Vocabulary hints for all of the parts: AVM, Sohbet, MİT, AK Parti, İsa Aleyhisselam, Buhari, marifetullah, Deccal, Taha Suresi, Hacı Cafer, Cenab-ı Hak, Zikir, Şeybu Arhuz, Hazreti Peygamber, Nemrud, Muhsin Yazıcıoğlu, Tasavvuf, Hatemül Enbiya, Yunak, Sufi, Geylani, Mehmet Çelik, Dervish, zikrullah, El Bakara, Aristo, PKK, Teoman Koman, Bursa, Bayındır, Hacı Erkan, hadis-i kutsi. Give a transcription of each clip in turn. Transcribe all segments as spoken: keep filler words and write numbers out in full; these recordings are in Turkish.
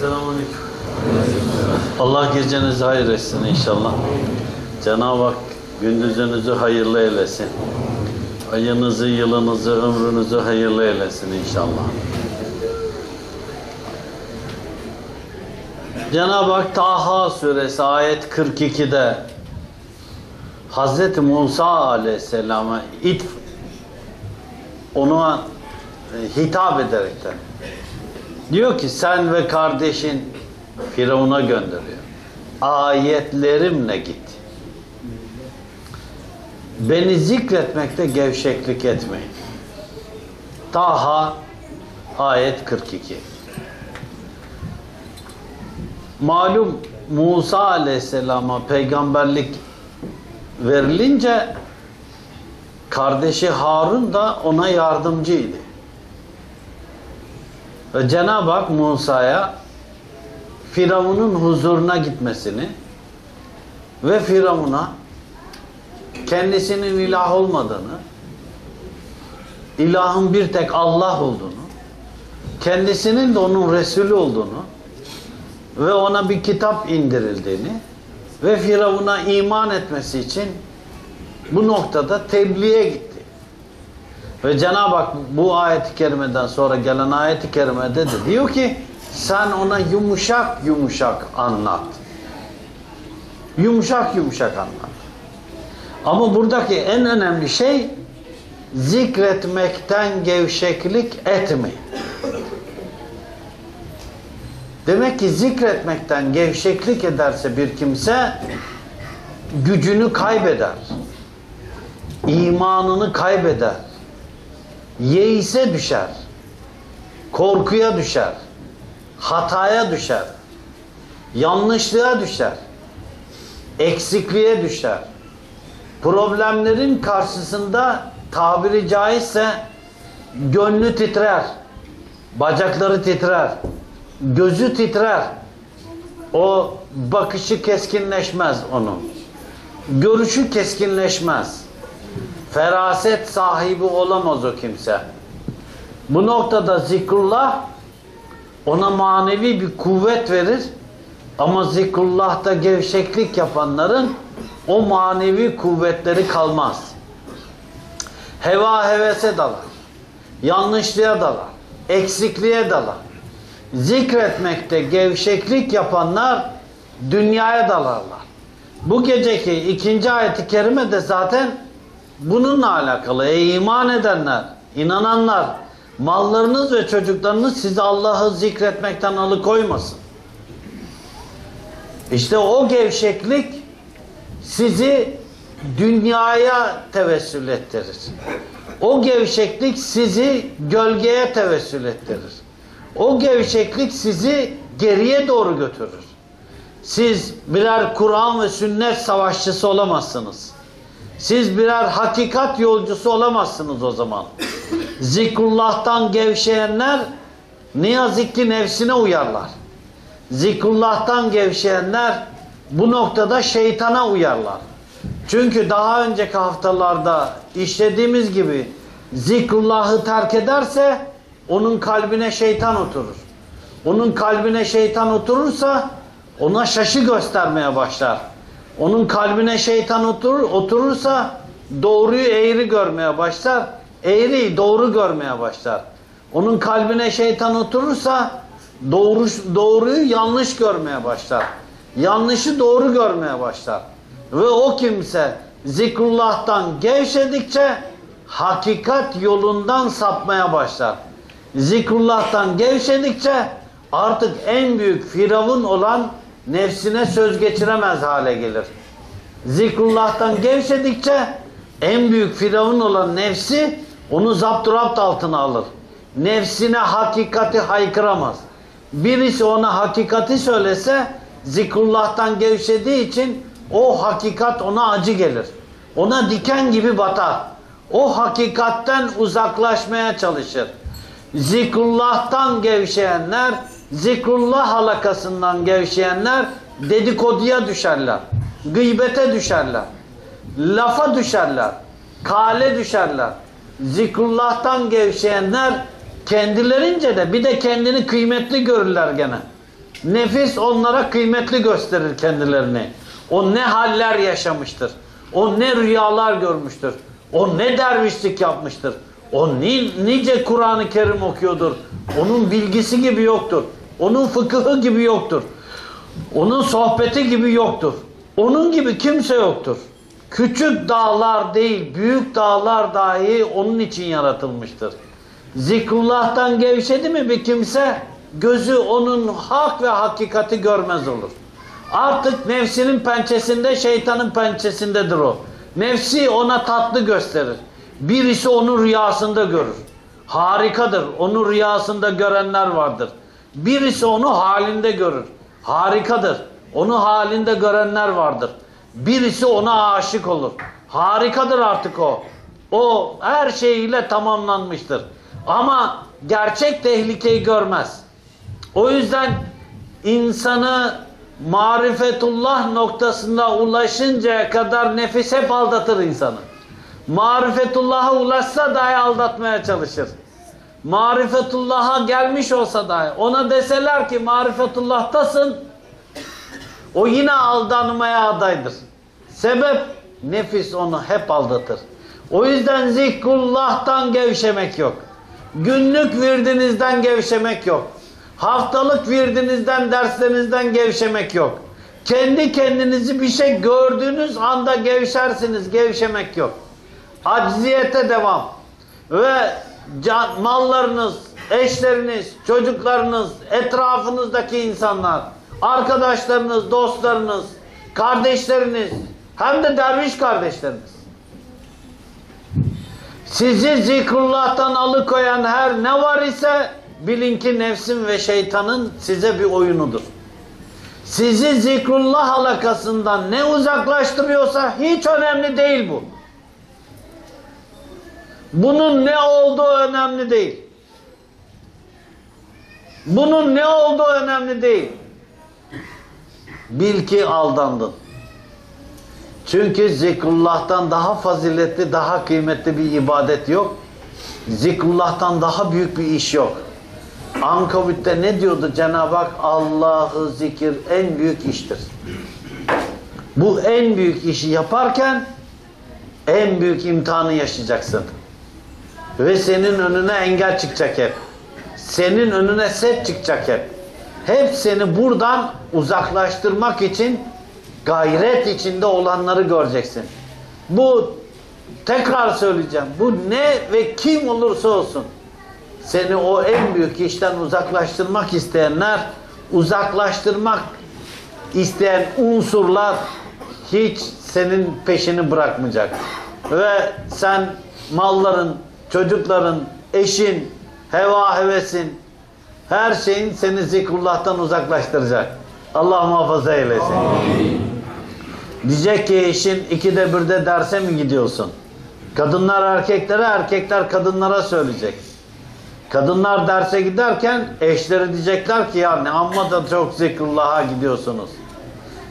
Selamünaleyküm. Allah gecenizi hayır etsin inşallah. Cenab-ı Hak gündüzünüzü hayırlı eylesin. Ayınızı, yılınızı, ömrünüzü hayırlı eylesin inşallah. Cenab-ı Hak Taha Suresi ayet kırk iki'de Hz. Musa Aleyhisselam'a itf ona hitap ederekten diyor ki sen ve kardeşin Firavun'a gönderiyor. Ayetlerimle git. Beni zikretmekte gevşeklik etmeyin. Taha ayet kırk iki. Malum Musa Aleyhisselam'a peygamberlik verilince kardeşi Harun da ona yardımcıydı. Ve Cenab-ı Hak Musa'ya Firavun'un huzuruna gitmesini ve Firavun'a kendisinin ilah olmadığını, ilahın bir tek Allah olduğunu, kendisinin de onun Resulü olduğunu ve ona bir kitap indirildiğini ve Firavun'a iman etmesi için bu noktada tebliğe gitti. Ve Cenab-ı Hak bu ayet-i kerimeden sonra gelen ayet-i kerimede de diyor ki sen ona yumuşak yumuşak anlat. Yumuşak yumuşak anlat. Ama buradaki en önemli şey zikretmekten gevşeklik etmeyin. Demek ki zikretmekten gevşeklik ederse bir kimse gücünü kaybeder. İmanını kaybeder. Yeise düşer. Korkuya düşer. Hataya düşer. Yanlışlığa düşer. Eksikliğe düşer. Problemlerin karşısında tabiri caizse gönlü titrer. Bacakları titrer. Gözü titrer. O bakışı keskinleşmez onun. Görüşü keskinleşmez. Feraset sahibi olamaz o kimse. Bu noktada zikrullah ona manevi bir kuvvet verir. Ama zikrullah'ta gevşeklik yapanların o manevi kuvvetleri kalmaz. Heva hevese dalar. Yanlışlığa dalar. Eksikliğe dalar. Zikretmekte gevşeklik yapanlar dünyaya dalarlar. Bu geceki ikinci ayet-i kerime de zaten bununla alakalı. Ey iman edenler, inananlar, mallarınız ve çocuklarınız sizi Allah'ı zikretmekten alıkoymasın. İşte o gevşeklik sizi dünyaya tevessül ettirir. O gevşeklik sizi gölgeye tevessül ettirir. O gevşeklik sizi geriye doğru götürür. Siz birer Kur'an ve sünnet savaşçısı olamazsınız. Siz birer hakikat yolcusu olamazsınız o zaman. Zikrullah'tan gevşeyenler ne yazık ki nefsine uyarlar. Zikrullah'tan gevşeyenler bu noktada şeytana uyarlar. Çünkü daha önceki haftalarda işlediğimiz gibi zikrullahı terk ederse onun kalbine şeytan oturur. Onun kalbine şeytan oturursa ona şaşı göstermeye başlar. Onun kalbine şeytan oturur, oturursa doğruyu eğri görmeye başlar. Eğriyi doğru görmeye başlar. Onun kalbine şeytan oturursa doğru, doğruyu yanlış görmeye başlar. Yanlışı doğru görmeye başlar. Ve o kimse zikrullah'tan gevşedikçe hakikat yolundan sapmaya başlar. Zikrullah'tan gevşedikçe artık en büyük Firavun olan nefsine söz geçiremez hale gelir. Zikrullah'tan gevşedikçe en büyük Firavun olan nefsi onu zapturapt altına alır. Nefsine hakikati haykıramaz. Birisi ona hakikati söylese zikrullah'tan gevşediği için o hakikat ona acı gelir. Ona diken gibi batar. O hakikatten uzaklaşmaya çalışır. Zikrullah'tan gevşeyenler, zikrullah halakasından gevşeyenler dedikoduya düşerler. Gıybete düşerler. Lafa düşerler. Kale düşerler. Zikrullah'tan gevşeyenler kendilerince de bir de kendini kıymetli görürler gene. Nefis onlara kıymetli gösterir kendilerini. O ne haller yaşamıştır. O ne rüyalar görmüştür. O ne dervişlik yapmıştır. O nice Kur'an-ı Kerim okuyordur. Onun bilgisi gibi yoktur. Onun fıkıhı gibi yoktur. Onun sohbeti gibi yoktur. Onun gibi kimse yoktur. Küçük dağlar değil, büyük dağlar dahi onun için yaratılmıştır. Zikrullah'tan gevşedi mi bir kimse, gözü onun hak ve hakikati görmez olur. Artık nefsinin pençesinde, şeytanın pençesindedir o. Nefsi ona tatlı gösterir. Birisi onu rüyasında görür. Harikadır. Onu rüyasında görenler vardır. Birisi onu halinde görür. Harikadır. Onu halinde görenler vardır. Birisi ona aşık olur. Harikadır artık o. O her şeyiyle tamamlanmıştır. Ama gerçek tehlikeyi görmez. O yüzden insanı marifetullah noktasına ulaşıncaya kadar nefis hep aldatır insanı. Marifetullah'a ulaşsa dahi aldatmaya çalışır. Marifetullah'a gelmiş olsa dahi, ona deseler ki marifetullah'tasın, o yine aldanmaya adaydır. Sebep, nefis onu hep aldatır. O yüzden zikrullah'tan gevşemek yok. Günlük virdinizden gevşemek yok. Haftalık virdinizden, derslerinizden gevşemek yok. Kendi kendinizi bir şey gördüğünüz anda gevşersiniz, gevşemek yok. Acziyete devam. Ve can, mallarınız, eşleriniz, çocuklarınız, etrafınızdaki insanlar, arkadaşlarınız, dostlarınız, kardeşleriniz, hem de derviş kardeşleriniz. Sizi zikrullah'tan alıkoyan her ne var ise bilin ki nefsin ve şeytanın size bir oyunudur. Sizi zikrullah halakasından ne uzaklaştırıyorsa hiç önemli değil bu. Bunun ne olduğu önemli değil. Bunun ne olduğu önemli değil. Bil ki aldandın. Çünkü zikrullah'tan daha faziletli, daha kıymetli bir ibadet yok. Zikrullah'tan daha büyük bir iş yok. Ankebut'te ne diyordu Cenab-ı Hak? Allah'ı zikir en büyük iştir. Bu en büyük işi yaparken en büyük imtihanı yaşayacaksın. Ve senin önüne engel çıkacak hep. Senin önüne set çıkacak hep. Hep seni buradan uzaklaştırmak için gayret içinde olanları göreceksin. Bu, tekrar söyleyeceğim, bu ne ve kim olursa olsun seni o en büyük işten uzaklaştırmak isteyenler, uzaklaştırmak isteyen unsurlar hiç senin peşini bırakmayacak. Ve sen malların, çocukların, eşin, heva hevesin, her şeyin seni zikrullah'tan uzaklaştıracak. Allah muhafaza eylesin. Amin. Diyecek ki eşin, ikide birde derse mi gidiyorsun? Kadınlar erkeklere, erkekler kadınlara söyleyecek. Kadınlar derse giderken eşleri diyecekler ki ya ne amma da çok zikrullah'a gidiyorsunuz.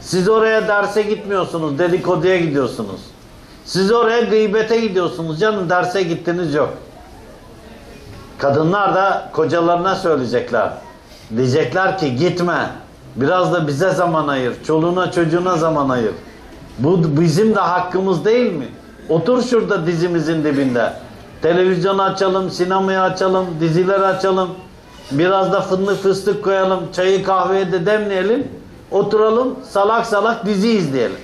Siz oraya derse gitmiyorsunuz, dedikoduya gidiyorsunuz. Siz oraya gıybete gidiyorsunuz, canım derse gittiniz yok. Kadınlar da kocalarına söyleyecekler. Diyecekler ki gitme, biraz da bize zaman ayır, çoluğuna çocuğuna zaman ayır. Bu bizim de hakkımız değil mi? Otur şurada dizimizin dibinde. Televizyonu açalım, sinemayı açalım, dizileri açalım. Biraz da fındık fıstık koyalım, çayı kahveye de demleyelim. Oturalım, salak salak dizi izleyelim.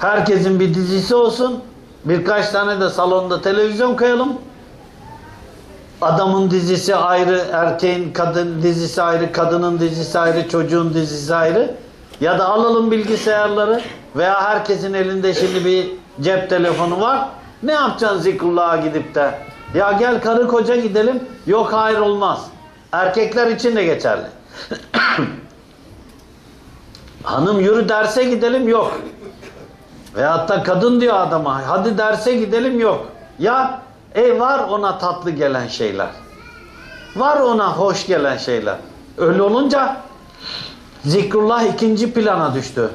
Herkesin bir dizisi olsun. Birkaç tane de salonda televizyon koyalım. Adamın dizisi ayrı, erkeğin kadın dizisi ayrı, kadının dizisi ayrı, çocuğun dizisi ayrı. Ya da alalım bilgisayarları veya herkesin elinde şimdi bir cep telefonu var. Ne yapacaksın zikrullah'a gidip de? Ya gel karı koca gidelim. Yok hayır olmaz. Erkekler için de geçerli. Hanım yürü derse gidelim yok. Veyahut da kadın diyor adama hadi derse gidelim yok. Ya e var ona tatlı gelen şeyler. Var ona hoş gelen şeyler. Öyle olunca zikrullah ikinci plana düştü.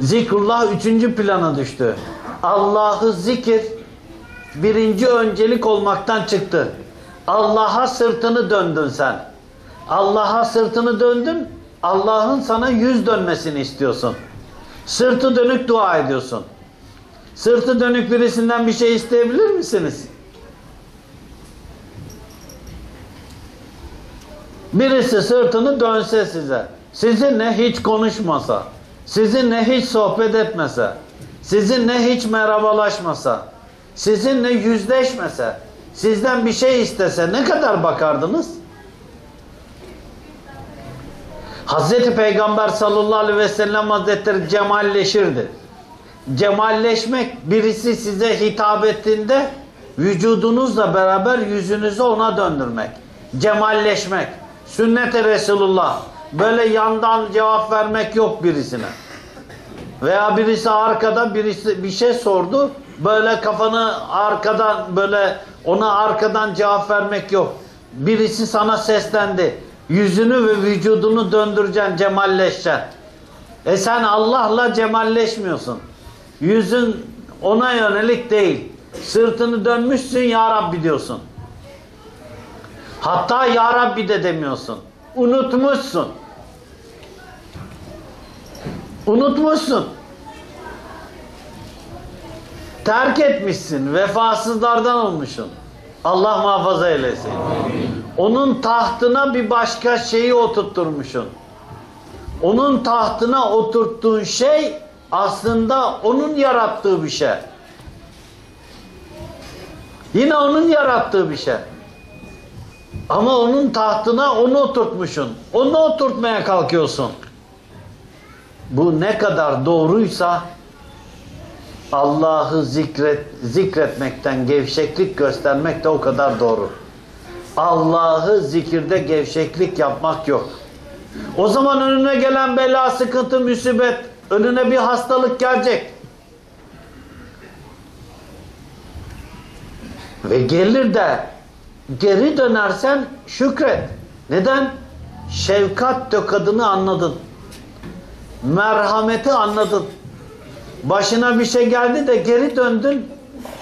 Zikrullah üçüncü plana düştü. Allah'ı zikir birinci öncelik olmaktan çıktı. Allah'a sırtını döndün sen. Allah'a sırtını döndün, Allah'ın sana yüz dönmesini istiyorsun. Sırtı dönük dua ediyorsun. Sırtı dönük birisinden bir şey isteyebilir misiniz? Birisi sırtını dönse size, sizinle hiç konuşmasa, sizinle hiç sohbet etmese, sizinle hiç merhabalaşmasa, sizinle yüzleşmese, sizden bir şey istese ne kadar bakardınız? Hazreti Peygamber sallallahu aleyhi ve sellem Hazretleri cemalleşirdi. Cemalleşmek, birisi size hitap ettiğinde vücudunuzla beraber yüzünüzü ona döndürmek. Cemalleşmek. Sünnet-i Resulullah. Böyle yandan cevap vermek yok birisine. Veya birisi arkada birisi bir şey sordu. Böyle kafanı arkadan böyle ona arkadan cevap vermek yok. Birisi sana seslendi. Yüzünü ve vücudunu döndüreceksin, cemalleşeceksin. E sen Allah'la cemalleşmiyorsun. Yüzün ona yönelik değil. Sırtını dönmüşsün ya Rabbi diyorsun. Hatta ya Rabbi de demiyorsun. Unutmuşsun. Unutmuşsun. Terk etmişsin. Vefasızlardan olmuşsun. Allah muhafaza eylesin. Amin. Onun tahtına bir başka şeyi oturtturmuşsun. Onun tahtına oturttuğun şey aslında onun yarattığı bir şey. Yine onun yarattığı bir şey. Ama onun tahtına onu oturtmuşsun. Onu oturtmaya kalkıyorsun. Bu ne kadar doğruysa Allah'ı zikret, zikretmekten gevşeklik göstermek de o kadar doğru. Allah'ı zikirde gevşeklik yapmak yok. O zaman önüne gelen bela, sıkıntı, musibet, önüne bir hastalık gelecek. Ve gelir de geri dönersen şükret. Neden? Şefkat tokadını anladın. Merhameti anladın. Başına bir şey geldi de geri döndün.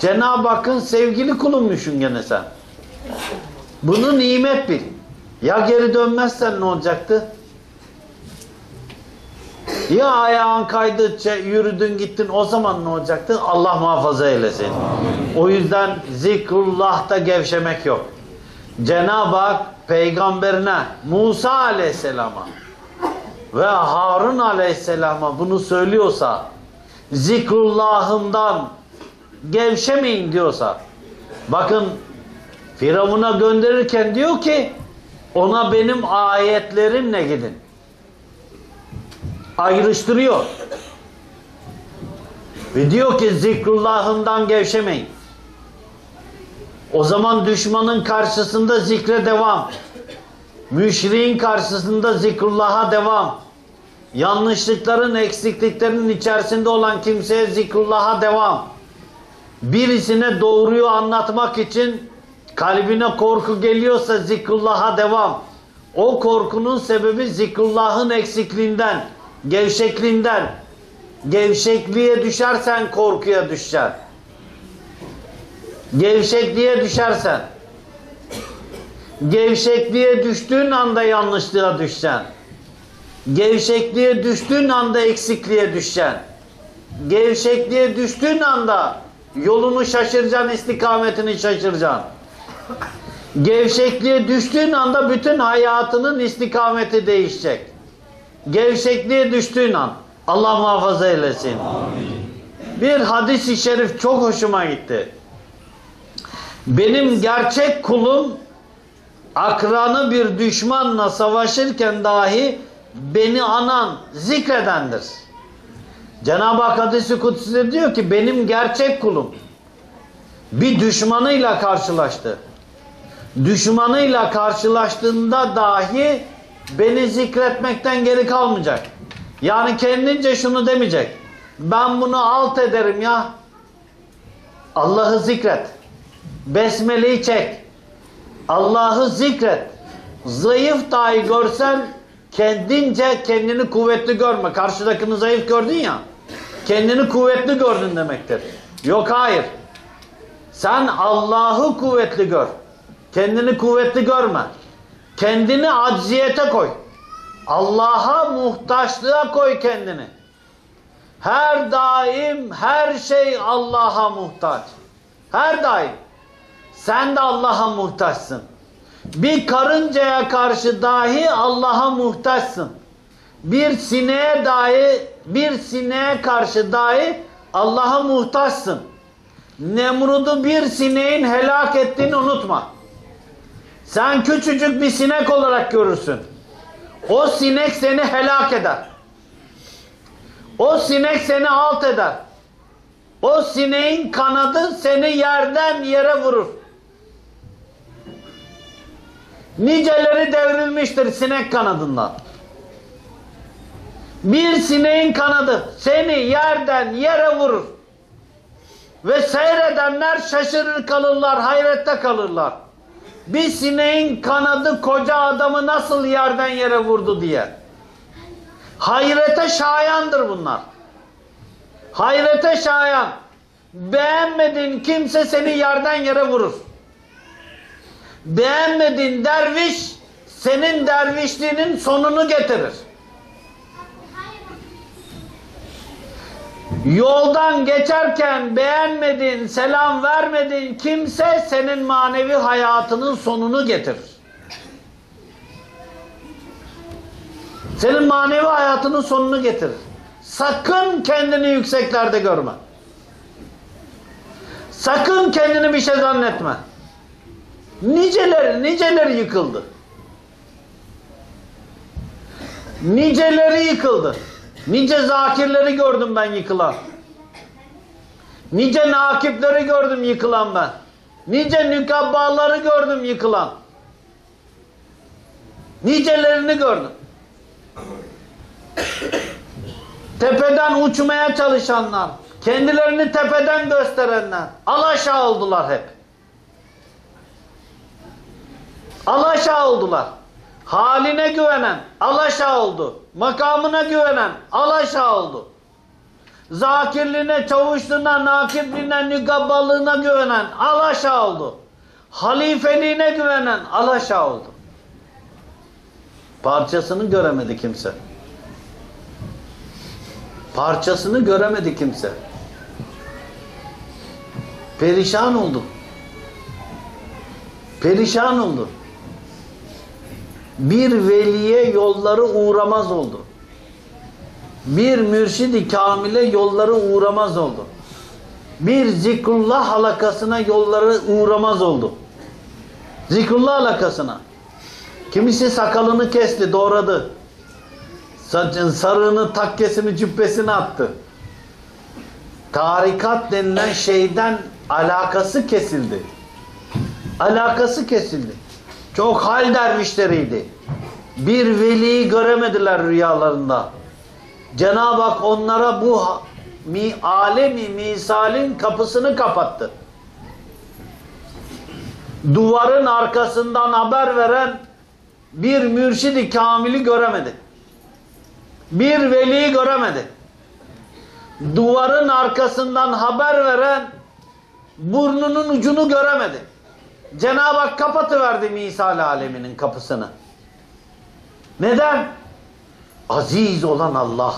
Cenab-ı Hakk'ın sevgili kulunmuşsun gene sen. Bunu nimet bil. Ya geri dönmezsen ne olacaktı? Ya ayağın kaydı, yürüdün gittin, o zaman ne olacaktı? Allah muhafaza eylesin. Amin. O yüzden zikrullah'ta gevşemek yok. Cenab-ı Hak peygamberine, Musa aleyhisselama ve Harun aleyhisselama bunu söylüyorsa, zikrullahımdan gevşemeyin diyorsa, bakın Firavun'a gönderirken diyor ki ona benim ayetlerimle gidin. Ayrıştırıyor. Ve diyor ki zikrullahımdan gevşemeyin. O zaman düşmanın karşısında zikre devam. Müşriğin karşısında zikrullaha devam. Yanlışlıkların, eksikliklerin içerisinde olan kimseye zikrullaha devam. Birisine doğruyu anlatmak için kalbine korku geliyorsa zikrullaha devam. O korkunun sebebi zikrullahın eksikliğinden, gevşekliğinden. Gevşekliğe düşersen korkuya düşeceksin. Gevşekliğe düşersen. Gevşekliğe düştüğün anda yanlışlığa düşeceksin. Gevşekliğe düştüğün anda eksikliğe düşeceksin. Gevşekliğe düştüğün anda yolunu şaşıracaksın, istikametini şaşıracaksın. Gevşekliğe düştüğün anda bütün hayatının istikameti değişecek. Gevşekliğe düştüğün an. Allah muhafaza eylesin. Amin. Bir hadis-i şerif çok hoşuma gitti. Benim gerçek kulum akranı bir düşmanla savaşırken dahi beni anan, zikredendir. Cenab-ı Hak hadis-i kutsi diyor ki benim gerçek kulum bir düşmanıyla karşılaştı. Düşmanıyla karşılaştığında dahi beni zikretmekten geri kalmayacak. Yani kendince şunu demeyecek. Ben bunu alt ederim ya. Allah'ı zikret. Besmele'yi çek. Allah'ı zikret. Zayıf dahi görsen kendince kendini kuvvetli görme. Karşıdakini zayıf gördün ya. Kendini kuvvetli gördün demektir. Yok hayır. Sen Allah'ı kuvvetli gör. Kendini kuvvetli görme. Kendini acziyete koy. Allah'a muhtaçlığa koy kendini. Her daim her şey Allah'a muhtaç. Her daim. Sen de Allah'a muhtaçsın. Bir karıncaya karşı dahi Allah'a muhtaçsın. Bir sineğe dahi, bir sineğe karşı dahi Allah'a muhtaçsın. Nemrud'u bir sineğin helak ettiğini unutma. Sen küçücük bir sinek olarak görürsün. O sinek seni helak eder. O sinek seni alt eder. O sineğin kanadı seni yerden yere vurur. Niceleri devrilmiştir sinek kanadından. Bir sineğin kanadı seni yerden yere vurur. Ve seyredenler şaşırır kalırlar, hayrette kalırlar. Bir sineğin kanadı koca adamı nasıl yerden yere vurdu diye. Hayrete şayandır bunlar. Hayrete şayan. Beğenmediğin kimse seni yerden yere vurur. Beğenmediğin derviş senin dervişliğinin sonunu getirir. Yoldan geçerken beğenmediğin, selam vermediğin kimse senin manevi hayatının sonunu getirir. Senin manevi hayatının sonunu getirir. Sakın kendini yükseklerde görme. Sakın kendini bir şey zannetme. Niceleri, niceleri yıkıldı. Niceleri yıkıldı. Nice zakirleri gördüm ben yıkılan. Nice nakipleri gördüm yıkılan ben. Nice nükabbaları gördüm yıkılan. Nicelerini gördüm. Tepeden uçmaya çalışanlar, kendilerini tepeden gösterenler alaşağı oldular hep. Alaşağı oldular. Haline güvenen alaşağı oldu. Makamına güvenen alaşağı oldu. Zakirliğine, çavuşluğuna, nakipliğine, nükabbalığına güvenen alaşağı oldu. Halifeliğine güvenen alaşağı oldu. Parçasını göremedi kimse. Parçasını göremedi kimse. Perişan oldu. Perişan oldu. Bir veliye yolları uğramaz oldu. Bir mürşid-i kamile yolları uğramaz oldu. Bir zikrullah halakasına yolları uğramaz oldu. Zikrullah halakasına. Kimisi sakalını kesti, doğradı. Saçın sarığını, takkesini, cübbesini attı. Tarikat denilen şeyden alakası kesildi. Alakası kesildi. Çok hal dervişleriydi. Bir veliyi göremediler rüyalarında. Cenab-ı Hak onlara bu mi, alemi misalin kapısını kapattı. Duvarın arkasından haber veren bir mürşid-i kamili göremedi. Bir veliyi göremedi. Duvarın arkasından haber veren burnunun ucunu göremedi. Cenab-ı Hak kapatıverdi misal aleminin kapısını. Neden? Aziz olan Allah.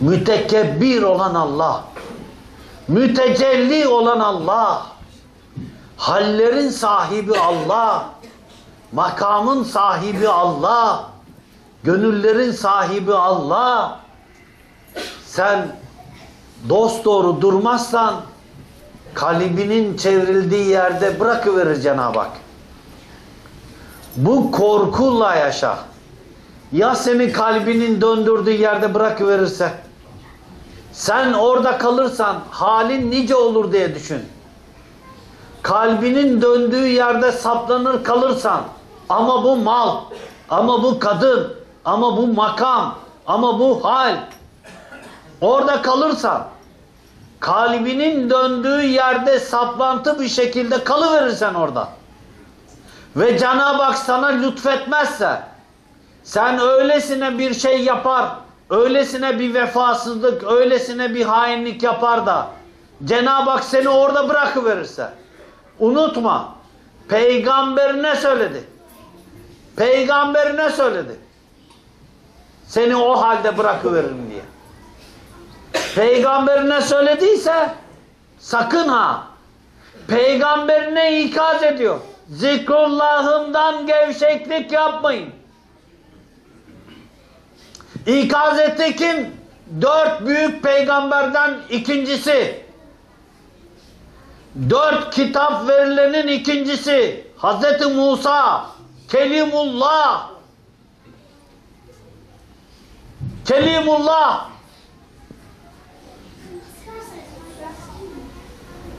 Mütekebbir olan Allah. Mütecelli olan Allah. Hallerin sahibi Allah. Makamın sahibi Allah. Gönüllerin sahibi Allah. Sen dosdoğru durmazsan kalbinin çevrildiği yerde bırakıverir Cenab-ı Hak. Bu korkuyla yaşa. Ya seni kalbinin döndürdüğü yerde bırakıverirse? Sen orada kalırsan halin nice olur diye düşün. Kalbinin döndüğü yerde saplanır kalırsan, ama bu mal, ama bu kadın, ama bu makam, ama bu hal, orada kalırsan, kalbinin döndüğü yerde saplantı bir şekilde kalıverirsen orada ve Cenab-ı Hak sana lütfetmezse, sen öylesine bir şey yapar, öylesine bir vefasızlık, öylesine bir hainlik yapar da Cenab-ı Hak seni orada bırakıverirse, unutma, peygamberine söyledi. Peygamberine söyledi. Seni o halde bırakıveririm diye. Peygamberine söylediyse sakın ha. Peygamberine ikaz ediyor. Zikrullah'ımdan gevşeklik yapmayın. İkaz etti kim? Dört büyük peygamberden ikincisi. Dört kitap verilenin ikincisi. Hazreti Musa, Kelimullah. Kelimullah.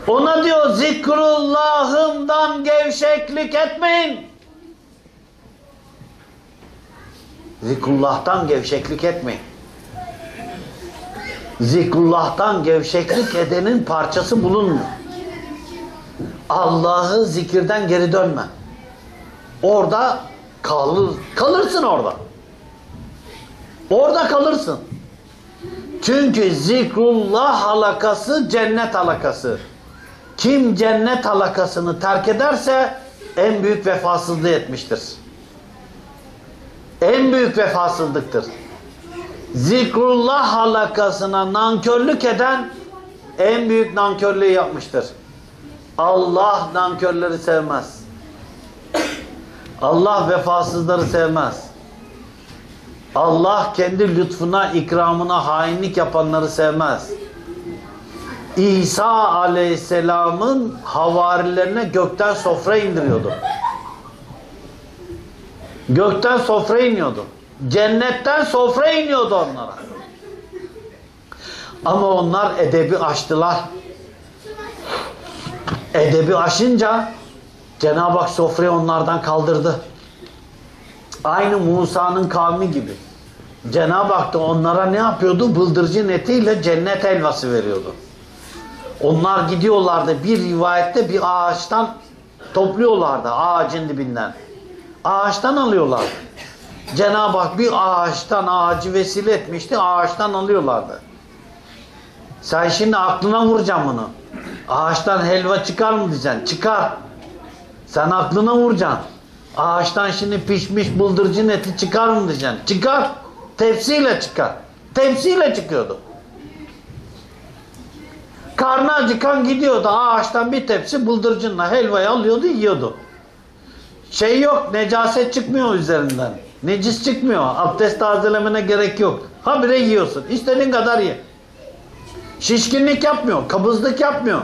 Ona diyor zikrullahımdan gevşeklik etmeyin. Zikrullah'tan gevşeklik etmeyin. Zikrullah'tan gevşeklik edenin parçası bulunmuyor. Allah'ı zikirden geri dönme. Orada kalır, kalırsın orada. Orada kalırsın. Çünkü zikrullah halakası cennet halakası. Kim cennet halakasını terk ederse en büyük vefasızlığı etmiştir. En büyük vefasızlıktır. Zikrullah halakasına nankörlük eden en büyük nankörlüğü yapmıştır. Allah nankörleri sevmez. Allah vefasızları sevmez. Allah kendi lütfuna, ikramına hainlik yapanları sevmez. İsa Aleyhisselam'ın havarilerine gökten sofra indiriyordu. Gökten sofra iniyordu. Cennetten sofra iniyordu onlara. Ama onlar edebi aştılar. Edebi aşınca Cenab-ı Hak sofrayı onlardan kaldırdı. Aynı Musa'nın kavmi gibi. Cenab-ı Hak da onlara ne yapıyordu? Bıldırcın etiyle cennet helvası veriyordu. Onlar gidiyorlardı, bir rivayette bir ağaçtan topluyorlardı, ağacın dibinden. Ağaçtan alıyorlardı. Cenab-ı Hak bir ağaçtan, ağacı vesile etmişti, ağaçtan alıyorlardı. Sen şimdi aklına vuracaksın bunu. Ağaçtan helva çıkar mı diyeceksin? Çıkar. Sen aklına vuracaksın. Ağaçtan şimdi pişmiş bıldırcın eti çıkar mı diyeceksin? Çıkar. Tepsiyle çıkar. Tepsiyle çıkıyordu. Karnı acıkan gidiyordu. Ağaçtan bir tepsi bıldırcınla helvayı alıyordu, yiyordu. Şey yok, necaset çıkmıyor üzerinden. Necis çıkmıyor. Abdest tazelemene gerek yok. Habire yiyorsun. İstediğin kadar ye. Şişkinlik yapmıyor. Kabızlık yapmıyor.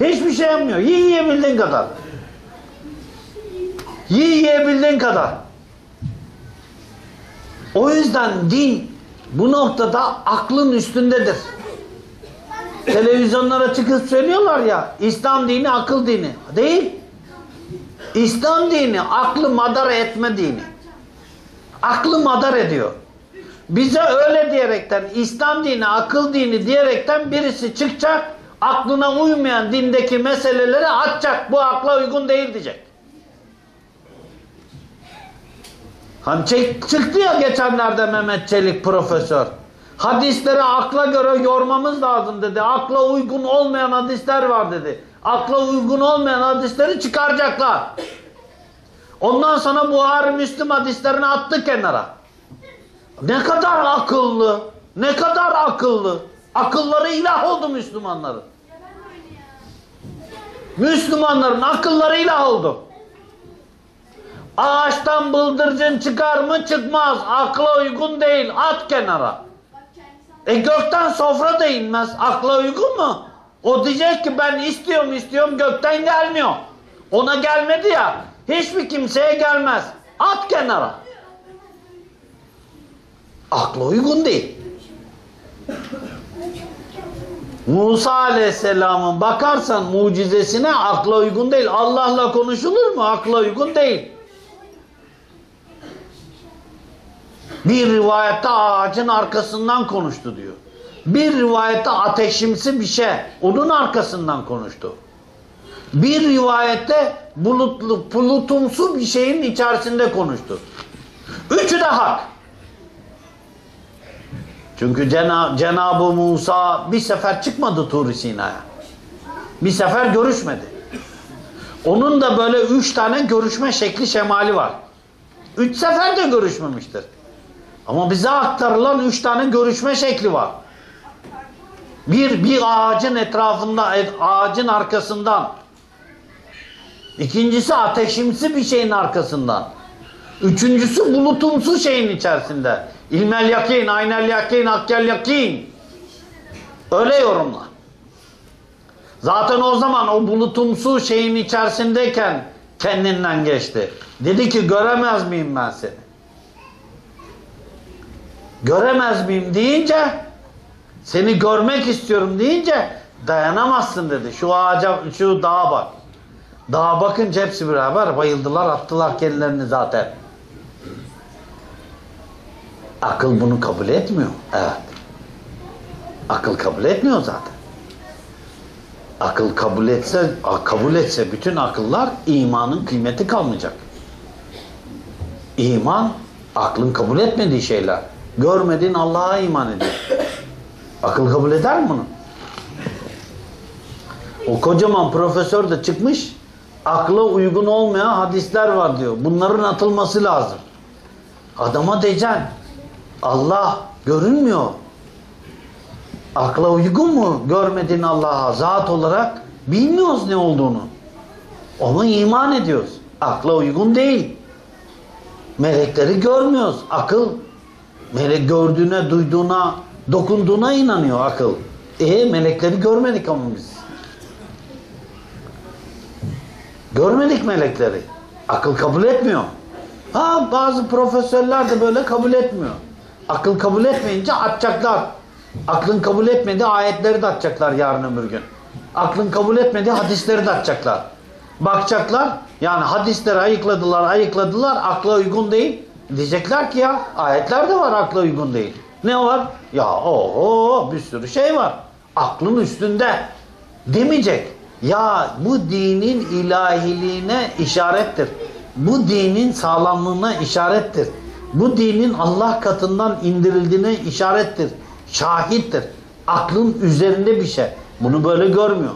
Hiçbir şey yapmıyor. Ye yiyebildiğin kadar. Ye yiyebildiğin kadar. O yüzden din bu noktada aklın üstündedir. Televizyonlara çıkıp söylüyorlar ya, İslam dini akıl dini. Değil. İslam dini aklı madara etme dini. Aklı madar ediyor. Bize öyle diyerekten, İslam dini akıl dini diyerekten birisi çıkacak, aklına uymayan dindeki meseleleri atacak. Bu akla uygun değil diyecek. Hani çıktı ya geçenlerde Mehmet Çelik profesör. Hadisleri akla göre yormamız lazım dedi. Akla uygun olmayan hadisler var dedi. Akla uygun olmayan hadisleri çıkaracaklar. Ondan sonra Buhari Müslim hadislerini attı kenara. Ne kadar akıllı. Ne kadar akıllı. Akılları ilah oldu Müslümanların. Müslümanların akılları ilah oldu. Ağaçtan bıldırcın çıkar mı? Çıkmaz. Akla uygun değil. At kenara. E gökten sofra da inmez. Akla uygun mu? O diyecek ki ben istiyorum istiyorum gökten gelmiyor. Ona gelmedi ya. Hiçbir kimseye gelmez. At kenara. Akla uygun değil. Musa Aleyhisselam'ın bakarsan mucizesine akla uygun değil. Allah'la konuşulur mu? Akla uygun değil. Bir rivayette ağacın arkasından konuştu diyor. Bir rivayette ateşimsi bir şey. Onun arkasından konuştu. Bir rivayette bulutlu, bulutumsu bir şeyin içerisinde konuştu. Üçü de hak. Çünkü Cena- Cenab-ı Musa bir sefer çıkmadı Tur-i Sina'ya. Bir sefer görüşmedi. Onun da böyle üç tane görüşme şekli şemali var. Üç sefer de görüşmemiştir. Ama bize aktarılan üç tane görüşme şekli var. Bir, bir ağacın etrafında, ağacın arkasından. İkincisi ateşimsi bir şeyin arkasından. Üçüncüsü bulutumsu şeyin içerisinde. İlmel yakin, aynel yakin, hakkel yakin. Öyle yorumlar. Zaten o zaman o bulutumsu şeyin içerisindeyken kendinden geçti. Dedi ki göremez miyim ben seni? Göremez miyim deyince, seni görmek istiyorum deyince dayanamazsın dedi. Şu ağaca, şu dağa bak. Dağa bakınca hepsi beraber bayıldılar, attılar kendilerini zaten. Akıl bunu kabul etmiyor. Evet. Akıl kabul etmiyor zaten. Akıl kabul etse, kabul etse bütün akıllar, imanın kıymeti kalmayacak. İman, aklın kabul etmediği şeyler. Görmediğin Allah'a iman ediyor. Akıl kabul eder mi bunu? O kocaman profesör de çıkmış, akla uygun olmayan hadisler var diyor. Bunların atılması lazım. Adama diyeceksin, Allah görünmüyor. Akla uygun mu görmediğin Allah'a? Zat olarak bilmiyoruz ne olduğunu. Ona iman ediyoruz. Akla uygun değil. Melekleri görmüyoruz. Akıl, melek gördüğüne, duyduğuna, dokunduğuna inanıyor akıl. E melekleri görmedik ama biz. Görmedik melekleri. Akıl kabul etmiyor. Ha, bazı profesörler de böyle kabul etmiyor. Akıl kabul etmeyince atacaklar. Aklın kabul etmediği ayetleri de atacaklar yarın öbür gün. Aklın kabul etmediği hadisleri de atacaklar. Bakacaklar, yani hadisleri ayıkladılar, ayıkladılar, akla uygun değil. Diyecekler ki ya, ayetler de var akla uygun değil. Ne var? Ya oho, bir sürü şey var. Aklın üstünde demeyecek. Ya bu dinin ilahiliğine işarettir. Bu dinin sağlamlığına işarettir. Bu dinin Allah katından indirildiğine işarettir. Şahittir. Aklın üzerinde bir şey. Bunu böyle görmüyor.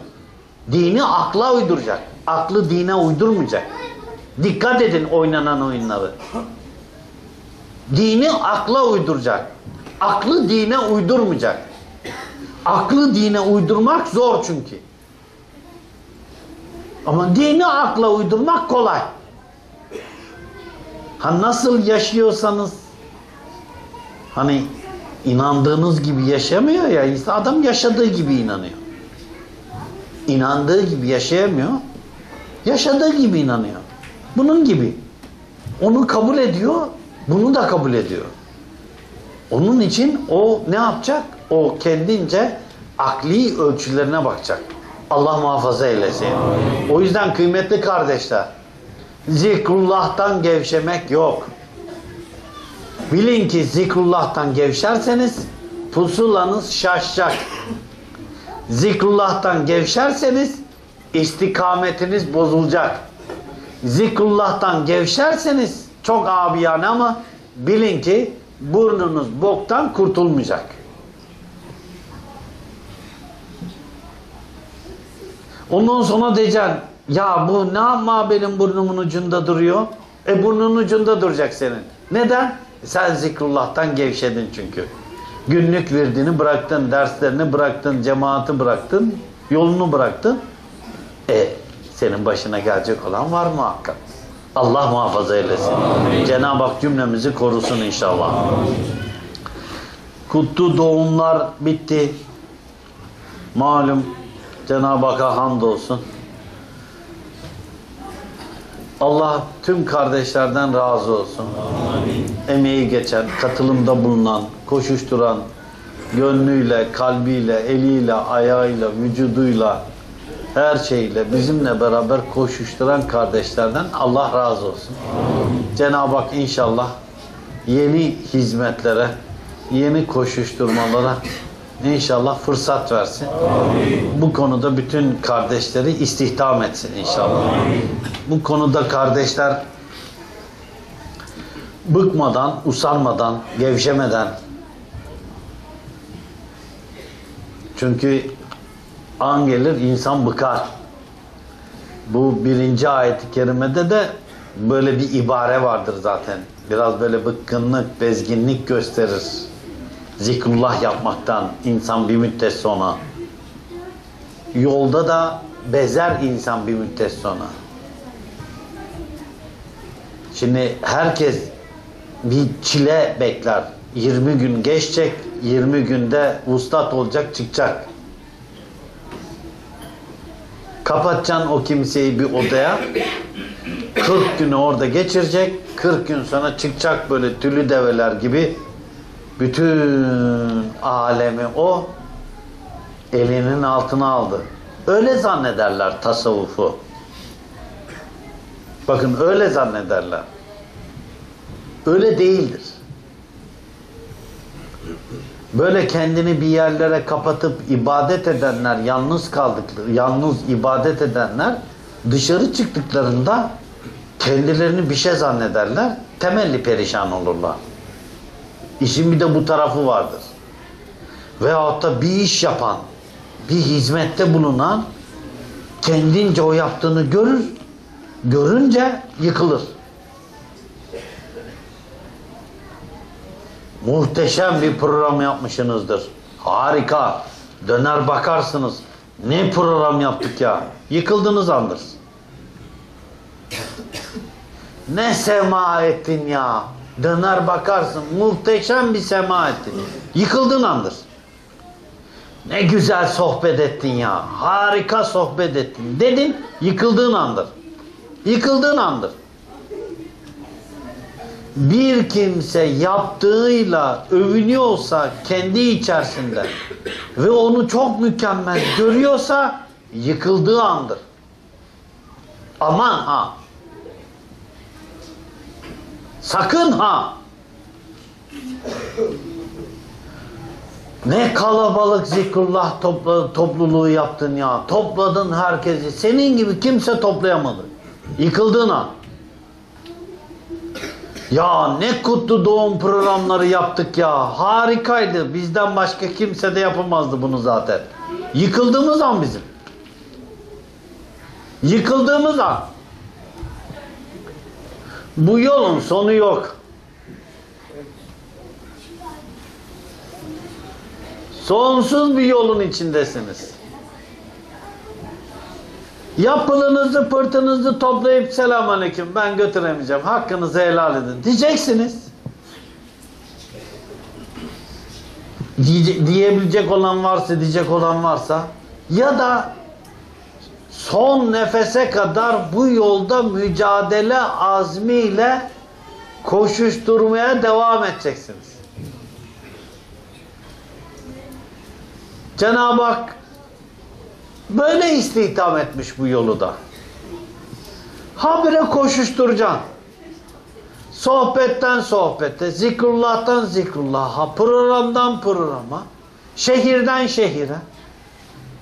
Dini akla uyduracak. Aklı dine uydurmayacak. Dikkat edin oynanan oyunları. Dini akla uyduracak. Aklı dine uydurmayacak. Aklı dine uydurmak zor çünkü. Ama dini akla uydurmak kolay. Ha nasıl yaşıyorsanız, hani inandığınız gibi yaşamıyor ya, işte adam yaşadığı gibi inanıyor. İnandığı gibi yaşayamıyor, yaşadığı gibi inanıyor. Bunun gibi. Onu kabul ediyor, bunu da kabul ediyor. Onun için o ne yapacak? O kendince akli ölçülerine bakacak. Allah muhafaza eylesin. O yüzden kıymetli kardeşler, zikrullah'tan gevşemek yok. Bilin ki zikrullah'tan gevşerseniz pusulanız şaşacak. Zikrullah'tan gevşerseniz istikametiniz bozulacak. Zikrullah'tan gevşerseniz, çok abiyane ama, bilin ki burnunuz boktan kurtulmayacak. Ondan sonra diyeceksin, ya bu ne ama benim burnumun ucunda duruyor? E burnunun ucunda duracak senin. Neden? Sen zikrullah'tan gevşedin çünkü. Günlük virdini bıraktın, derslerini bıraktın, cemaati bıraktın, yolunu bıraktın. E senin başına gelecek olan var muhakkak. Allah muhafaza eylesin. Cenab-ı Hak cümlemizi korusun inşallah. Amin. Kutlu doğumlar bitti. Malum Cenab-ı Hak'a hamdolsun. Allah tüm kardeşlerden razı olsun. Amin. Emeği geçen, katılımda bulunan, koşuşturan, gönlüyle, kalbiyle, eliyle, ayağıyla, vücuduyla, her şeyle bizimle beraber koşuşturan kardeşlerden Allah razı olsun. Cenab-ı Hak inşallah yeni hizmetlere, yeni koşuşturmalara inşallah fırsat versin. Amin. Bu konuda bütün kardeşleri istihdam etsin inşallah. Amin. Bu konuda kardeşler bıkmadan, usanmadan, gevşemeden, çünkü an gelir insan bıkar. Bu birinci ayet-i kerimede de böyle bir ibare vardır zaten. Biraz böyle bıkkınlık, bezginlik gösterir zikrullah yapmaktan insan bir müddet sonra. Yolda da bezer insan bir müddet sonra. Şimdi herkes bir çile bekler. yirmi gün geçecek, yirmi günde vuslat olacak, çıkacak. Kapatacaksın o kimseyi bir odaya, kırk günü orada geçirecek, kırk gün sonra çıkacak böyle tüylü develer gibi. Bütün alemi o elinin altına aldı. Öyle zannederler tasavvufu. Bakın öyle zannederler. Öyle değildir. Böyle kendini bir yerlere kapatıp ibadet edenler, yalnız kaldıkları, yalnız ibadet edenler dışarı çıktıklarında kendilerini bir şey zannederler, temelli perişan olurlar. İşin bir de bu tarafı vardır. Veyahut da bir iş yapan, bir hizmette bulunan kendince o yaptığını görür, görünce yıkılır. Muhteşem bir program yapmışsınızdır. Harika. Döner bakarsınız. Ne program yaptık ya. Yıkıldınız andır. Ne sema ettin ya. Döner bakarsın. Muhteşem bir sema ettin. Yıkıldın andır. Ne güzel sohbet ettin ya. Harika sohbet ettin. Dedin. Yıkıldığın andır. Yıkıldığın andır. Bir kimse yaptığıyla övünüyorsa kendi içerisinde ve onu çok mükemmel görüyorsa yıkıldığı andır. Aman ha! Sakın ha! Ne kalabalık zikrullah topla, topluluğu yaptın ya. Topladın herkesi. Senin gibi kimse toplayamadı. Yıkıldığın an. Ya ne kutlu doğum programları yaptık ya. Harikaydı. Bizden başka kimse de yapamazdı bunu zaten. Yıkıldığımız an bizim. Yıkıldığımız an. Bu yolun sonu yok. Sonsuz bir yolun içindesiniz. Yapılınızı pırtınızı toplayıp selamünaleyküm ben götüremeyeceğim. Hakkınızı helal edin. Diyeceksiniz. Diye, diyebilecek olan varsa, diyecek olan varsa ya da son nefese kadar bu yolda mücadele azmiyle koşuşturmaya devam edeceksiniz. Cenab-ı Hak böyle istihdam etmiş bu yolu da. Habire koşuşturacaksın. Sohbetten sohbete, zikrullah'tan zikrullah'a, programdan programa, şehirden şehire.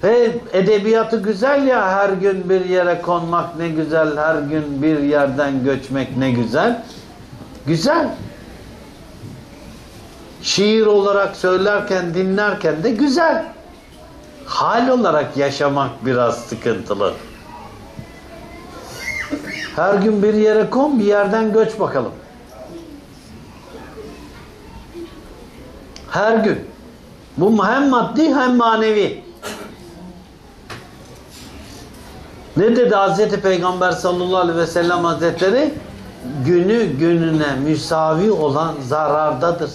Ve edebiyatı güzel ya, her gün bir yere konmak ne güzel, her gün bir yerden göçmek ne güzel. Güzel. Şiir olarak söylerken, dinlerken de güzel. Hal olarak yaşamak biraz sıkıntılı. Her gün bir yere kon, bir yerden göç bakalım. Her gün. Bu hem maddi hem manevi. Ne dedi Hazreti Peygamber sallallahu aleyhi ve sellem Hazretleri? Günü gününe müsavi olan zarardadır.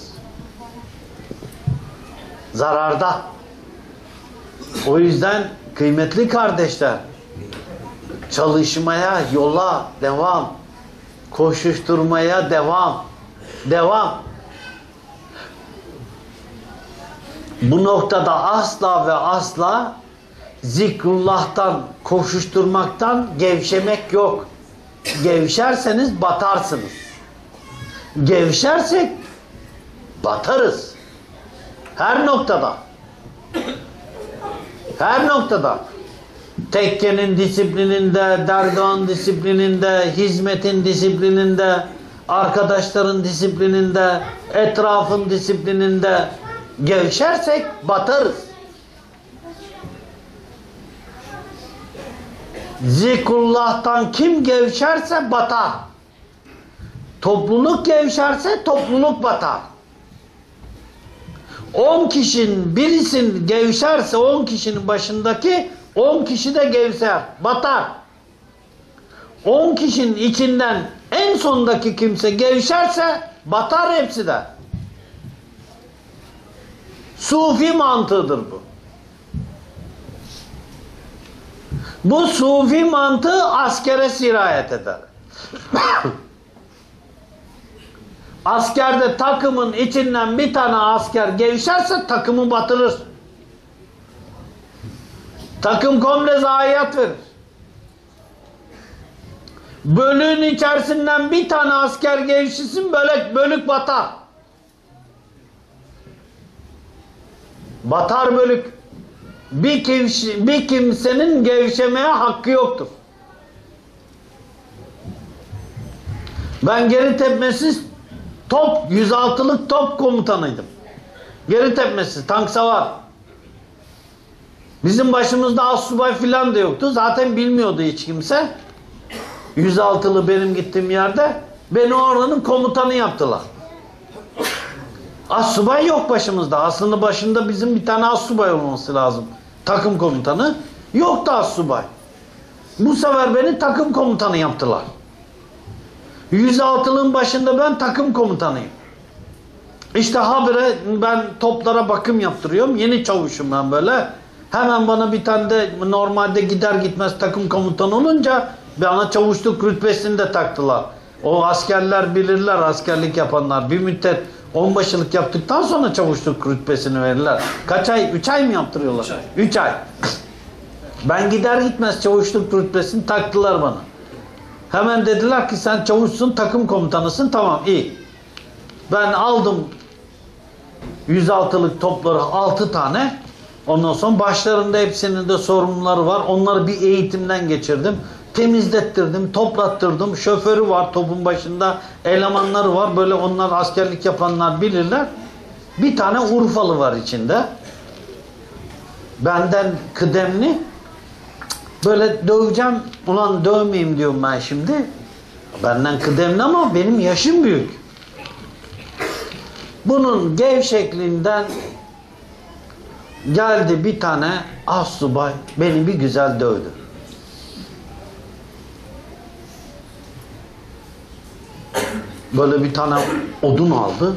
Zararda. O yüzden kıymetli kardeşler, çalışmaya, yola devam, koşuşturmaya devam, devam. Bu noktada asla ve asla zikrullah'tan, koşuşturmaktan gevşemek yok. Gevşerseniz batarsınız. Gevşersek batarız. Her noktada. Her noktada. Tekkenin disiplininde, dergahın disiplininde, hizmetin disiplininde, arkadaşların disiplininde, etrafın disiplininde gevşersek batarız. Zikrullah'tan kim gevşerse batar. Topluluk gevşerse topluluk batar. On kişinin birisi gevşerse on kişinin başındaki on kişi de gevşer, batar. On kişinin içinden en sondaki kimse gevşerse batar hepsi de. Sufi mantığıdır bu. Bu sufi mantığı askere sirayet eder. Askerde takımın içinden bir tane asker gevşerse takımı batırır. Takım komple zayiat verir. Bölüğün içerisinden bir tane asker gevşesin, bölük, bölük batar. Batar bölük. Bir, kimse, bir kimsenin gevşemeye hakkı yoktur. Ben geri tepmesiz top, yüz altılık top komutanıydım. Geri tepmesiz, tank savar. Bizim başımızda astsubay filan da yoktu. Zaten bilmiyordu hiç kimse. yüz altılı benim gittiğim yerde beni oranın komutanı yaptılar. Astsubay yok başımızda. Aslında başında bizim bir tane astsubay olması lazım. Takım komutanı. Yoktu astsubay. Bu sefer beni takım komutanı yaptılar. yüz altılının başında ben takım komutanıyım. İşte habire ben toplara bakım yaptırıyorum. Yeni çavuşum ben böyle. Hemen bana bir tane de normalde gider gitmez takım komutanı olunca bana çavuşluk rütbesini de taktılar. O askerler bilirler, askerlik yapanlar. Bir müddet onbaşılık yaptıktan sonra çavuşluk rütbesini verirler. Kaç ay? Üç ay mı yaptırıyorlar? Üç ay. Üç ay. Ben gider gitmez çavuşluk rütbesini taktılar bana. Hemen dediler ki sen çavuşsun, takım komutanısın. Tamam, iyi. Ben aldım yüz altılık topları altı tane. Ondan sonra başlarında hepsinin de sorumluları var. Onları bir eğitimden geçirdim. Temizlettirdim, toplattırdım. Şoförü var topun başında. Elemanları var. Böyle onlar askerlik yapanlar bilirler. Bir tane Urfalı var içinde. Benden kıdemli. Böyle döveceğim. Ulan dövmeyeyim diyorum ben şimdi. Benden kıdemli ama benim yaşım büyük. Bunun gevşekliğinden geldi bir tane astsubay beni bir güzel dövdü. Böyle bir tane odun aldı.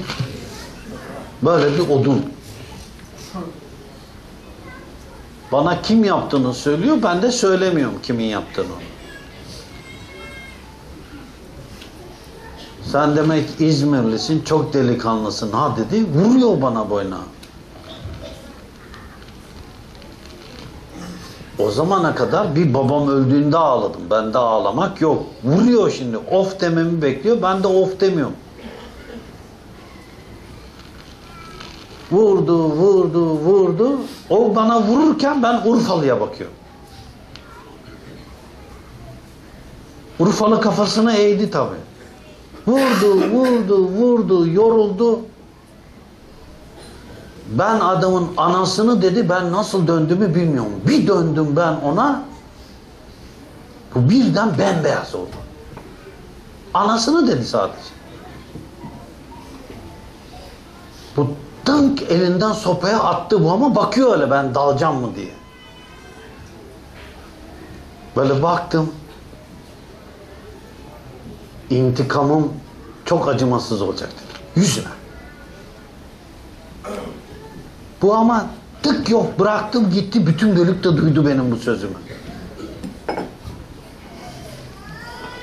Böyle bir odun. Bana kim yaptığını söylüyor, ben de söylemiyorum kimin yaptığını. Sen demek İzmirlisin, çok delikanlısın ha dedi. Vuruyor bana boyuna. O zamana kadar bir babam öldüğünde ağladım. Bende ağlamak yok. Vuruyor şimdi. Of dememi bekliyor. Ben de of demiyorum. Vurdu, vurdu, vurdu. O bana vururken ben Urfalı'ya bakıyorum. Urfalı kafasını eğdi tabii. Vurdu, vurdu, vurdu, yoruldu. Ben adamın anasını dedi, ben nasıl döndüğümü bilmiyorum. Bir döndüm ben ona, bu birden bembeyaz oldu. Anasını dedi sadece. Bu tınk elinden sopaya attı bu ama bakıyor öyle ben dalacağım mı diye. Böyle baktım. İntikamım çok acımasız olacak dedi. Yüzüne. Bu ama tık yok, bıraktım gitti, bütün bölük de duydu benim bu sözümü.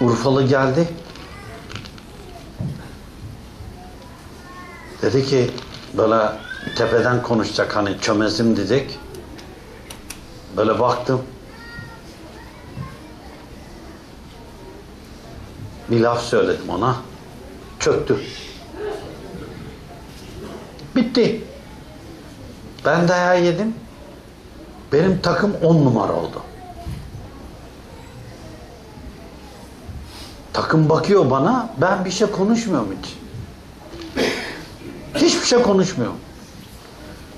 Urfalı geldi. Dedi ki böyle tepeden konuşacak, hani çömezim diyecek. Böyle baktım. Bir laf söyledim ona. Çöktü. Bitti. Ben dayağı yedim. Benim takım on numara oldu. Takım bakıyor bana. Ben bir şey konuşmuyorum hiç. Hiçbir şey konuşmuyorum.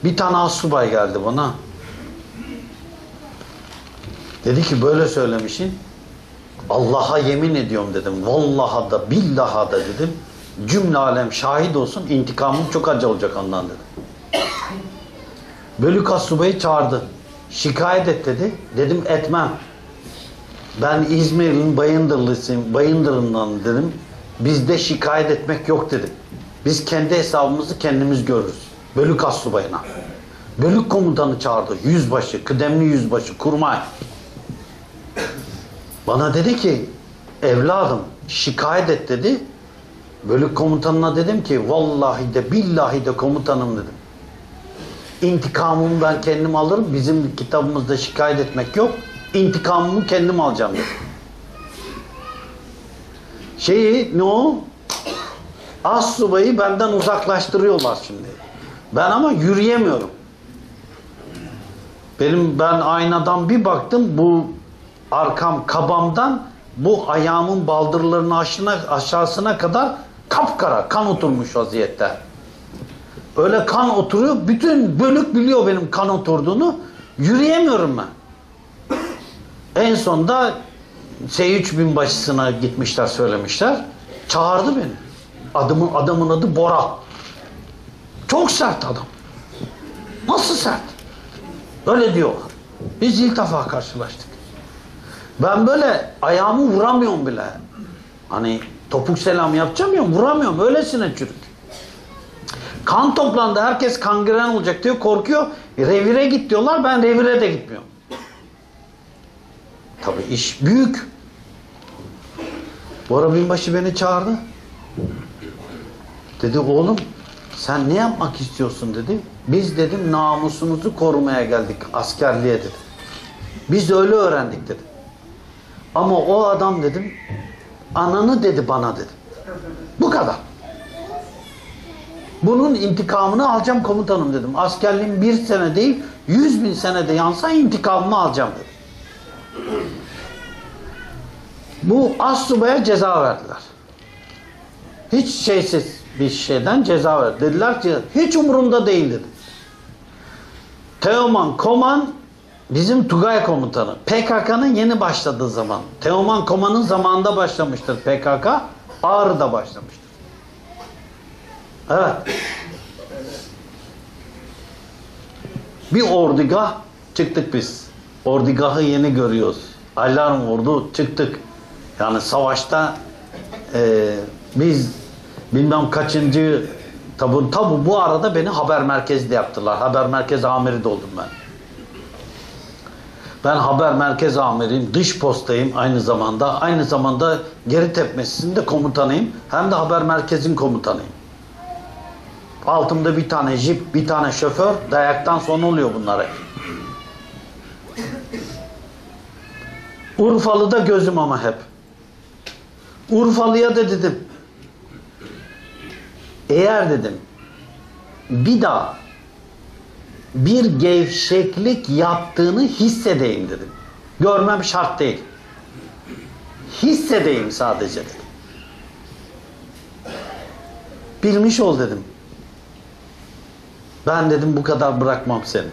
Bir tane astsubay geldi bana. Dedi ki böyle söylemişsin. Allah'a yemin ediyorum dedim. Vallaha da billaha da dedim. Cümle alem şahit olsun. İntikamım çok acı olacak ondan dedim. Bölük Assubay'ı çağırdı. Şikayet et dedi. Dedim etmem. Ben İzmir'in Bayındırlısıyım. Bayındır'ından dedim. Bizde şikayet etmek yok dedim. Biz kendi hesabımızı kendimiz görürüz. Bölük Assubay'ına. Bölük komutanı çağırdı. Yüzbaşı, kıdemli yüzbaşı, kurmay. Bana dedi ki, evladım şikayet et dedi. Bölük komutanına dedim ki, vallahi de billahi de komutanım dedim. İntikamımı ben kendim alırım. Bizim kitabımızda şikayet etmek yok. İntikamımı kendim alacağım dedim. Şeyi, ne o? Assubayı benden uzaklaştırıyorlar şimdi. Ben ama yürüyemiyorum. Benim ben aynadan bir baktım, bu arkam kabamdan bu ayağımın baldırlarının aşına, aşağısına kadar kapkara kan oturmuş vaziyette. Öyle kan oturuyor. Bütün bölük biliyor benim kan oturduğunu. Yürüyemiyorum ben. En sonunda S üç binbaşısına gitmişler, söylemişler. Çağırdı beni. Adımın, adamın adı Bora. Çok sert adam. Nasıl sert? Öyle diyor. Biz ilk defa karşılaştık. Ben böyle ayağımı vuramıyorum bile. Hani topuk selam yapacağım ya, vuramıyorum. Öylesine çürük. Kan toplandı. Herkes kangren olacak diyor. Korkuyor. Revire git diyorlar. Ben revire de gitmiyorum. Tabii iş büyük. Bora binbaşı beni çağırdı. Dedi oğlum sen ne yapmak istiyorsun dedi. Biz dedim namusumuzu korumaya geldik askerliğe dedi. Biz öyle öğrendik dedi. Ama o adam dedim ananı dedi bana dedi. Bu kadar. Bunun intikamını alacağım komutanım dedim. Askerliğim bir sene değil yüz bin senede yansa intikamımı alacağım dedim. Bu assubaya ceza verdiler. Hiç şeysiz bir şeyden ceza verdi. Dediler ki hiç umurumda değil dedi. Teoman Koman bizim Tugay komutanı. P K K'nın yeni başladığı zaman. Teoman Koman'ın zamanında başlamıştır P K K. Ağrı'da başlamıştır. Evet. Bir ordugah çıktık biz. Ordugahı yeni görüyoruz. Alarm vurdu çıktık. Yani savaşta e, biz bilmem kaçıncı tabu, tabu bu arada beni haber merkezde yaptılar. Haber merkez amiri de oldum ben. Ben haber merkez amiriyim, dış postayım aynı zamanda. Aynı zamanda geri tepmesinin de komutanıyım. Hem de haber merkezin komutanıyım. Altımda bir tane jip, bir tane şoför. Dayaktan sonra oluyor bunlara. Urfalı'da gözüm ama hep. Urfalı'ya da dedim. Eğer dedim bir daha bir gevşeklik yaptığını hissedeyim dedim. Görmem şart değil. Hissedeyim sadece dedim. Bilmiş ol dedim. Ben dedim bu kadar bırakmam seni.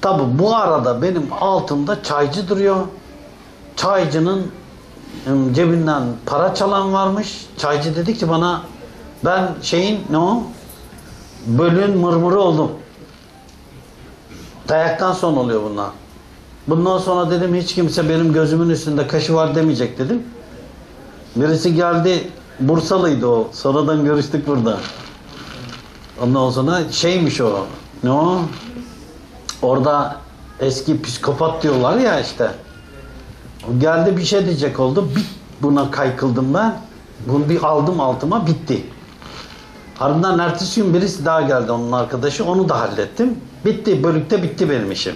Tabi bu arada benim altımda çaycı duruyor. Çaycının cebinden para çalan varmış. Çaycı dedi ki bana ben şeyin ne o? Bölüğün mırmırı oldum. Dayaktan son oluyor bunlar. Bundan sonra dedim hiç kimse benim gözümün üstünde kaşı var demeyecek dedim. Birisi geldi. Bursalıydı o. Sonradan görüştük burada. Ondan sonra şeymiş o. Ne o? Orada eski psikopat diyorlar ya işte. Geldi bir şey diyecek oldu. Bit buna kaykıldım ben. Bunu bir aldım altıma bitti. Ardından ertesi gün birisi daha geldi onun arkadaşı. Onu da hallettim. Bitti. Bölükte bitti benim işim.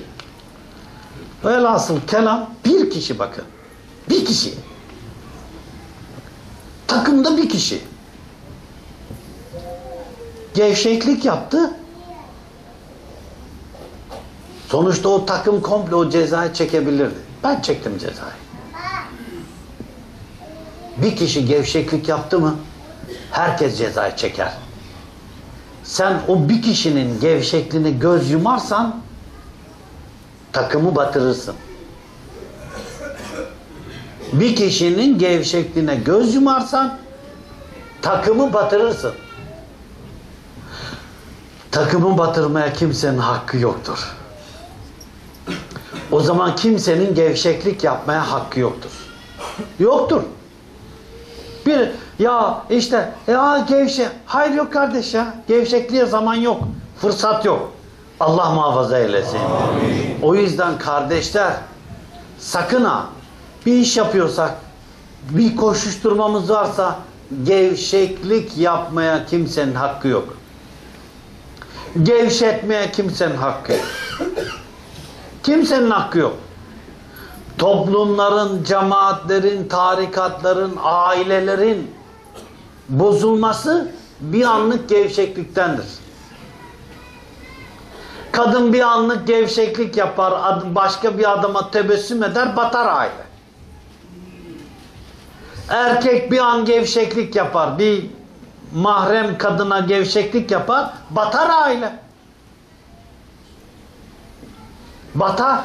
Velhasıl kelam bir kişi bakın. Bir kişi. Takımda bir kişi. Gevşeklik yaptı. Sonuçta o takım komple o cezayı çekebilirdi. Ben çektim cezayı. Bir kişi gevşeklik yaptı mı herkes cezayı çeker. Sen o bir kişinin gevşekliğine göz yumarsan takımı batırırsın. Bir kişinin gevşekliğine göz yumarsan takımı batırırsın. Takımı batırmaya kimsenin hakkı yoktur. O zaman kimsenin gevşeklik yapmaya hakkı yoktur. Yoktur. Bir ya işte ya gevşek. Hayır yok kardeş ya. Gevşekliğe zaman yok. Fırsat yok. Allah muhafaza eylesin. Amin. O yüzden kardeşler sakın ha bir iş yapıyorsak, bir koşuşturmamız varsa gevşeklik yapmaya kimsenin hakkı yok. Gevşetmeye kimsenin hakkı yok. Kimsenin hakkı yok. Toplumların, cemaatlerin, tarikatların, ailelerin bozulması bir anlık gevşekliktendir. Kadın bir anlık gevşeklik yapar, başka bir adama tebessüm eder, batar aile. Erkek bir an gevşeklik yapar, bir mahrem kadına gevşeklik yapar, batar aile. Batar.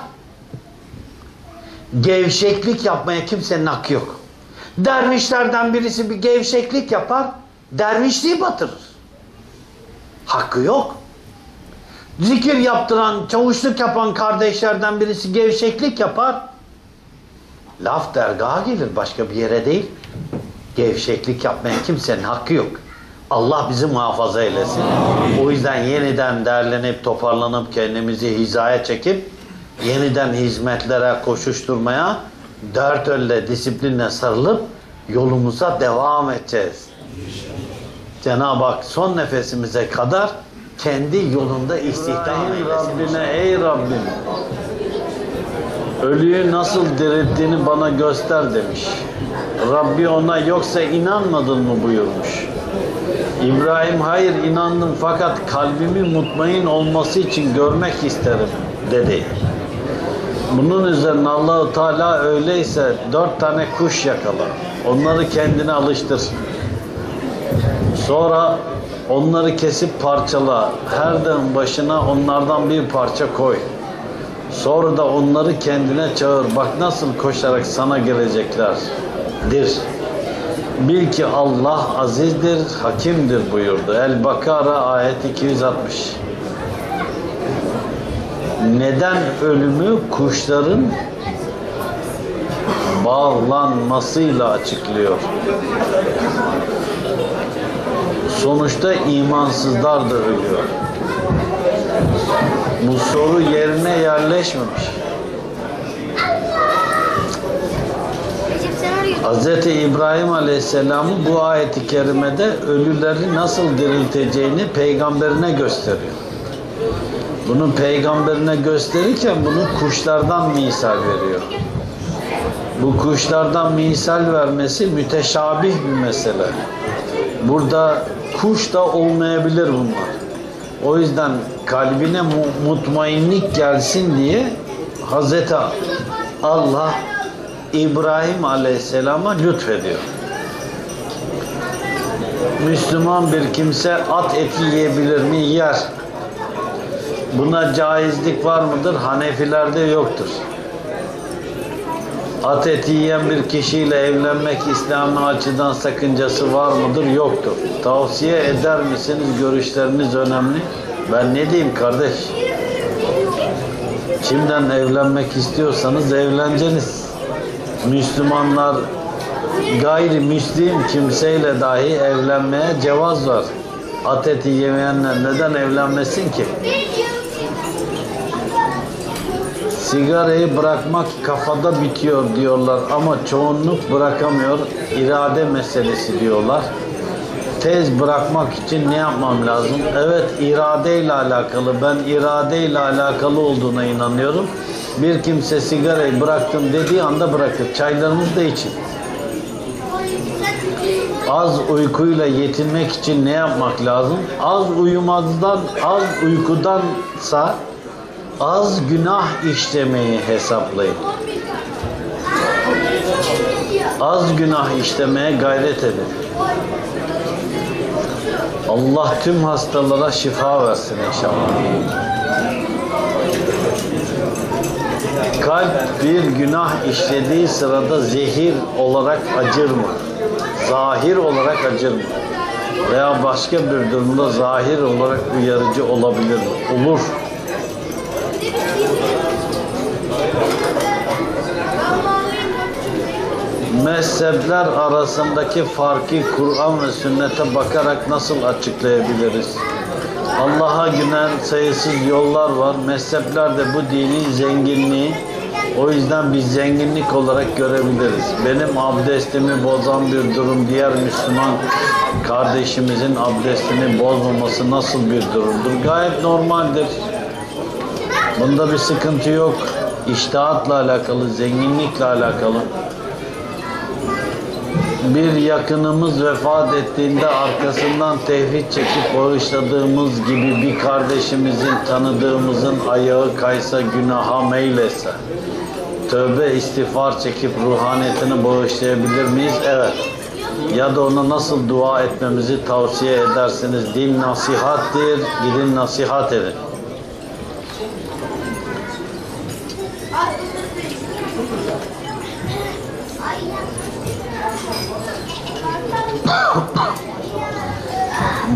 Gevşeklik yapmaya kimsenin hakkı yok. Dervişlerden birisi bir gevşeklik yapar, dervişliği batırır. Hakkı yok. Zikir yaptıran, çavuşluk yapan kardeşlerden birisi gevşeklik yapar, laf dergaha gelir, başka bir yere değil. Gevşeklik yapmaya kimsenin hakkı yok. Allah bizi muhafaza eylesin. Amin. O yüzden yeniden derlenip, toparlanıp, kendimizi hizaya çekip, yeniden hizmetlere koşuşturmaya, dört elle, disiplinle sarılıp yolumuza devam edeceğiz. Cenab-ı Hak son nefesimize kadar kendi yolunda istihdam eylesin. Ey Rabbim, ölüyü nasıl dirilttiğini bana göster demiş. Rabbi ona yoksa inanmadın mı buyurmuş. İbrahim hayır inandım fakat kalbimi mutmain olması için görmek isterim dedi. Bunun üzerine Allah-u Teala öyleyse dört tane kuş yakala. Onları kendine alıştır. Sonra onları kesip parçala. Her dağın başına onlardan bir parça koy. Sonra da onları kendine çağır. Bak nasıl koşarak sana geleceklerdir. Bil ki Allah azizdir, hakimdir buyurdu. El Bakara ayet iki yüz altmış. Neden ölümü kuşların bağlanmasıyla açıklıyor. Sonuçta imansızlar da ölüyor. Bu soru yerine yerleşmemiş. Hz. İbrahim Aleyhisselam'ı bu ayet-i kerimede ölüleri nasıl dirilteceğini peygamberine gösteriyor. Bunu peygamberine gösterirken bunu kuşlardan misal veriyor. Bu kuşlardan misal vermesi müteşabih bir mesele. Burada kuş da olmayabilir bunlar. O yüzden kalbine mutmainlik gelsin diye Hazreti Allah İbrahim Aleyhisselam'a lütfediyor. Müslüman bir kimse at eti yiyebilir mi? Yer. Buna caizlik var mıdır? Hanefilerde yoktur. At eti yiyen bir kişiyle evlenmek İslam'ın açıdan sakıncası var mıdır? Yoktur. Tavsiye eder misiniz? Görüşleriniz önemli. Ben ne diyeyim kardeş? Kimden evlenmek istiyorsanız evleneceksiniz. Müslümanlar gayrimüslim kimseyle dahi evlenmeye cevaz var. At eti yemeyenler neden evlenmesin ki? Sigarayı bırakmak kafada bitiyor diyorlar ama çoğunluk bırakamıyor. İrade meselesi diyorlar. Tez bırakmak için ne yapmam lazım? Evet, iradeyle alakalı. Ben iradeyle alakalı olduğuna inanıyorum. Bir kimse sigarayı bıraktım dediği anda bırakır. Çaylarınızı da için. Az uykuyla yetinmek için ne yapmak lazım? Az uyumazdan, az uykudansa az günah işlemeyi hesaplayın. Az günah işlemeye gayret edin. Allah tüm hastalara şifa versin inşallah. Kalp bir günah işlediği sırada zehir olarak acır mı? Zahir olarak acır mı? Veya başka bir durumda zahir olarak uyarıcı olabilir mi? Olur. Mezhepler arasındaki farkı Kur'an ve sünnete bakarak nasıl açıklayabiliriz? Allah'a günen sayısız yollar var. Mezhepler de bu dinin zenginliği. O yüzden biz zenginlik olarak görebiliriz. Benim abdestimi bozan bir durum, diğer Müslüman kardeşimizin abdestini bozmaması nasıl bir durumdur? Gayet normaldir. Bunda bir sıkıntı yok. İçtihatla alakalı, zenginlikle alakalı. Bir yakınımız vefat ettiğinde arkasından tevhid çekip bağışladığımız gibi bir kardeşimizin, tanıdığımızın ayağı kaysa, günaha meylese, tövbe istiğfar çekip ruhaniyetini bağışlayabilir miyiz? Evet. Ya da ona nasıl dua etmemizi tavsiye edersiniz? Din nasihattir, gidin nasihat edin.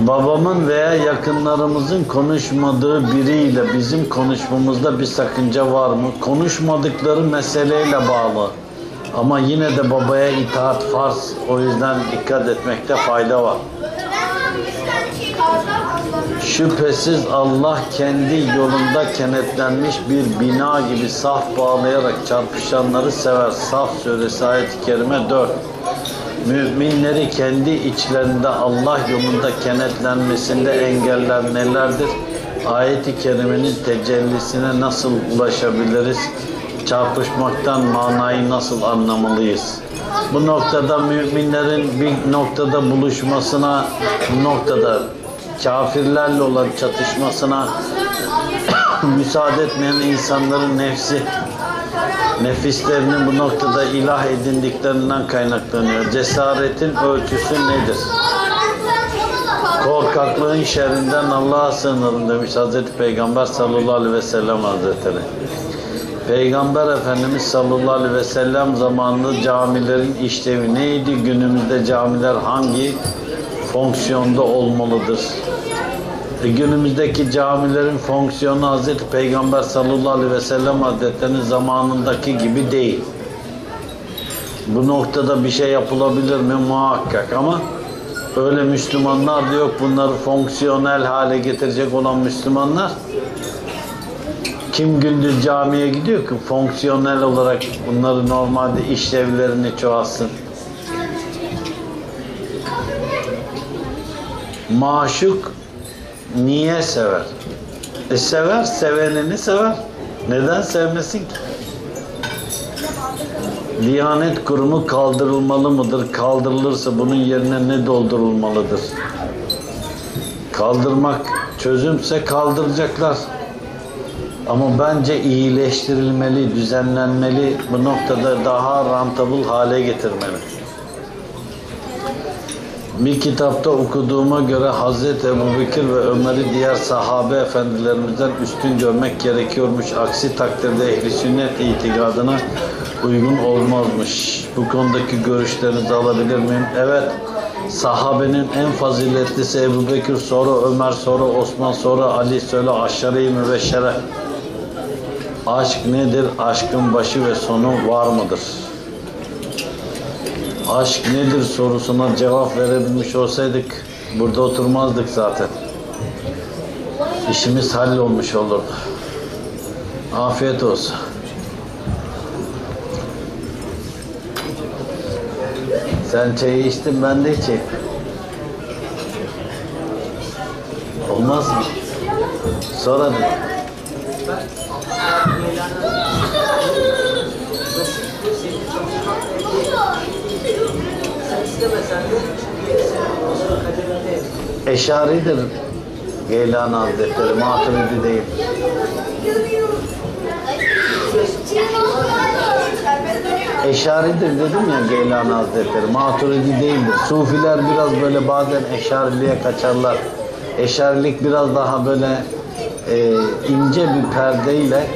Babamın veya yakınlarımızın konuşmadığı biriyle bizim konuşmamızda bir sakınca var mı? Konuşmadıkları meseleyle bağlı. Ama yine de babaya itaat farz. O yüzden dikkat etmekte fayda var. Şüphesiz Allah kendi yolunda kenetlenmiş bir bina gibi saf bağlayarak çarpışanları sever. Saf Suresi ayet-i kerime dört. Müminleri kendi içlerinde Allah yolunda kenetlenmesinde engeller nelerdir? Ayet-i kerimenin tecellisine nasıl ulaşabiliriz? Çarpışmaktan manayı nasıl anlamalıyız? Bu noktada müminlerin bir noktada buluşmasına, bu noktada kafirlerle olan çatışmasına müsaade etmeyen insanların nefsi, nefislerinin bu noktada ilah edindiklerinden kaynaklanıyor. Cesaretin ölçüsü nedir? Korkaklığın şerrinden Allah'a sığınırım demiş Hazreti Peygamber sallallahu aleyhi ve sellem Hazretleri. Peygamber Efendimiz sallallahu aleyhi ve sellem zamanında camilerin işlevi neydi? Günümüzde camiler hangi fonksiyonda olmalıdır? E, günümüzdeki camilerin fonksiyonu Hazreti Peygamber sallallahu aleyhi ve sellem Hazretleri'nin zamanındaki gibi değil. Bu noktada bir şey yapılabilir mi? Muhakkak, ama öyle Müslümanlar da yok. Bunları fonksiyonel hale getirecek olan Müslümanlar. Kim gündüz camiye gidiyor ki fonksiyonel olarak bunları normalde işlevlerini çoğalsın? Maşuk niye sever? E sever, sevenini sever. Neden sevmesin ki? Diyanet Kurumu kaldırılmalı mıdır? Kaldırılırsa bunun yerine ne doldurulmalıdır? Kaldırmak çözümse kaldıracaklar. Ama bence iyileştirilmeli, düzenlenmeli, bu noktada daha rentable hale getirmeli. Bir kitapta okuduğuma göre Hazreti Ebubekir ve Ömer'i diğer sahabe efendilerimizden üstün görmek gerekiyormuş. Aksi takdirde ehli sünnet itikadına uygun olmazmış. Bu konudaki görüşlerinizi alabilir miyim? Evet, sahabenin en faziletlisi Ebubekir, sonra Ömer, sonra Osman, sonra Ali, söyle aşere-i mübeşşere. Aşk nedir? Aşkın başı ve sonu var mıdır? Aşk nedir sorusuna cevap verebilmiş olsaydık burada oturmazdık zaten. İşimiz hallolmuş olurdu. Afiyet olsun. Sen çayı içtin, ben de içeyim. Olmaz mı? Sonra da. Eşaridir Geylani Hazretleri, Maturidi değil. Eşaridir dedim ya, Geylani Hazretleri, Maturidi değildir. Sufiler biraz böyle bazen eşariliğe kaçarlar. Eşarilik biraz daha böyle e, ince bir perdeyle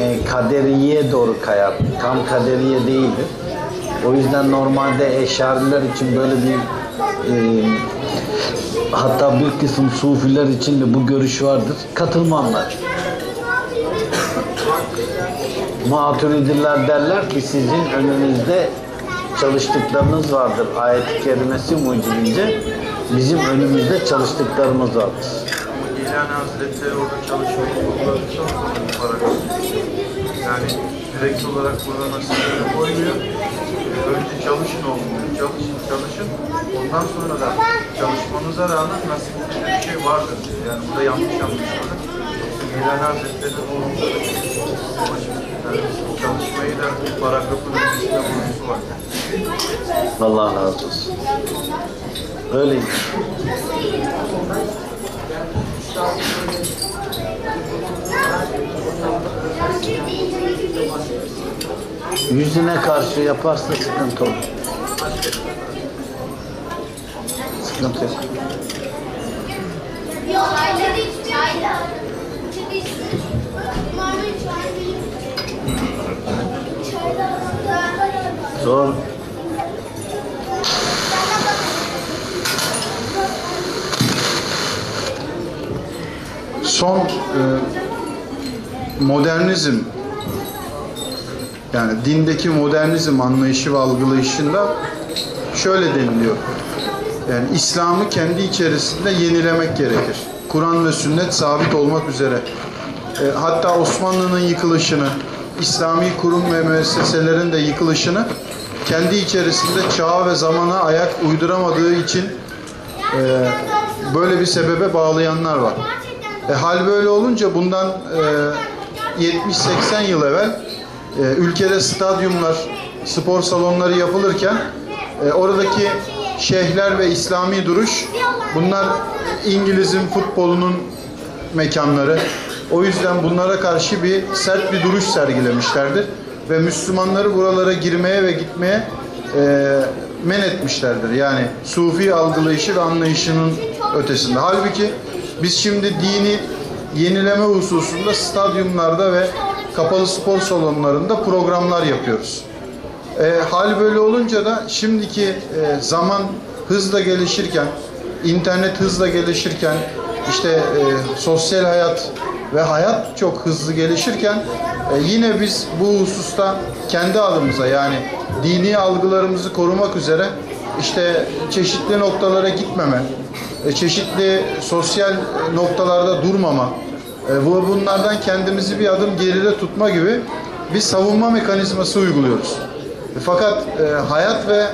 e, kaderiye doğru kayar. Tam kaderiye değildir. O yüzden normalde eşariler için böyle bir e, hatta bir kısım sufiler için de bu görüş vardır. Katılmamlar. Maturidiler derler ki sizin önünüzde çalıştıklarınız vardır. Ayet-i kerimesi mucibince bizim önümüzde çalıştıklarımız vardır. İlhan Hazretleri orada çalışıyor. Yani direkt olarak burada nasıl koymuyor. Önce çalışın olmuyor. Çalışın, çalışın. Ondan sonra da çalışmanıza rağmen nasıl bir şey vardır. Yani burada yanlış anlaşılır. İlhan Hazretleri çalışmayı da paragrafın içinde konusu var. Allah razı olsun. Öyle. Yüzüne karşı yaparsa sıkıntı olur. Sıkıntı yok. Zor. Son e, modernizm, yani dindeki modernizm anlayışı ve algılayışında şöyle deniliyor. Yani İslam'ı kendi içerisinde yenilemek gerekir. Kur'an ve sünnet sabit olmak üzere. E, hatta Osmanlı'nın yıkılışını, İslami kurum ve müesseselerin de yıkılışını kendi içerisinde çağa ve zamana ayak uyduramadığı için e, böyle bir sebebe bağlayanlar var. E, hal böyle olunca bundan e, yetmiş seksen yıl evvel e, ülkede stadyumlar, spor salonları yapılırken e, oradaki şeyhler ve İslami duruş, bunlar İngiliz'in futbolunun mekanları. O yüzden bunlara karşı bir sert bir duruş sergilemişlerdir. Ve Müslümanları buralara girmeye ve gitmeye e, men etmişlerdir. Yani Sufi algılayışı ve anlayışının ötesinde. Halbuki biz şimdi dini yenileme hususunda stadyumlarda ve kapalı spor salonlarında programlar yapıyoruz. E, hal böyle olunca da şimdiki e, zaman hızla gelişirken, internet hızla gelişirken, işte e, sosyal hayat ve hayat çok hızlı gelişirken e, yine biz bu hususta kendi adımıza, yani dini algılarımızı korumak üzere işte çeşitli noktalara gitmeme, çeşitli sosyal noktalarda durmama ve bunlardan kendimizi bir adım geride tutma gibi bir savunma mekanizması uyguluyoruz. Fakat hayat ve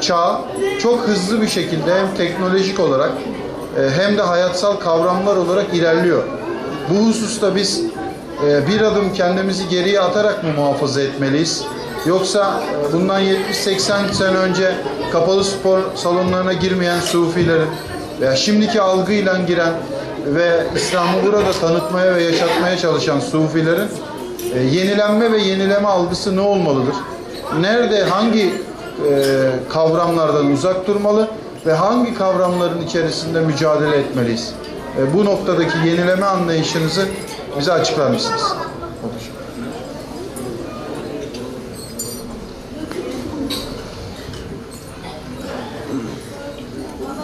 çağ çok hızlı bir şekilde hem teknolojik olarak hem de hayatsal kavramlar olarak ilerliyor. Bu hususta biz bir adım kendimizi geriye atarak mı muhafaza etmeliyiz? Yoksa bundan yetmiş seksen sene önce kapalı spor salonlarına girmeyen sufilerin veya şimdiki algıyla giren ve İslam'ı burada tanıtmaya ve yaşatmaya çalışan sufilerin e, yenilenme ve yenileme algısı ne olmalıdır? Nerede, hangi e, kavramlardan uzak durmalı ve hangi kavramların içerisinde mücadele etmeliyiz? E, bu noktadaki yenileme anlayışınızı bize açıklar mısınız?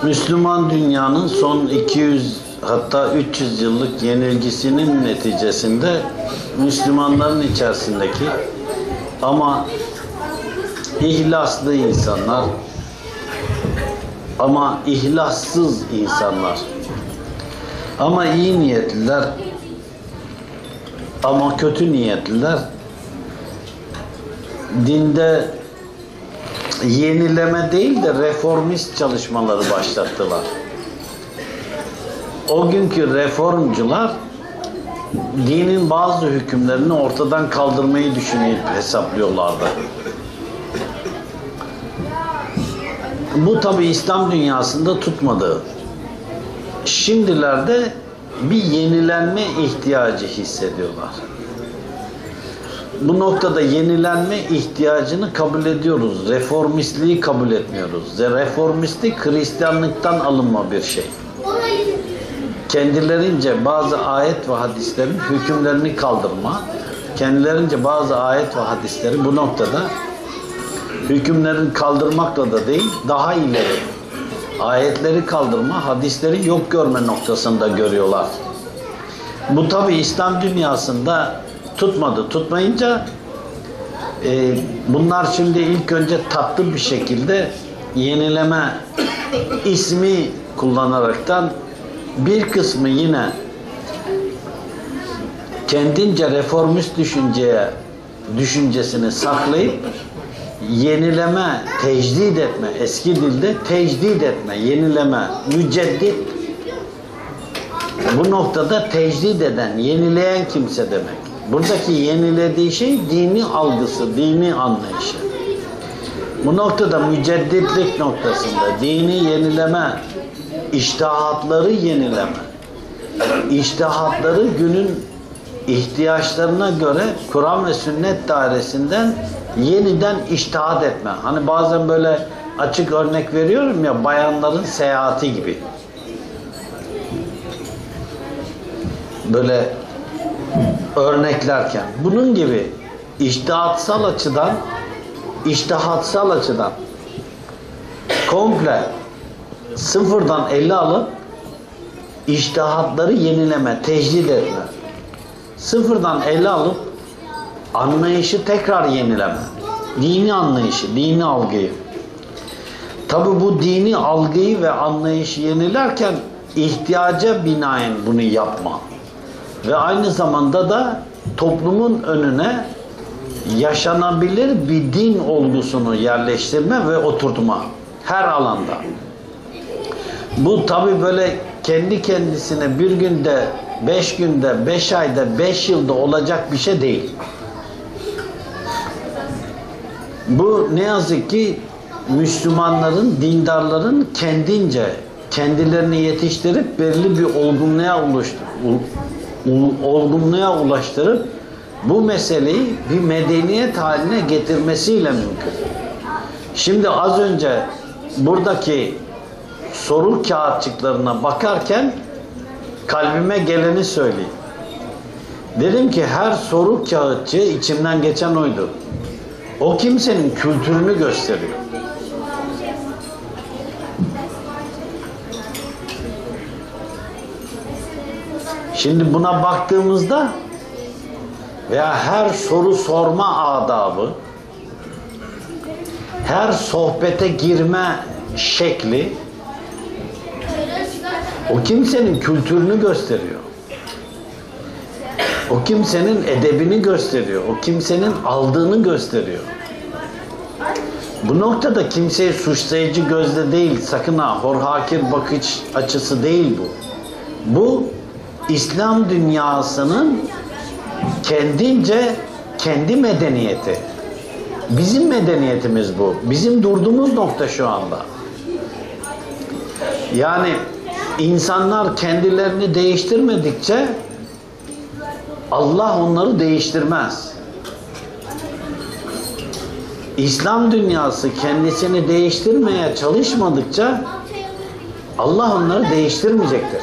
Müslüman dünyanın son iki yüz hatta üç yüz yıllık yenilgisinin neticesinde Müslümanların içerisindeki ama ihlaslı insanlar ama ihlassız insanlar ama iyi niyetliler ama kötü niyetliler dinde yenileme değil de reformist çalışmaları başlattılar. O günkü reformcular dinin bazı hükümlerini ortadan kaldırmayı düşünüp hesaplıyorlardı. Bu tabi İslam dünyasında tutmadı. Şimdilerde bir yenilenme ihtiyacı hissediyorlar. Bu noktada yenilenme ihtiyacını kabul ediyoruz. Reformistliği kabul etmiyoruz. Reformistlik Hristiyanlıktan alınma bir şey. Kendilerince bazı ayet ve hadislerin hükümlerini kaldırma kendilerince bazı ayet ve hadisleri bu noktada hükümlerini kaldırmakla da değil, daha ileri ayetleri kaldırma, hadisleri yok görme noktasında görüyorlar. Bu tabi İslam dünyasında tutmadı. Tutmayınca e, bunlar şimdi ilk önce tatlı bir şekilde yenileme ismi kullanaraktan bir kısmı yine kendince reformist düşünceye düşüncesini saklayıp yenileme, tecdid etme, eski dilde tecdid etme, yenileme, müceddit. Bu noktada tecdid eden, yenileyen kimse demek. Buradaki yenilediği şey dini algısı, dini anlayışı. Bu noktada mücedditlik noktasında dini yenileme, iştihatları yenileme, iştihatları günün ihtiyaçlarına göre Kur'an ve sünnet dairesinden yeniden iştihat etme. Hani bazen böyle açık örnek veriyorum ya, bayanların seyahati gibi. Böyle örneklerken. Bunun gibi iştihatsal açıdan iştihatsal açıdan komple sıfırdan ele alıp iştihatları yenileme, tecdid etme. Sıfırdan ele alıp anlayışı tekrar yenileme. Dini anlayışı, dini algıyı. Tabi bu dini algıyı ve anlayışı yenilerken ihtiyaca binaen bunu yapma. Ve aynı zamanda da toplumun önüne yaşanabilir bir din olgusunu yerleştirme ve oturtma. Her alanda. Bu tabi böyle kendi kendisine bir günde, beş günde, beş ayda, beş yılda olacak bir şey değil. Bu ne yazık ki Müslümanların, dindarların kendince, kendilerini yetiştirip belli bir olgunluğa ulaştırıp, olgunluğa ulaştırıp bu meseleyi bir medeniyet haline getirmesiyle mümkün. Şimdi az önce buradaki soru kağıtçıklarına bakarken kalbime geleni söyleyeyim. Dedim ki her soru kağıtçı, içimden geçen oydu, o kimsenin kültürünü gösteriyor. Şimdi buna baktığımızda veya her soru sorma adabı, her sohbete girme şekli o kimsenin kültürünü gösteriyor. O kimsenin edebini gösteriyor. O kimsenin aldığını gösteriyor. Bu noktada kimseyi suçlayıcı gözle değil, sakın ha, hor hakir bakış açısı değil bu. Bu İslam dünyasının kendince kendi medeniyeti. Bizim medeniyetimiz bu. Bizim durduğumuz nokta şu anda. Yani insanlar kendilerini değiştirmedikçe Allah onları değiştirmez. İslam dünyası kendisini değiştirmeye çalışmadıkça Allah onları değiştirmeyecektir.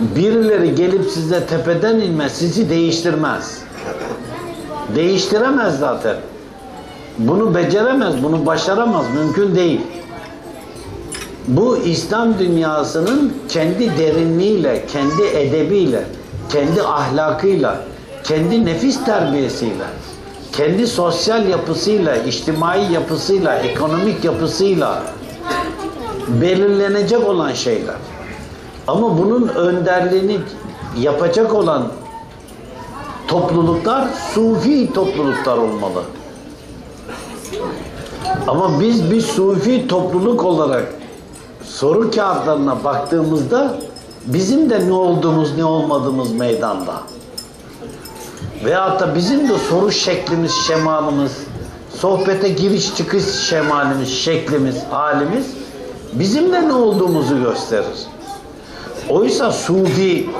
Birileri gelip size tepeden inme sizi değiştirmez. Değiştiremez zaten. Bunu beceremez, bunu başaramaz, mümkün değil. Bu İslam dünyasının kendi derinliğiyle, kendi edebiyle, kendi ahlakıyla, kendi nefis terbiyesiyle, kendi sosyal yapısıyla, içtimai yapısıyla, ekonomik yapısıyla belirlenecek olan şeyler. Ama bunun önderliğini yapacak olan topluluklar sufi topluluklar olmalı. Ama biz bir sufi topluluk olarak soru kağıtlarına baktığımızda bizim de ne olduğumuz ne olmadığımız meydanda. Veyahut da bizim de soru şeklimiz, şemalimiz, sohbete giriş çıkış şemalimiz, şeklimiz, halimiz bizim de ne olduğumuzu gösterir. Oysa Sufi,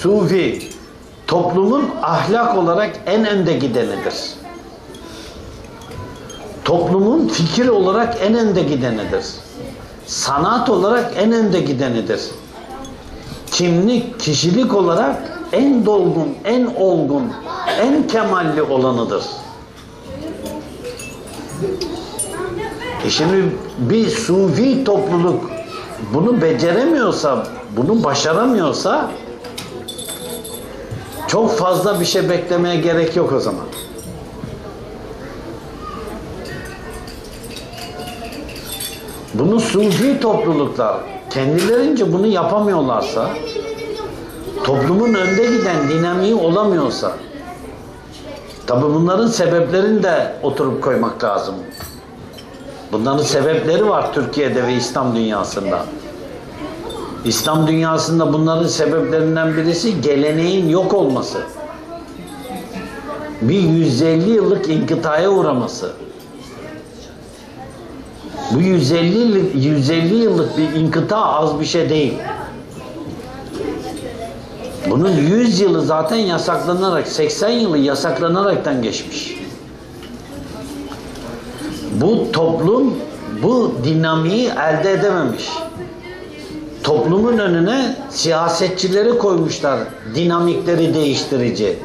Sufi toplumun ahlak olarak en önde gidenidir. Toplumun fikir olarak en önde gidenidir. Sanat olarak en önde gidenidir. Kimlik, kişilik olarak en dolgun, en olgun, en kemalli olanıdır. E şimdi bir sufi topluluk bunu beceremiyorsa, bunu başaramıyorsa çok fazla bir şey beklemeye gerek yok o zaman. Bunu sufi topluluklar kendilerince bunu yapamıyorlarsa, toplumun önde giden dinamiği olamıyorsa, tabi bunların sebeplerini de oturup koymak lazım. Bunların sebepleri var Türkiye'de ve İslam dünyasında. İslam dünyasında bunların sebeplerinden birisi geleneğin yok olması. Bir yüz elli yıllık inkıtaya uğraması. Bu yüz elli, yüz elli yıllık bir inkıta az bir şey değil. Bunun yüz yılı zaten yasaklanarak, seksen yılı yasaklanaraktan geçmiş. Bu toplum bu dinamiği elde edememiş. Toplumun önüne siyasetçileri koymuşlar dinamikleri değiştirici.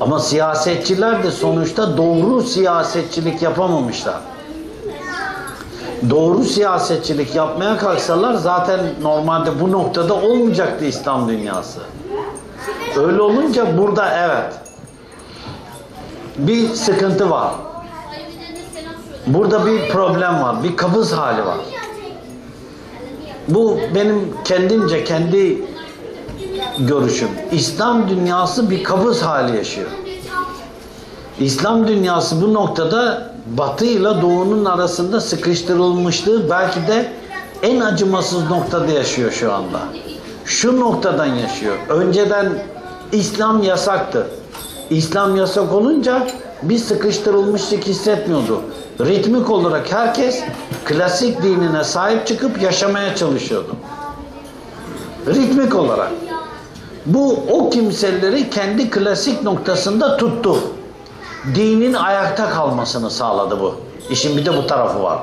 Ama siyasetçiler de sonuçta doğru siyasetçilik yapamamışlar. Doğru siyasetçilik yapmaya kalksalar zaten normalde bu noktada olmayacaktı İslam dünyası. Öyle olunca burada evet bir sıkıntı var. Burada bir problem var, bir kabız hali var. Bu benim kendimce kendi görüşüm. İslam dünyası bir kabız hali yaşıyor. İslam dünyası bu noktada Batı ile Doğu'nun arasında sıkıştırılmışlığı belki de en acımasız noktada yaşıyor şu anda. Şu noktadan yaşıyor. Önceden İslam yasaktı. İslam yasak olunca bir sıkıştırılmışlık hissetmiyordu. Ritmik olarak herkes klasik dinine sahip çıkıp yaşamaya çalışıyordu. Ritmik olarak. Bu o kimseleri kendi klasik noktasında tuttu. Dinin ayakta kalmasını sağladı bu. İşin bir de bu tarafı var.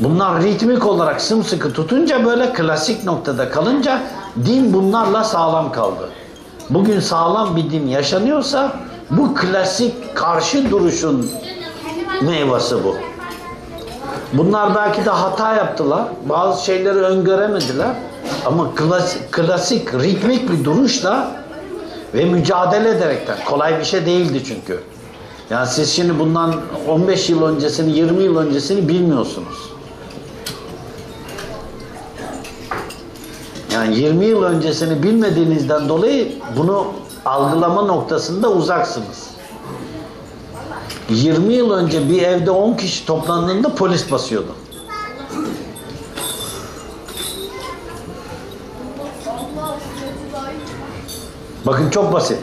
Bunlar ritmik olarak sımsıkı tutunca, böyle klasik noktada kalınca din bunlarla sağlam kaldı. Bugün sağlam bir din yaşanıyorsa bu klasik karşı duruşun meyvesi bu. Bunlar belki de hata yaptılar. Bazı şeyleri öngöremediler. Ama klasik, klasik ritmik bir duruşla ve mücadele ederekten. Kolay bir şey değildi çünkü. Yani siz şimdi bundan on beş yıl öncesini, yirmi yıl öncesini bilmiyorsunuz. Yani yirmi yıl öncesini bilmediğinizden dolayı bunu algılama noktasında uzaksınız. yirmi yıl önce bir evde on kişi toplandığında polis basıyordu. Bakın çok basit.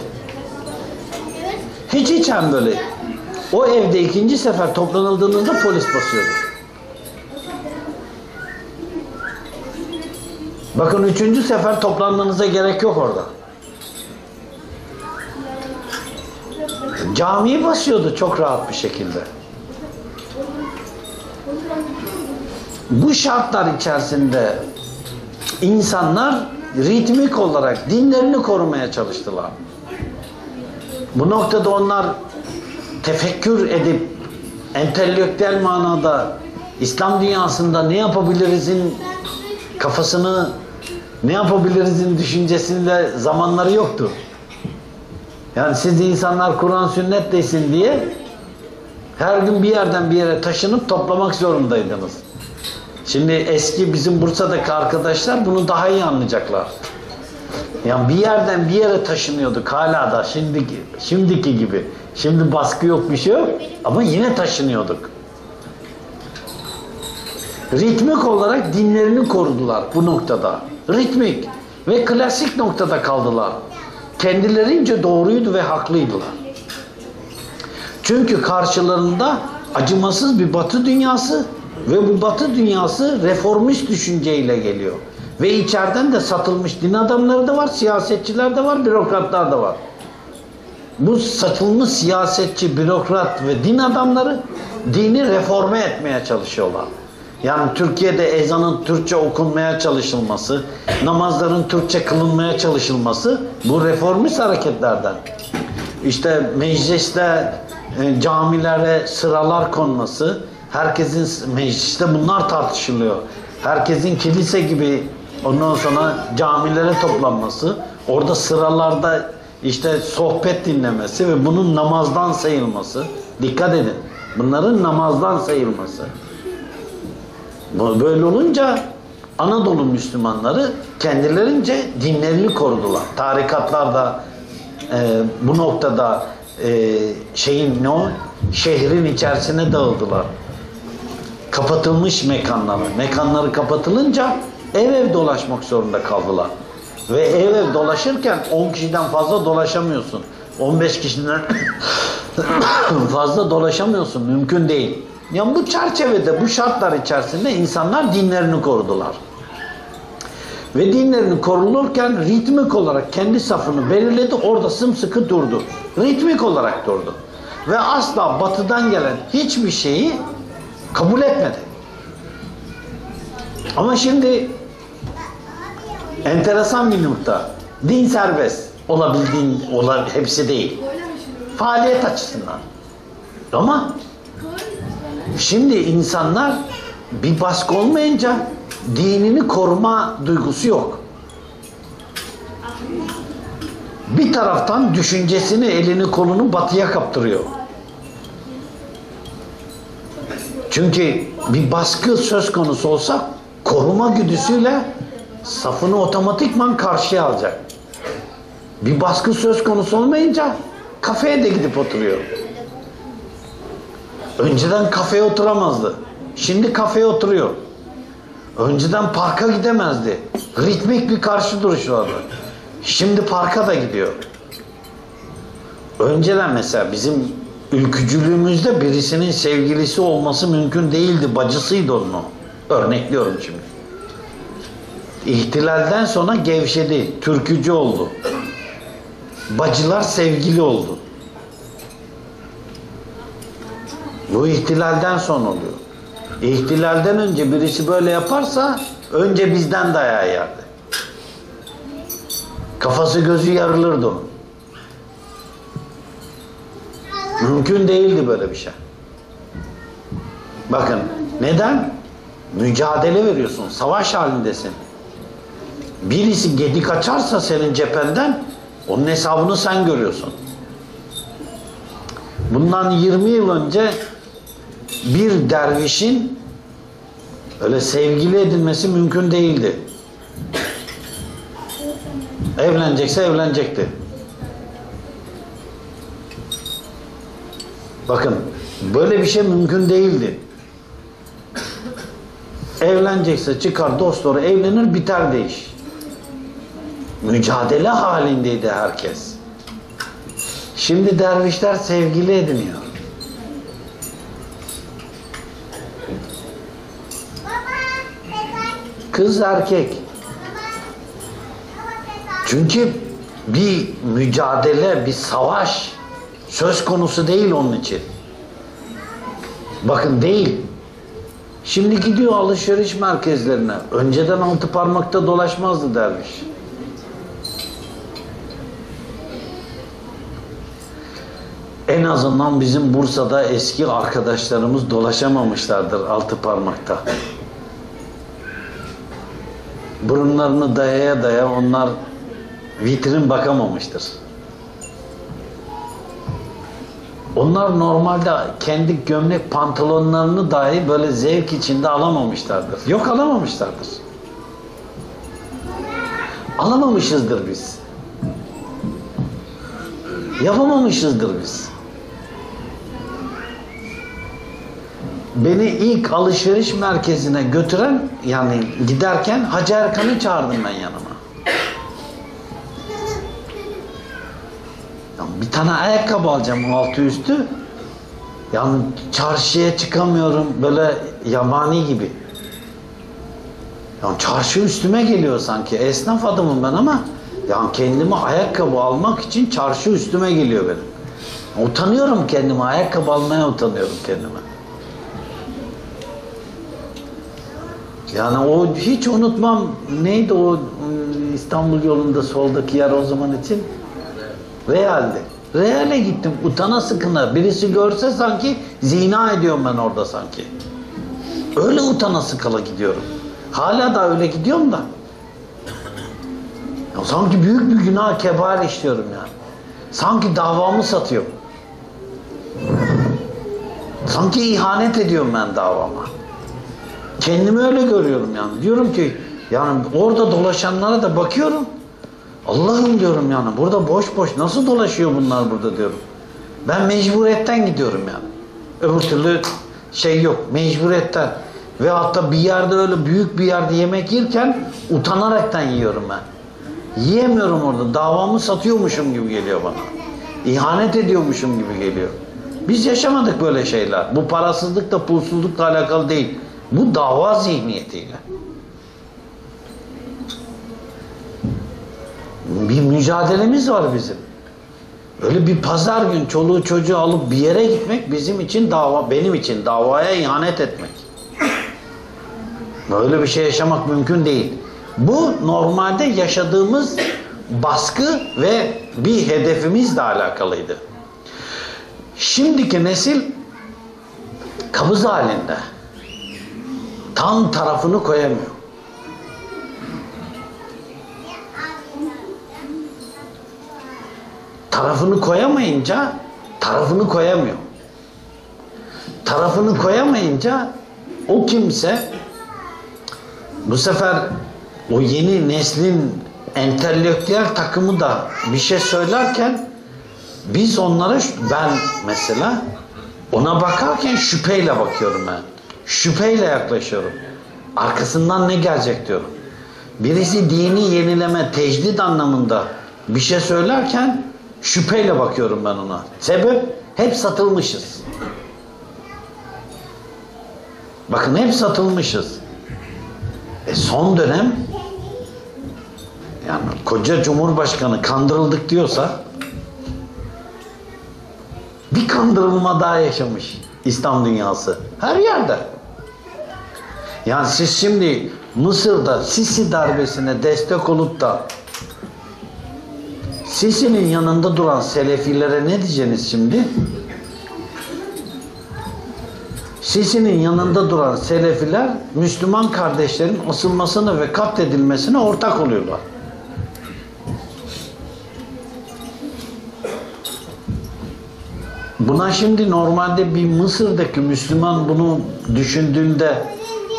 Hiç hiç hem böyle. O evde ikinci sefer toplanıldığında polis basıyordu. Bakın üçüncü sefer toplanmanıza gerek yok orada. Camiyi basıyordu çok rahat bir şekilde. Bu şartlar içerisinde insanlar ritmik olarak dinlerini korumaya çalıştılar. Bu noktada onlar tefekkür edip entelektüel manada İslam dünyasında ne yapabilirizin kafasını, ne yapabilirizin düşüncesinde zamanları yoktu. Yani siz insanlar Kur'an sünnet desin diye her gün bir yerden bir yere taşınıp toplamak zorundaydınız. Şimdi eski bizim Bursa'daki arkadaşlar bunu daha iyi anlayacaklar. Yani bir yerden bir yere taşınıyorduk hala da şimdiki, şimdiki gibi. Şimdi baskı yok, bir şey yok ama yine taşınıyorduk. Ritmik olarak dinlerini korudular bu noktada. Ritmik ve klasik noktada kaldılar. Kendilerince doğruydu ve haklıydılar. Çünkü karşılarında acımasız bir Batı dünyası ve bu Batı dünyası reformist düşünceyle geliyor. Ve içeriden de satılmış din adamları da var, siyasetçiler de var, bürokratlar da var. Bu satılmış siyasetçi, bürokrat ve din adamları dini reforme etmeye çalışıyorlar. Yani Türkiye'de ezanın Türkçe okunmaya çalışılması, namazların Türkçe kılınmaya çalışılması bu reformist hareketlerden. işte mecliste, e, camilere sıralar konması, herkesin mecliste bunlar tartışılıyor. Herkesin kilise gibi ondan sonra camilere toplanması, orada sıralarda işte sohbet dinlemesi ve bunun namazdan sayılması. Dikkat edin, bunların namazdan sayılması. Böyle olunca Anadolu Müslümanları kendilerince dinlerini korudular. Tarikatlar da e, bu noktada e, şeyin ne o? Şehrin içerisine dağıldılar. Kapatılmış mekanları. Mekanları kapatılınca ev ev dolaşmak zorunda kaldılar. Ve ev ev dolaşırken on kişiden fazla dolaşamıyorsun. on beş kişiden fazla dolaşamıyorsun. Mümkün değil. Yani bu çerçevede, bu şartlar içerisinde insanlar dinlerini korudular. Ve dinlerini korulurken ritmik olarak kendi safını belirledi. Orada sımsıkı durdu. Ritmik olarak durdu. Ve asla batıdan gelen hiçbir şeyi kabul etmedi. Ama şimdi enteresan bir nokta. Din serbest. Olabildiğin, olan, hepsi değil. Faaliyet açısından. Ama şimdi insanlar bir baskı olmayınca dinini koruma duygusu yok. Bir taraftan düşüncesini, elini kolunu batıya kaptırıyor. Çünkü bir baskı söz konusu olsa koruma güdüsüyle safını otomatikman karşıya alacak. Bir baskı söz konusu olmayınca kafeye de gidip oturuyor. Önceden kafeye oturamazdı. Şimdi kafeye oturuyor. Önceden parka gidemezdi. Ritmik bir karşı duruş vardı. Şimdi parka da gidiyor. Önceden mesela bizim ülkücülüğümüzde birisinin sevgilisi olması mümkün değildi. Bacısıydı onun o. Örnekliyorum şimdi. İhtilalden sonra gevşedi. Türkücü oldu. Bacılar sevgili oldu. Bu ihtilalden sonra oluyor. İhtilalden önce birisi böyle yaparsa önce bizden dayağı yerdi. Kafası gözü yarılırdı onun. Mümkün değildi böyle bir şey. Bakın neden? Mücadele veriyorsun. Savaş halindesin. Birisi gedik açarsa senin cephenden onun hesabını sen görüyorsun. Bundan yirmi yıl önce bir dervişin öyle sevgili edilmesi mümkün değildi. Evlenecekse evlenecekti. Bakın böyle bir şey mümkün değildi. Evlenecekse çıkar dostları evlenir biter de iş. Mücadele halindeydi herkes. Şimdi dervişler sevgili ediniyor. Kız erkek. Çünkü bir mücadele, bir savaş söz konusu değil onun için. Bakın değil. Şimdi gidiyor alışveriş merkezlerine. Önceden altı parmakta dolaşmazdı derviş. En azından bizim Bursa'da eski arkadaşlarımız dolaşamamışlardır altı parmakta. Burunlarını dayaya daya onlar vitrin bakamamıştır. Onlar normalde kendi gömlek pantolonlarını dahi böyle zevk içinde alamamışlardır. Yok alamamışlardır. Alamamışızdır biz. Yapamamışızdır biz. Beni ilk alışveriş merkezine götüren, yani giderken Hacı Erkan'ı çağırdım ben yanıma. Ya bir tane ayakkabı alacağım altı üstü. Yani çarşıya çıkamıyorum böyle yabani gibi. Yani çarşı üstüme geliyor sanki. Esnaf adamım ben ama yani kendime ayakkabı almak için çarşı üstüme geliyor benim. Utanıyorum kendime. Ayakkabı almaya utanıyorum kendime. Yani o hiç unutmam, neydi o İstanbul yolunda soldaki yer o zaman için? Real'di. Reale gittim utana sıkına. Birisi görse sanki zina ediyorum ben orada sanki. Öyle utana sıkala gidiyorum. Hala da öyle gidiyorum da. Ya sanki büyük bir günah kebair işliyorum yani. Sanki davamı satıyorum. Sanki ihanet ediyorum ben davama. Kendimi öyle görüyorum yani. Diyorum ki yani orada dolaşanlara da bakıyorum. Allah'ım diyorum yani burada boş boş nasıl dolaşıyor bunlar burada diyorum. Ben mecburiyetten gidiyorum yani. Öbür türlü şey yok, mecburiyetten. Ve hatta bir yerde öyle büyük bir yerde yemek yerken utanaraktan yiyorum ben. Yiyemiyorum orada. Davamı satıyormuşum gibi geliyor bana. İhanet ediyormuşum gibi geliyor. Biz yaşamadık böyle şeyler. Bu parasızlık da pulsuzlukla alakalı değil. Bu dava zihniyetiyle. Bir mücadelemiz var bizim. Öyle bir pazar gün çoluğu çocuğu alıp bir yere gitmek bizim için dava, benim için davaya ihanet etmek. Böyle bir şey yaşamak mümkün değil. Bu normalde yaşadığımız baskı ve bir hedefimizle alakalıydı. Şimdiki nesil kabız halinde. Tam tarafını koyamıyor. Tarafını koyamayınca tarafını koyamıyor. Tarafını koyamayınca o kimse bu sefer o yeni neslin entelektüel takımı da bir şey söylerken biz onlara, ben mesela ona bakarken şüpheyle bakıyorum ben. Şüpheyle yaklaşıyorum. Arkasından ne gelecek diyorum. Birisi dini yenileme, tecdid anlamında bir şey söylerken şüpheyle bakıyorum ben ona. Sebep? Hep satılmışız. Bakın hep satılmışız. E son dönem yani koca Cumhurbaşkanı kandırıldık diyorsa bir kandırılma daha yaşamış İslam dünyası. Her yerde. Yani siz şimdi Mısır'da Sisi darbesine destek olup da Sisi'nin yanında duran selefilere ne diyeceksiniz şimdi? Sisi'nin yanında duran selefiler Müslüman kardeşlerin asılmasına ve katledilmesine ortak oluyorlar. Buna şimdi normalde bir Mısır'daki Müslüman bunu düşündüğünde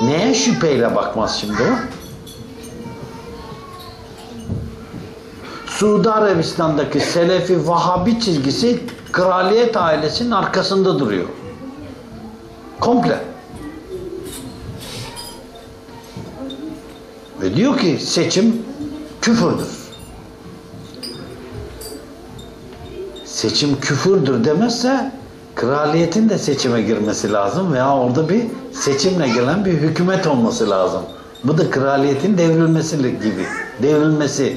neye şüpheyle bakmaz şimdi o? Suudi Arabistan'daki Selefi Vahabi çizgisi kraliyet ailesinin arkasında duruyor. Komple. Ve diyor ki seçim küfürdür. Seçim küfürdür demezse kraliyetin de seçime girmesi lazım veya orada bir seçimle gelen bir hükümet olması lazım. Bu da kraliyetin devrilmesi gibi. Devrilmesi.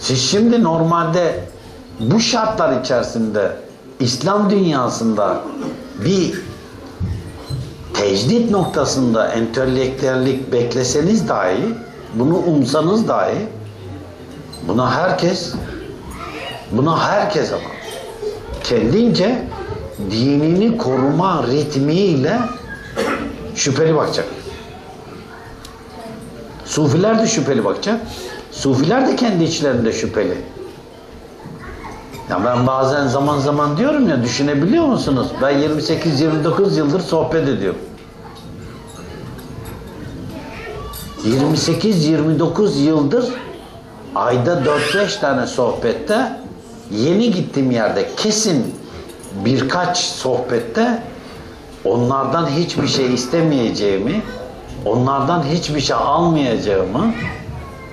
Siz şimdi normalde bu şartlar içerisinde İslam dünyasında bir tecdit noktasında entelektüellik bekleseniz dahi, bunu umsanız dahi buna herkes buna herkes ama kendince dinini koruma ritmiyle şüpheli bakacak. Sufiler de şüpheli bakacak. Sufiler de kendi içlerinde şüpheli. Ya ben bazen zaman zaman diyorum ya, düşünebiliyor musunuz? Ben yirmi sekiz yirmi dokuz yıldır sohbet ediyorum. yirmi sekiz yirmi dokuz yıldır ayda dört beş tane sohbette, yeni gittiğim yerde kesin birkaç sohbette onlardan hiçbir şey istemeyeceğimi, onlardan hiçbir şey almayacağımı,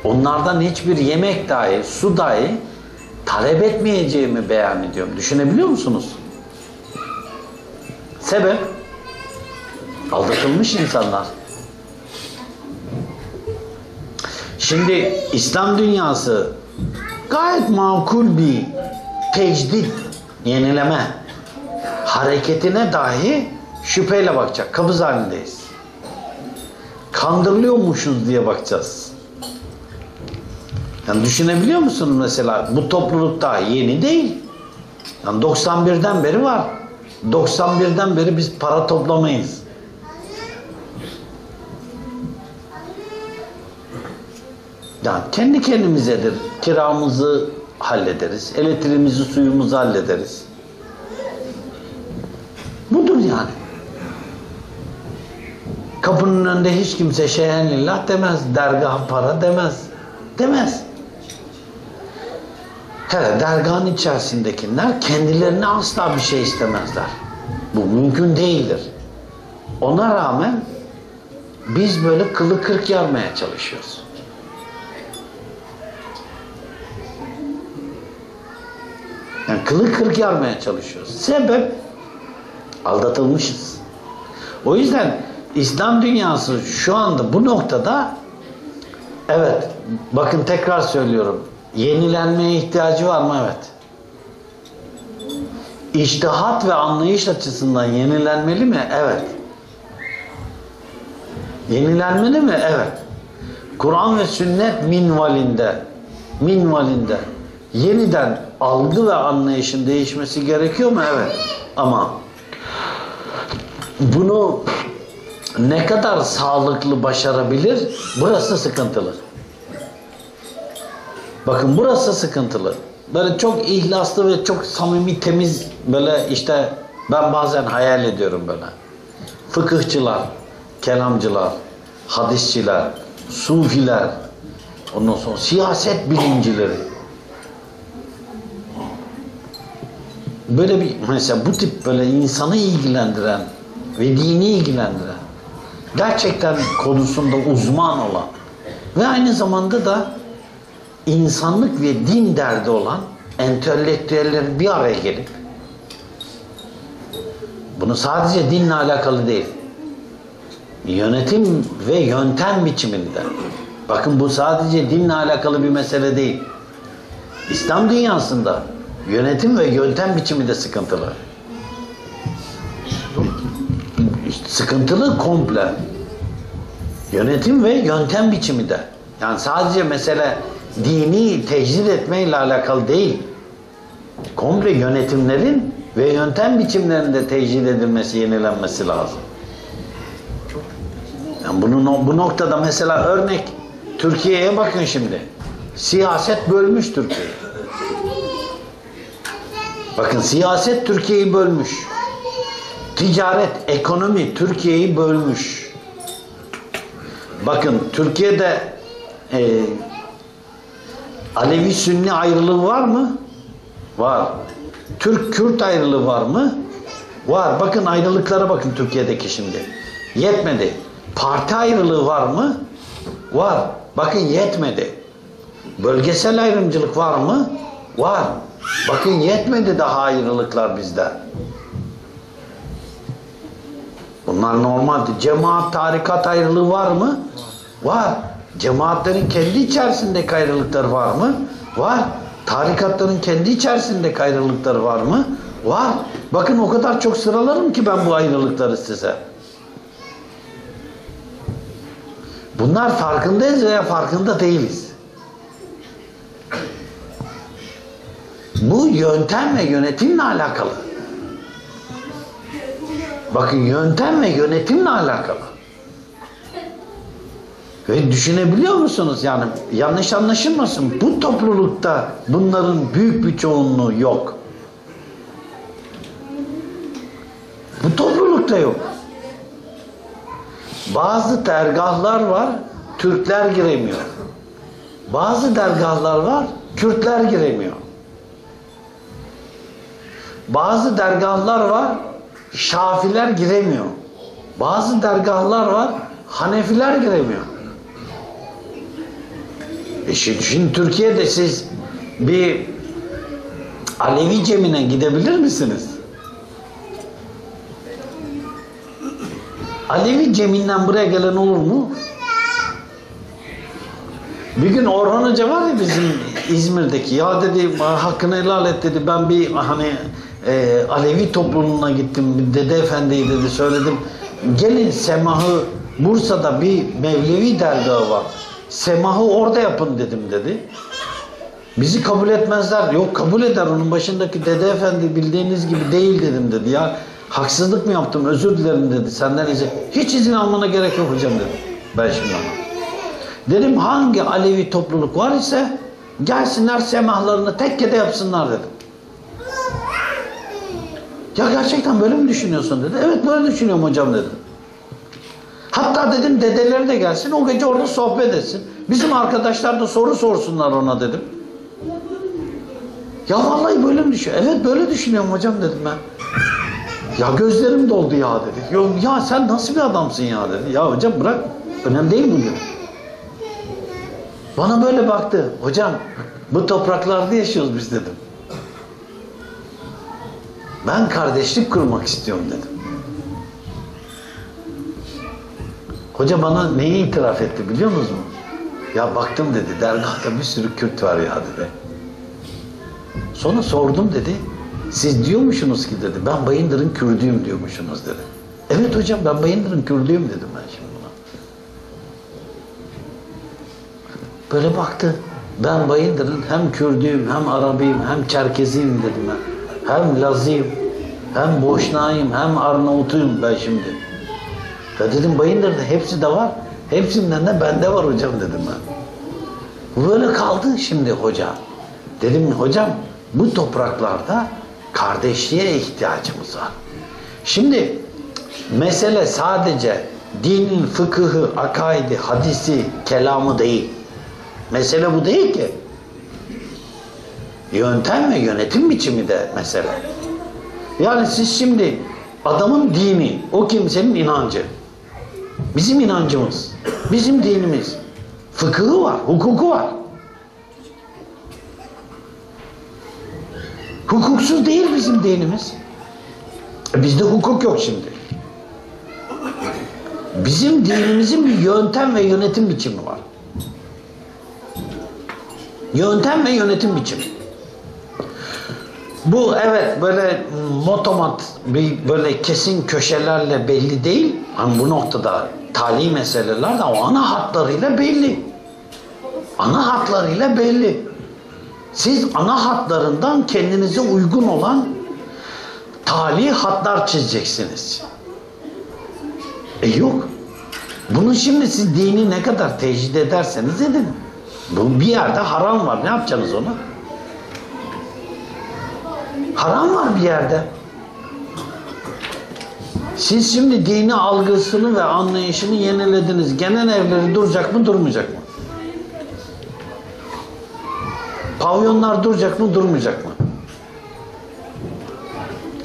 onlardan hiçbir yemek dahi, su dahi talep etmeyeceğimi beyan ediyorum. Düşünebiliyor musunuz? Sebep? Aldatılmış insanlar. Şimdi İslam dünyası gayet makul bir tecdit, yenileme hareketine dahi şüpheyle bakacak. Kabız halindeyiz. Kandırılıyormuşuz diye bakacağız. Yani düşünebiliyor musun mesela, bu toplulukta yeni değil. Yani doksan birden beri var. doksan birden beri biz para toplamayız. Yani kendi kendimizedir. Kiramızı hallederiz. Elektriğimizi, suyumuzu hallederiz. Budur yani. Kapının önünde hiç kimse şeyhenillah demez. Dergah para demez. Demez. Hele dergahın içerisindekiler kendilerine asla bir şey istemezler. Bu mümkün değildir. Ona rağmen biz böyle kılı kırk yarmaya çalışıyoruz. Yani kılı kırk yarmaya çalışıyoruz. Sebep, aldatılmışız. O yüzden İslam dünyası şu anda bu noktada, evet, bakın tekrar söylüyorum, yenilenmeye ihtiyacı var mı? Evet. İçtihat ve anlayış açısından yenilenmeli mi? Evet. Yenilenmeli mi? Evet. Kur'an ve sünnet minvalinde, minvalinde yeniden algı ve anlayışın değişmesi gerekiyor mu? Evet. Ama bunu ne kadar sağlıklı başarabilir? Burası sıkıntılı. Bakın burası sıkıntılı. Böyle çok ihlaslı ve çok samimi, temiz, böyle işte ben bazen hayal ediyorum böyle. Fıkıhçılar, kelamcılar, hadisçiler, sufiler, ondan sonra siyaset bilimcileri. Böyle bir, mesela bu tip böyle insanı ilgilendiren ve dini ilgilendiren, gerçekten konusunda uzman olan ve aynı zamanda da insanlık ve din derdi olan entelektüellerin bir araya gelip, bunu sadece dinle alakalı değil, yönetim ve yöntem biçiminde, bakın bu sadece dinle alakalı bir mesele değil, İslam dünyasında yönetim ve yöntem biçimi de sıkıntılı. Sıkıntılı komple. Yönetim ve yöntem biçimi de. Yani sadece mesele dini tecrid etmeyle alakalı değil. Komple yönetimlerin ve yöntem biçimlerinde tecrid edilmesi, yenilenmesi lazım. Yani bunu, bu noktada mesela örnek Türkiye'ye bakın şimdi. Siyaset bölmüş Türkiye'yi. Bakın siyaset Türkiye'yi bölmüş. Ticaret, ekonomi Türkiye'yi bölmüş. Bakın Türkiye'de e, Alevi-Sünni ayrılığı var mı? Var. Türk-Kürt ayrılığı var mı? Var. Bakın ayrılıklara bakın Türkiye'deki şimdi. Yetmedi. Parti ayrılığı var mı? Var. Bakın yetmedi. Bölgesel ayrımcılık var mı? Var. Bakın yetmedi daha ayrılıklar bizde. Bunlar normaldi. Cemaat, tarikat ayrılığı var mı? Var. Cemaatlerin kendi içerisindeki ayrılıkları var mı? Var. Tarikatların kendi içerisindeki ayrılıkları var mı? Var. Bakın o kadar çok sıralarım ki ben bu ayrılıkları size. Bunlar farkındayız veya farkında değiliz. Bu yöntem ve yönetimle alakalı. Bakın yöntem ve yönetimle alakalı. Ve düşünebiliyor musunuz? Yani yanlış anlaşılmasın. Bu toplulukta bunların büyük bir çoğunluğu yok. Bu toplulukta yok. Bazı dergahlar var, Türkler giremiyor. Bazı dergahlar var, Kürtler giremiyor. Bazı dergahlar var, Şafiler giremiyor. Bazı dergahlar var, Hanefiler giremiyor. E şimdi, şimdi Türkiye'de siz bir Alevi cemine gidebilir misiniz? Alevi ceminden buraya gelen olur mu? Bir gün Orhan Hoca var ya bizim İzmir'deki, ya dedi hakkını helal et dedi, ben bir hani e, Alevi topluluğuna gittim, Dede Efendi'yi dedi söyledim, gelin semahı Bursa'da bir Mevlevi dergahı var, semahı orada yapın dedim dedi. Bizi kabul etmezler. Yok, kabul eder. Onun başındaki dede efendi bildiğiniz gibi değil dedim dedi. Ya haksızlık mı yaptım, özür dilerim dedi. Senden izin. Hiç izin almana gerek yok hocam dedim. Ben şimdi ona. Dedim hangi Alevi topluluk var ise gelsinler semahlarını tekkede yapsınlar dedim. Ya gerçekten böyle mi düşünüyorsun dedi. Evet böyle düşünüyorum hocam dedim. Hatta dedim dedeleri de gelsin, o gece orada sohbet etsin. Bizim arkadaşlar da soru sorsunlar ona dedim. Ya vallahi böyle mi düşünüyorum? Evet böyle düşünüyorum hocam dedim ben. Ya gözlerim doldu ya dedi. Ya, ya sen nasıl bir adamsın ya dedi. Ya hocam bırak, önemli değil mi dedi. Bana böyle baktı. Hocam bu topraklarda yaşıyoruz biz dedim. Ben kardeşlik kurmak istiyorum dedim. Hoca bana neyi itiraf etti biliyor musunuz? Ya baktım dedi, dergahta bir sürü Kürt var ya dedi. Sonra sordum dedi, siz diyormuşsunuz ki dedi, ben Bayındır'ın Kürdüyüm diyormuşsunuz dedi. Evet hocam ben Bayındır'ın Kürdüyüm dedim ben şimdi buna. Böyle baktı, ben Bayındır'ın hem Kürdüyüm, hem Arabiyim, hem Çerkeziyim dedim ben. Hem Lazıyım, hem Boşnağıyım, hem Arnavutuyum ben şimdi. Ya dedim Bayındır'da hepsi de var, hepsinden de bende var hocam dedim ben. Böyle kaldı şimdi hoca. Dedim hocam bu topraklarda kardeşliğe ihtiyacımız var. Şimdi mesele sadece dinin fıkıhı, akaidi, hadisi, kelamı değil. Mesele bu değil ki. Yöntem ve yönetim biçimi de mesele. Yani siz şimdi adamın dini, o kimsenin inancı. Bizim inancımız, bizim dinimiz. Fıkıhı var, hukuku var. Hukuksuz değil bizim dinimiz. E bizde hukuk yok şimdi. Bizim dinimizin bir yöntem ve yönetim biçimi var. Yöntem ve yönetim biçimi. Bu evet böyle motomat bir böyle kesin köşelerle belli değil. Hani bu noktada tali meseleler de o ana hatlarıyla belli. Ana hatlarıyla belli. Siz ana hatlarından kendinize uygun olan tali hatlar çizeceksiniz. E yok. Bunu şimdi siz dini ne kadar tecrid ederseniz edin. Bu bir yerde haram var. Ne yapacaksınız ona? Haram var bir yerde. Siz şimdi dini algısını ve anlayışını yenilediniz. Genel evleri duracak mı, durmayacak mı? Pavyonlar duracak mı, durmayacak mı?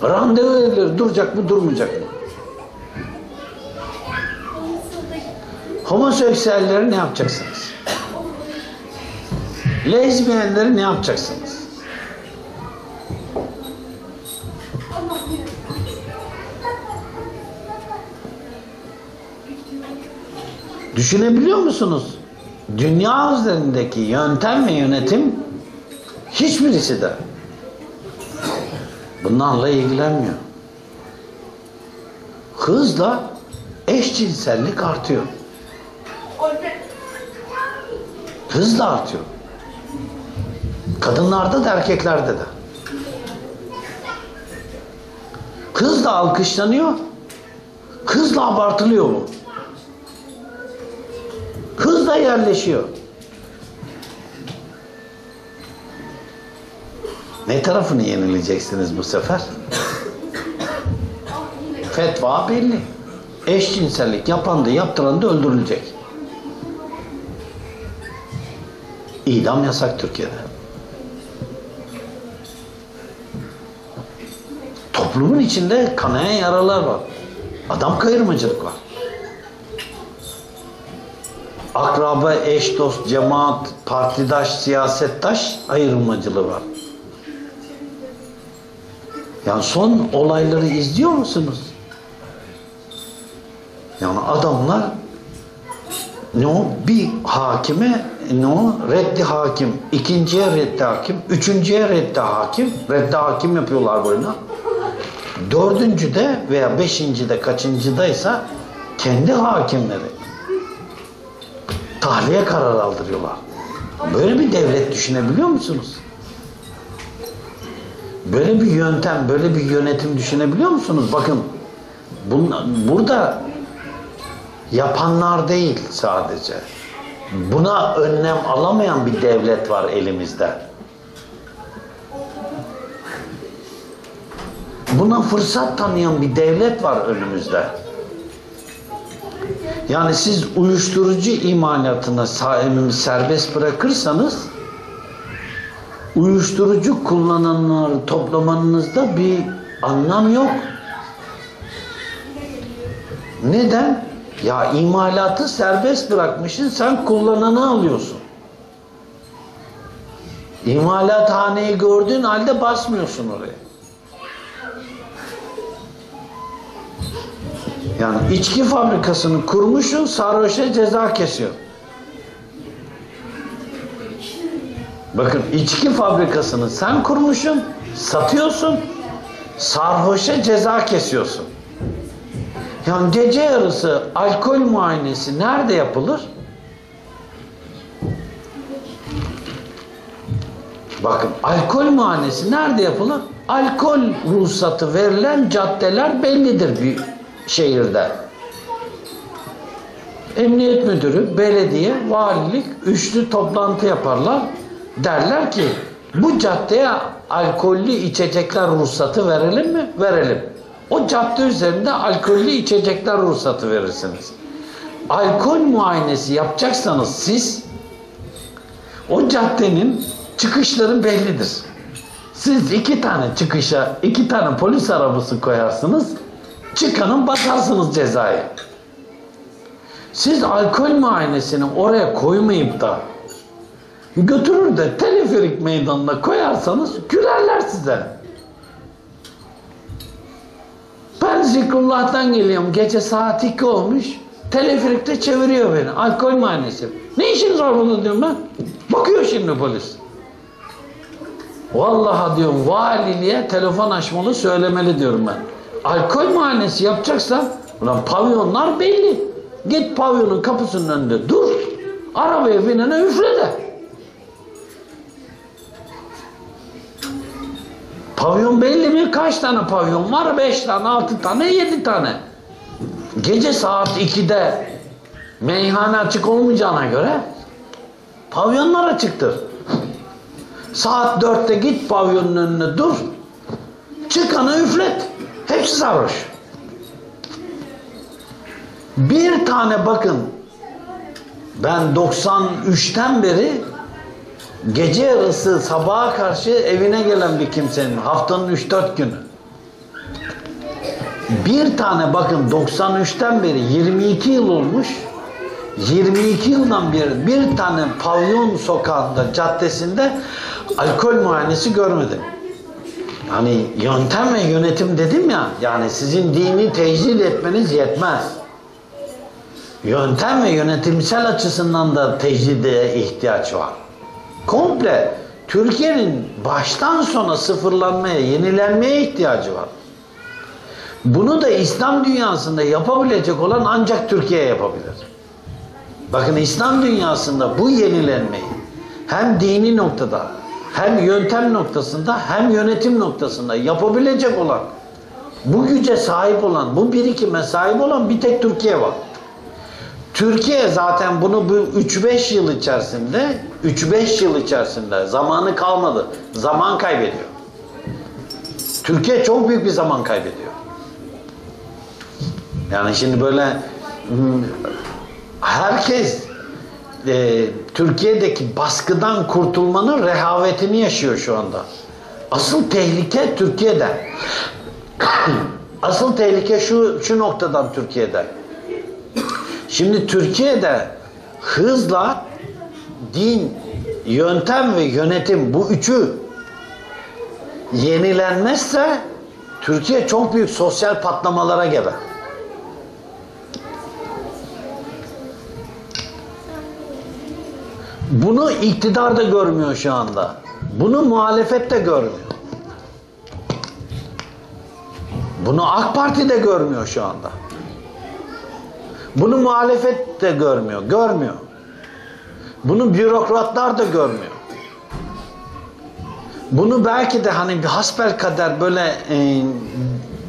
Randevu evleri duracak mı, durmayacak mı? Homoseksüelleri ne yapacaksınız? Lezbiyenleri ne yapacaksınız? Düşünebiliyor musunuz? Dünya üzerindeki yöntem ve yönetim hiçbirisi de bunlarla ilgilenmiyor. Hızla eşcinsellik artıyor. Hızla artıyor. Kadınlarda da erkeklerde de. Hızla alkışlanıyor. Hızla abartılıyor bu. Hızla yerleşiyor. Ne tarafını yenileceksiniz bu sefer? Fetva belli. Eşcinsellik yapan da yaptıran da öldürülecek. İdam yasak Türkiye'de. Toplumun içinde kanayan yaralar var. Adam kayırmacılık var. Akraba, eş, dost, cemaat, partidaş, siyasettaş ayrımcılığı var. Yani son olayları izliyor musunuz? Yani adamlar ne o? Bir hakime ne o? Reddi hakim. İkinciye reddi hakim. Üçüncüye reddi hakim. Reddi hakim yapıyorlar böyle. Dördüncüde veya beşincide kaçıncıdaysa kendi hakimleri. Tahliye kararı aldırıyorlar. Böyle bir devlet düşünebiliyor musunuz? Böyle bir yöntem, böyle bir yönetim düşünebiliyor musunuz? Bakın, bunla, burada yapanlar değil sadece. Buna önlem alamayan bir devlet var elimizde. Buna fırsat tanıyan bir devlet var önümüzde. Yani siz uyuşturucu imalatına serbest bırakırsanız, uyuşturucu kullananları toplamanızda bir anlam yok. Neden? Ya imalatı serbest bırakmışsın, sen kullananı alıyorsun. İmalathaneyi gördüğün halde basmıyorsun oraya. Yani içki fabrikasını kurmuşsun, sarhoşa ceza kesiyor. Bakın, içki fabrikasını sen kurmuşsun, satıyorsun, sarhoşa ceza kesiyorsun. Yani gece yarısı alkol muayenesi nerede yapılır? Bakın, alkol muayenesi nerede yapılır? Alkol ruhsatı verilen caddeler bellidir bir şehirde. Emniyet müdürü, belediye, valilik üçlü toplantı yaparlar. Derler ki bu caddeye alkollü içecekler ruhsatı verelim mi? Verelim. O cadde üzerinde alkollü içecekler ruhsatı verirsiniz. Alkol muayenesi yapacaksanız siz, o caddenin çıkışları bellidir. Siz iki tane çıkışa, iki tane polis arabası koyarsınız, çıkanın basarsınız cezayı. Siz alkol muayenesini oraya koymayıp da götürür de teleferik meydanına koyarsanız gülerler size. Ben zikrullah'tan geliyorum, gece saat iki olmuş, teleferikte çeviriyor beni, alkol muayenesi. Ne işiniz var bunu diyorum ben. Bakıyor şimdi polis. Vallahi diyorum, valiliğe telefon açmalı, söylemeli diyorum ben. Alkol muayenesi yapacaksan, ulan pavyonlar belli. Git pavyonun kapısının önünde dur, arabaya binene üfle de. Pavyon belli mi? Kaç tane pavyon var? Beş tane, altı tane, yedi tane. Gece saat ikide meyhane açık olmayacağına göre pavyonlar açıktır. Saat dörtte git pavyonun önüne dur, çıkanı üflet. Hepsi sarhoş. Bir tane, bakın, ben doksan üçten beri gece yarısı sabaha karşı evine gelen bir kimsenin, haftanın üç dört günü, bir tane, bakın, doksan üçten beri yirmi iki yıl olmuş, yirmi iki yıldan beri bir tane pavyon sokağında, caddesinde alkol muayenesi görmedim. Hani yöntem ve yönetim dedim ya, yani sizin dini tecrid etmeniz yetmez. Yöntem ve yönetimsel açısından da tecride ihtiyaç var. Komple Türkiye'nin baştan sona sıfırlanmaya, yenilenmeye ihtiyacı var. Bunu da İslam dünyasında yapabilecek olan ancak Türkiye yapabilir. Bakın, İslam dünyasında bu yenilenmeyi hem dini noktada, hem yöntem noktasında, hem yönetim noktasında yapabilecek olan, bu güce sahip olan, bu birikime sahip olan bir tek Türkiye var. Türkiye zaten bunu bu üç beş yıl içerisinde, üç beş yıl içerisinde zamanı kalmadı. Zaman kaybediyor. Türkiye çok büyük bir zaman kaybediyor. Yani şimdi böyle herkes e, Türkiye'deki baskıdan kurtulmanın rehavetini yaşıyor şu anda. Asıl tehlike Türkiye'de. Asıl tehlike şu, şu noktadan Türkiye'de. Şimdi Türkiye'de hızla din, yöntem ve yönetim, bu üçü yenilenmezse Türkiye çok büyük sosyal patlamalara gebe. Bunu iktidar da görmüyor şu anda. Bunu muhalefet de görmüyor. Bunu AK Parti de görmüyor şu anda. Bunu muhalefet de görmüyor, görmüyor. Bunu bürokratlar da görmüyor. Bunu belki de hani hasbelkader böyle e,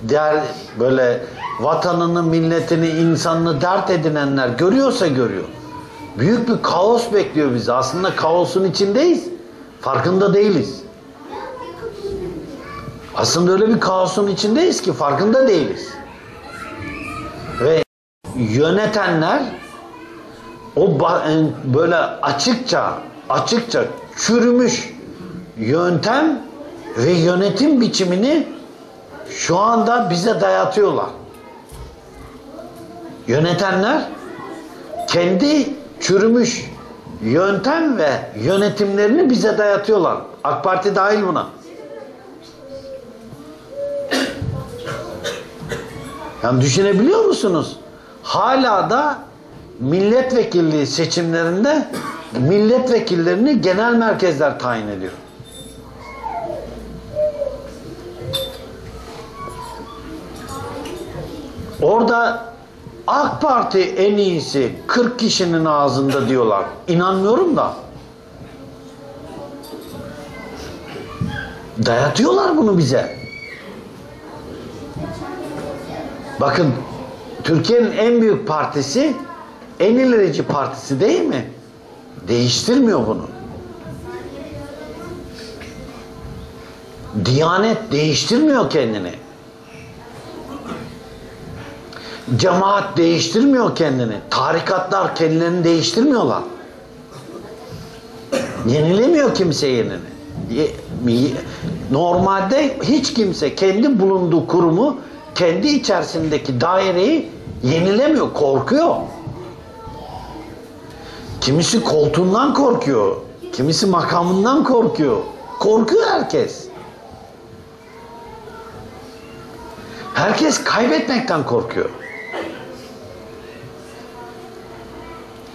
der, böyle vatanını, milletini, insanını dert edinenler görüyorsa görüyor. Büyük bir kaos bekliyor bizi. Aslında kaosun içindeyiz. Farkında değiliz. Aslında öyle bir kaosun içindeyiz ki farkında değiliz. Ve yönetenler o böyle açıkça açıkça çürümüş yöntem ve yönetim biçimini şu anda bize dayatıyorlar. Yönetenler kendi çürümüş yöntem ve yönetimlerini bize dayatıyorlar. AK Parti dahil buna. Yani düşünebiliyor musunuz? Hala da milletvekilliği seçimlerinde milletvekillerini genel merkezler tayin ediyor. Orada AK Parti en iyisi kırk kişinin ağzında diyorlar. İnanmıyorum da. Dayatıyorlar bunu bize. Bakın, Türkiye'nin en büyük partisi, en ilerici partisi değil mi? Değiştirmiyor bunu. Diyanet değiştirmiyor kendini. Cemaat değiştirmiyor kendini. Tarikatlar kendilerini değiştirmiyorlar. Yenilemiyor kimse yenini. Normalde hiç kimse kendi bulunduğu kurumu, kendi içerisindeki daireyi yenilemiyor, korkuyor. Kimisi koltuğundan korkuyor, kimisi makamından korkuyor. Korkuyor herkes. Herkes kaybetmekten korkuyor.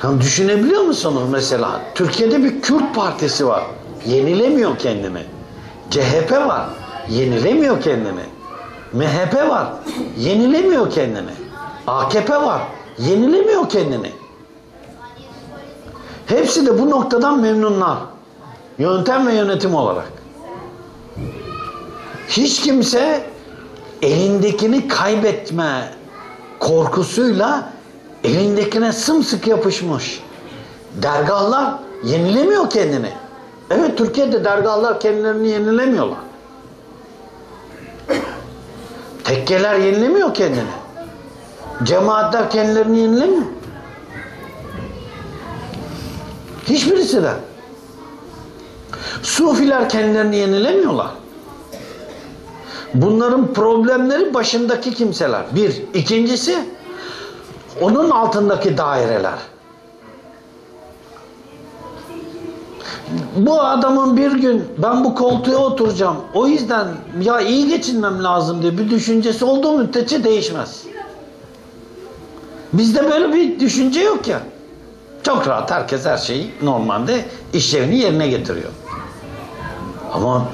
Yani düşünebiliyor musunuz mesela? Türkiye'de bir Kürt partisi var. Yenilemiyor kendini. C H P var. Yenilemiyor kendini. M H P var. Yenilemiyor kendini. A K P var. Yenilemiyor kendini. Hepsi de bu noktadan memnunlar. Yöntem ve yönetim olarak. Hiç kimse elindekini kaybetme korkusuyla elindekine sımsıkı yapışmış. Dergahlar yenilemiyor kendini. Evet, Türkiye'de dergahlar kendilerini yenilemiyorlar. Tekkeler yenilemiyor kendini. Cemaatler kendilerini yenilemiyor. Hiçbirisi de. Sufiler kendilerini yenilemiyorlar. Bunların problemleri başındaki kimseler. Bir. İkincisi, onun altındaki daireler. Bu adamın bir gün ben bu koltuğa oturacağım, o yüzden ya iyi geçinmem lazım diye bir düşüncesi olduğu müddetçe değişmez. Bizde böyle bir düşünce yok ya. Çok rahat herkes her şeyi normalde işlerini yerine getiriyor. Ama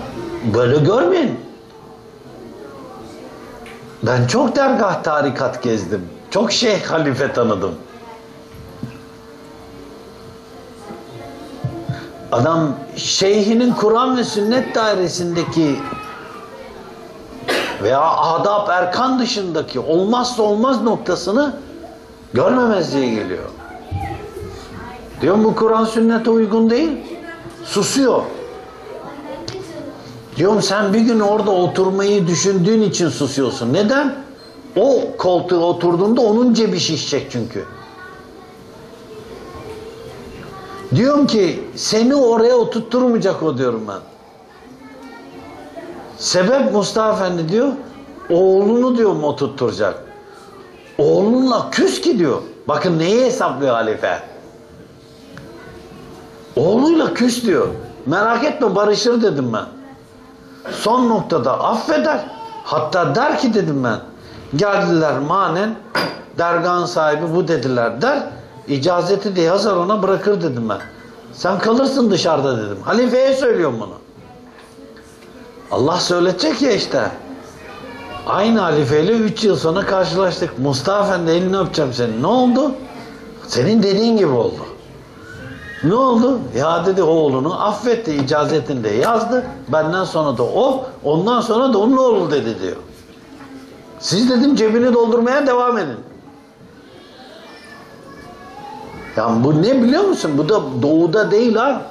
böyle görmeyin. Ben çok dergah tarikat gezdim. Çok şeyh halife tanıdım. Adam şeyhinin Kur'an ve sünnet dairesindeki veya adab erkan dışındaki olmazsa olmaz noktasını görmemezliğe geliyor. Diyorum bu Kur'an sünnete uygun değil. Susuyor. Diyorum sen bir gün orada oturmayı düşündüğün için susuyorsun. Neden? O koltuğa oturduğunda onun cebi şişecek çünkü. Diyorum ki seni oraya oturtturmayacak o diyorum ben. Sebep Mustafa Efendi diyor, oğlunu diyor mu oturtturacak. Oğlunla küs ki diyor. Bakın neyi hesaplıyor halife. Oğluyla küs diyor. Merak etme barışır dedim ben. Son noktada affeder. Hatta der ki dedim ben. Geldiler manen dergahın sahibi bu dediler der. İcazeti de yazar ona bırakır dedim ben. Sen kalırsın dışarıda dedim. Halifeye söylüyorum bunu. Allah söyletecek ya işte. Aynı halifeyle üç yıl sonra karşılaştık. Mustafa Efendi elini öpeceğim senin. Ne oldu? Senin dediğin gibi oldu. Ne oldu? Ya dedi oğlunu affetti, icazetinde yazdı. Benden sonra da o, ondan sonra da onun oğlu dedi diyor. Siz dedim cebini doldurmaya devam edin. Ya bu ne biliyor musun? Bu da doğuda değil ha.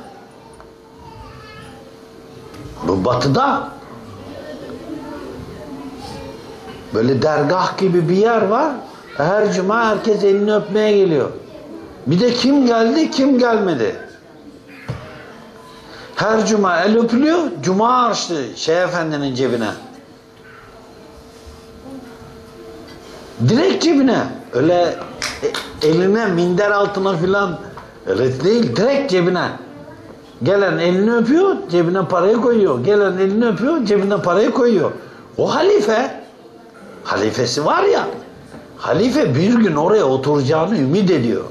Bu batıda. Böyle dergah gibi bir yer var. Her cuma herkes elini öpmeye geliyor. Bir de kim geldi, kim gelmedi. Her cuma el öpülüyor, cuma harçlı Şeyh Efendi'nin cebine. Direkt cebine. Öyle eline, minder altına filan öyle değil, direkt cebine. Gelen elini öpüyor, cebine parayı koyuyor. Gelen elini öpüyor, cebine parayı koyuyor. O halife, halifesi var ya, halife bir gün oraya oturacağını ümit ediyor.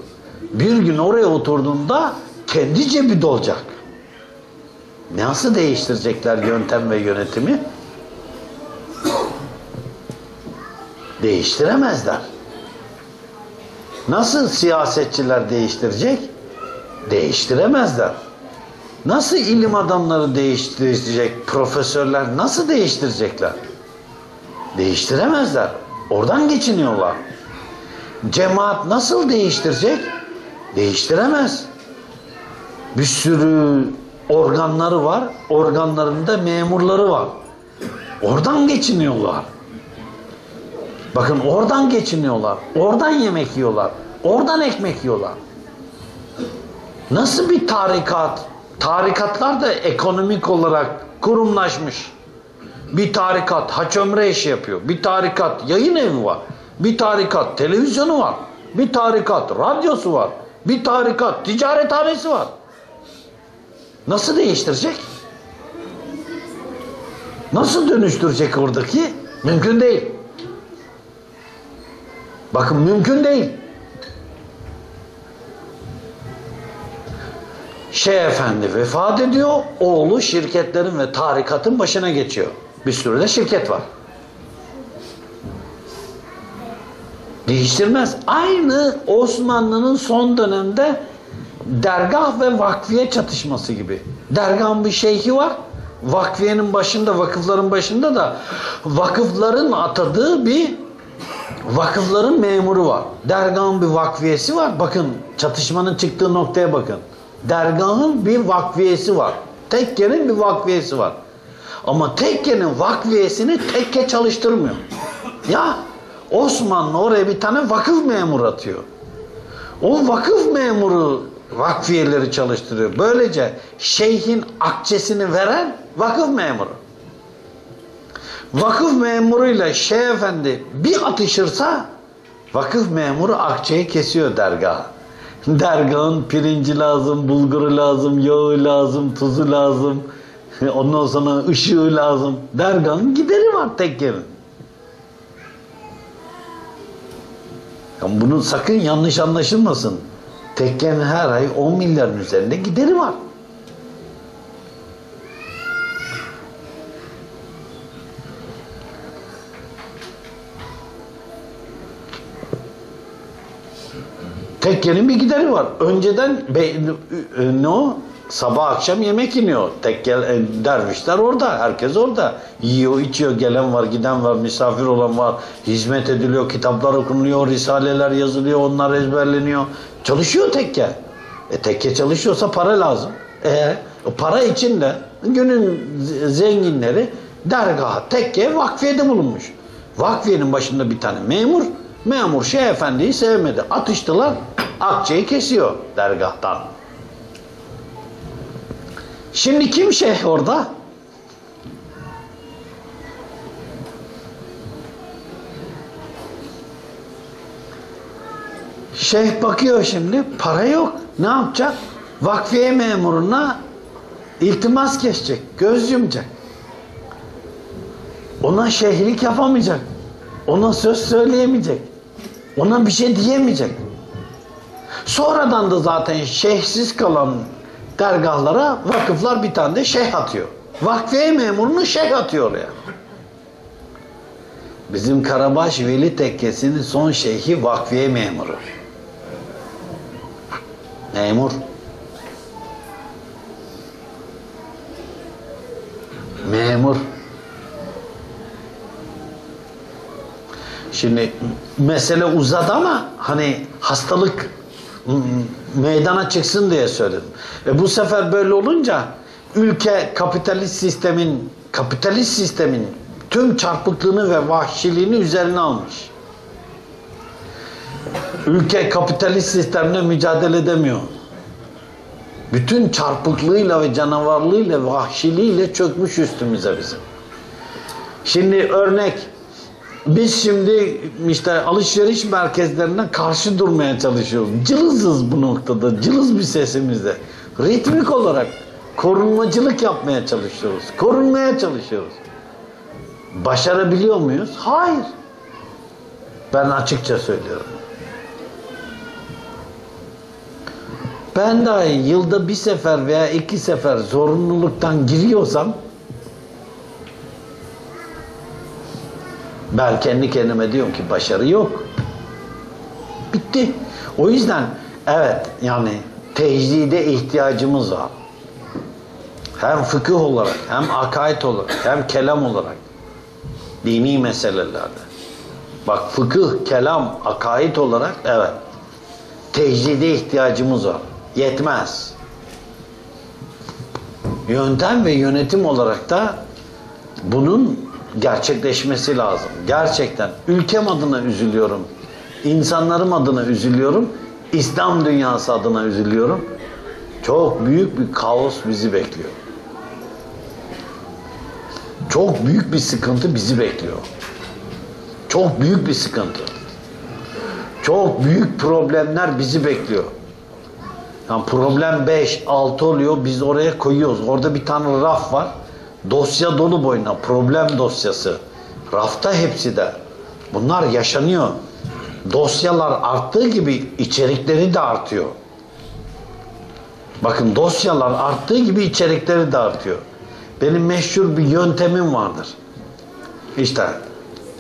Bir gün oraya oturduğunda kendi cebi dolacak. Nasıl değiştirecekler yöntem ve yönetimi? Değiştiremezler. Nasıl siyasetçiler değiştirecek? Değiştiremezler. Nasıl ilim adamları değiştirecek? Profesörler nasıl değiştirecekler? Değiştiremezler. Oradan geçiniyorlar. Cemaat nasıl değiştirecek? Değiştiremez. Bir sürü organları var. Organlarında memurları var. Oradan geçiniyorlar. Bakın oradan geçiniyorlar. Oradan yemek yiyorlar. Oradan ekmek yiyorlar. Nasıl bir tarikat? Tarikatlar da ekonomik olarak kurumlaşmış. Bir tarikat haçömre işi yapıyor. Bir tarikat yayın evi var. Bir tarikat televizyonu var. Bir tarikat radyosu var. Bir tarikat ticarethanesi var. Nasıl değiştirecek? Nasıl dönüştürecek oradaki? Mümkün değil. Bakın mümkün değil. Şeyh Efendi vefat ediyor. Oğlu şirketlerin ve tarikatın başına geçiyor. Bir sürü de şirket var. Değiştirmez. Aynı Osmanlı'nın son dönemde dergah ve vakfiye çatışması gibi. Dergahın bir şeyhi var. Vakfiyenin başında, vakıfların başında da vakıfların atadığı bir vakıfların memuru var. Dergahın bir vakfiyesi var. Bakın çatışmanın çıktığı noktaya bakın. Dergahın bir vakfiyesi var. Tekkenin bir vakfiyesi var. Ama tekkenin vakfiyesini tekke çalıştırmıyor. Ya Osmanlı oraya bir tane vakıf memuru atıyor. O vakıf memuru vakfiyeleri çalıştırıyor. Böylece şeyhin akçesini veren vakıf memuru. Vakıf memuruyla Şeyh Efendi bir atışırsa vakıf memuru akçeyi kesiyor dergah. Dergahın pirinci lazım, bulguru lazım, yağı lazım, tuzu lazım. Ondan sonra ışığı lazım. Dergahın gideri var tekkenin. Yani bunu sakın yanlış anlaşılmasın. Tekkenin her ay on milyarın üzerinde gideri var. Tekkenin bir gideri var. Önceden ne o? Sabah akşam yemek iniyor. Tekke, dervişler orada. Herkes orada. Yiyor, içiyor. Gelen var, giden var. Misafir olan var. Hizmet ediliyor. Kitaplar okunuyor. Risaleler yazılıyor. Onlar ezberleniyor. Çalışıyor tekke. E, tekke çalışıyorsa para lazım. E, para için de günün zenginleri dergaha, tekkeye, vakfiyede bulunmuş. Vakfiyenin başında bir tane memur. Memur Şeyh Efendi'yi sevmedi. Atıştılar. Akçeyi kesiyor dergahtan. Şimdi kim şeyh orada? Şeyh bakıyor şimdi. Para yok. Ne yapacak? Vakfiye memuruna iltimas kesecek. Göz yumacak. Ona şeyhlik yapamayacak. Ona söz söyleyemeyecek. Ona bir şey diyemeyecek. Sonradan da zaten şeyhsiz kalan dergahlara vakıflar bir tane de şeyh atıyor. Vakfiye memurunu şeyh atıyor oraya. Bizim Karabaş Veli Tekkesi'nin son şeyhi vakfiye memuru. Memur. Şimdi mesele uzadı ama hani hastalık meydana çıksın diye söyledim. Ve bu sefer böyle olunca ülke kapitalist sistemin kapitalist sistemin tüm çarpıklığını ve vahşiliğini üzerine almış. Ülke kapitalist sistemle mücadele edemiyor. Bütün çarpıklığıyla ve canavarlığıyla, vahşiliğiyle çökmüş üstümüze bizim. Şimdi örnek, biz şimdi işte alışveriş merkezlerine karşı durmaya çalışıyoruz. Cılızız bu noktada, cılız bir sesimizde. Ritmik olarak korunmacılık yapmaya çalışıyoruz, korunmaya çalışıyoruz. Başarabiliyor muyuz? Hayır. Ben açıkça söylüyorum. Ben dahi yılda bir sefer veya iki sefer zorunluluktan giriyorsam ben kendi kendime diyorum ki başarı yok. Bitti. O yüzden evet yani tecdide ihtiyacımız var. Hem fıkıh olarak, hem akaid olarak, hem kelam olarak. Dini meselelerde. Bak fıkıh, kelam, akaid olarak evet. Tecdide ihtiyacımız var. Yetmez. Yöntem ve yönetim olarak da bunun gerçekleşmesi lazım. Gerçekten ülkem adına üzülüyorum. İnsanlarım adına üzülüyorum. İslam dünyası adına üzülüyorum. Çok büyük bir kaos bizi bekliyor. Çok büyük bir sıkıntı bizi bekliyor. Çok büyük bir sıkıntı. Çok büyük problemler bizi bekliyor. Yani problem beş altı oluyor. Biz oraya koyuyoruz. Orada bir tane raf var. Dosya dolu boyuna. Problem dosyası. Rafta hepsi de. Bunlar yaşanıyor. Dosyalar arttığı gibi içerikleri de artıyor. Bakın dosyalar arttığı gibi içerikleri de artıyor. Benim meşhur bir yöntemim vardır. İşte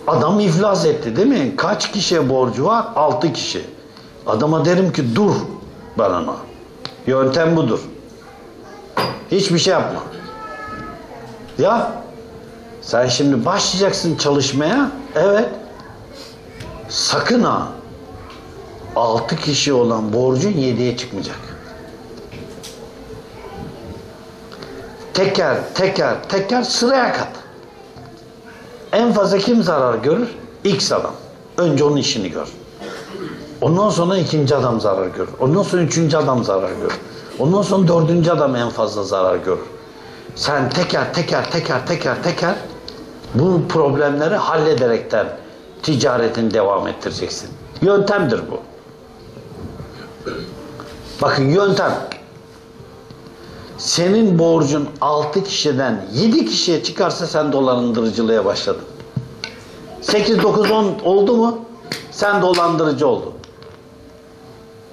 adam iflas etti değil mi? Kaç kişiye borcu var? Altı kişi. Adama derim ki dur ben ona. Yöntem budur. Hiçbir şey yapma. Ya sen şimdi başlayacaksın çalışmaya. Evet. Sakın ha. Altı kişi olan borcun yediye çıkmayacak. Teker teker teker sıraya kat. En fazla kim zarar görür? X adam. Önce onun işini gör. Ondan sonra ikinci adam zarar görür. Ondan sonra üçüncü adam zarar görür. Ondan sonra dördüncü adam en fazla zarar görür. Sen teker teker teker teker teker bu problemleri hallederekten ticaretini devam ettireceksin. Yöntemdir bu. Bakın yöntem. Senin borcun altı kişiden yedi kişiye çıkarsa sen dolandırıcılığa başladın. sekiz dokuz on oldu mu? Sen dolandırıcı oldun.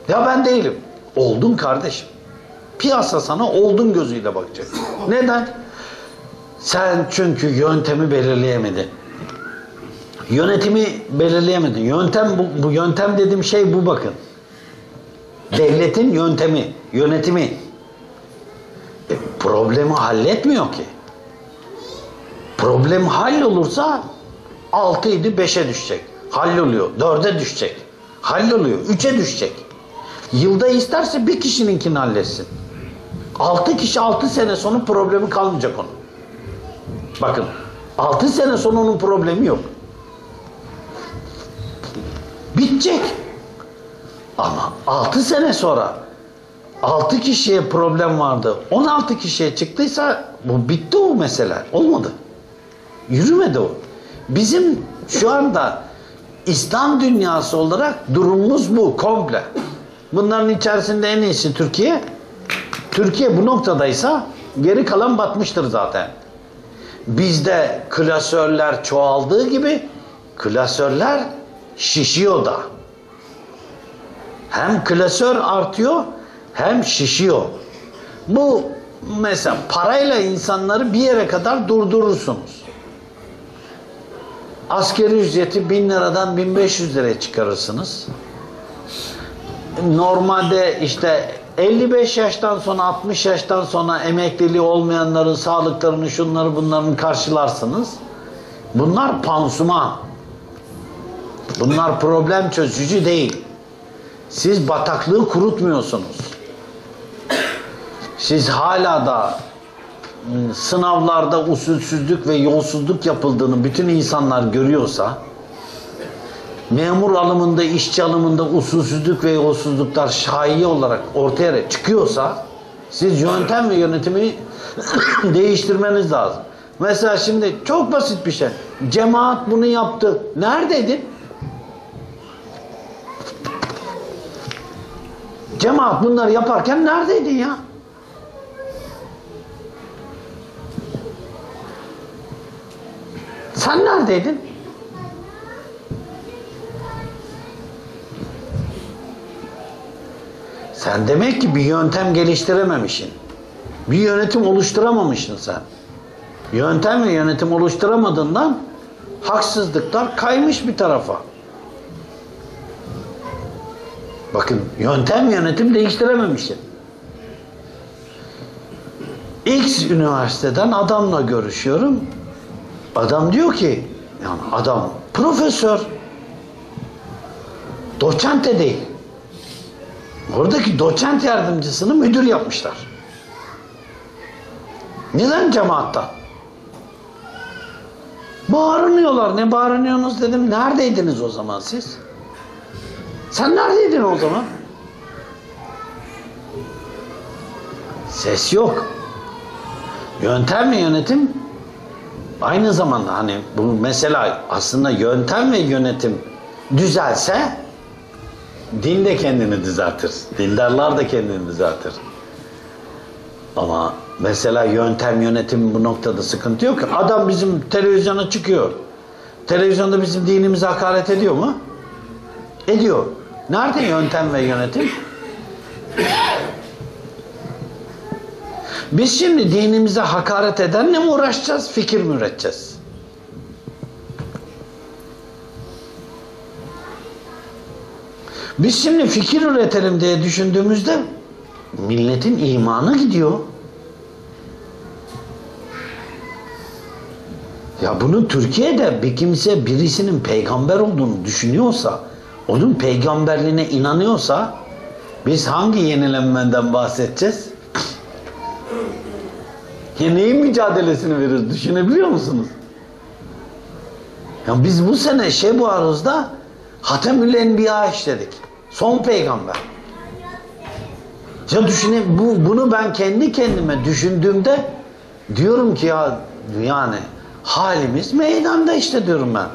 Ya ben değilim. Oldun kardeşim. Piyasa sana oldun gözüyle bakacak. Neden? Sen çünkü yöntemi belirleyemedin. Yönetimi belirleyemedin. Yöntem bu, bu yöntem dediğim şey bu bakın. Devletin yöntemi, yönetimi. E, problemi halletmiyor ki. Problem hallolursa altıydı beşe düşecek. Halloluyor. dörde düşecek. Halloluyor. üçe düşecek. Yılda isterse bir kişininkini halletsin. altı kişi altı sene sonra problemi kalmayacak onun. Bakın altı sene sonra onun problemi yok. Bitecek. Ama altı sene sonra altı kişiye problem vardı. on altı kişiye çıktıysa bu bitti o mesele. Olmadı. Yürümedi o. Bizim şu anda İslam dünyası olarak durumumuz bu komple. Bunların içerisinde en iyisi Türkiye. Türkiye bu noktadaysa geri kalan batmıştır zaten. Bizde klasörler çoğaldığı gibi klasörler şişiyor da. Hem klasör artıyor hem şişiyor. Bu mesela parayla insanları bir yere kadar durdurursunuz. Asgari ücreti bin liradan bin beş yüz liraya çıkarırsınız. Normalde işte elli beş yaştan sonra altmış yaştan sonra emekliliği olmayanların sağlıklarını şunları bunların karşılarsınız. Bunlar pansuman. Bunlar problem çözücü değil. Siz bataklığı kurutmuyorsunuz. Siz hala da sınavlarda usulsüzlük ve yolsuzluk yapıldığını bütün insanlar görüyorsa, memur alımında, işçi alımında usulsüzlük ve yolsuzluklar şaiye olarak ortaya çıkıyorsa, siz yöntem ve yönetimi değiştirmeniz lazım. Mesela şimdi çok basit bir şey. Cemaat bunu yaptı. Neredeydin? Cemaat bunları yaparken neredeydin ya? Sen neredeydin? Sen demek ki bir yöntem geliştirememişsin. Bir yönetim oluşturamamışsın sen. Yöntem ve yönetim oluşturamadığından haksızlıklar kaymış bir tarafa. Bakın, yöntem ve yönetim değiştirememişsin. X üniversiteden adamla görüşüyorum. Adam diyor ki, yani adam profesör, doçent de değil. Oradaki doçent yardımcısını müdür yapmışlar. Neden cemaattan? Bağırınıyorlar. Ne bağırınıyorsunuz dedim. Neredeydiniz o zaman siz? Sen neredeydin o zaman? Ses yok. Yöntem ve yönetim aynı zamanda, hani bu mesela aslında yöntem ve yönetim düzelse din de kendini düzeltir. Dindarlar da kendini düzeltir. Ama mesela yöntem yönetim bu noktada sıkıntı yok. Adam bizim televizyona çıkıyor. Televizyonda bizim dinimize hakaret ediyor mu? Ediyor. Nerede yöntem ve yönetim? Biz şimdi dinimize hakaret edenle mi uğraşacağız, fikir mi üreteceğiz? Biz şimdi fikir üretelim diye düşündüğümüzde milletin imanı gidiyor. Ya bunu Türkiye'de bir kimse birisinin peygamber olduğunu düşünüyorsa, onun peygamberliğine inanıyorsa biz hangi yenilenmeden bahsedeceğiz? Ya neyin mücadelesini veriyoruz? Düşünebiliyor musunuz? Ya biz bu sene Şeybu Arhuz'da Hatemül Enbiya işledik. Son peygamber. Ya düşünün, bu, bunu ben kendi kendime düşündüğümde diyorum ki ya, yani halimiz meydanda işte diyorum ben.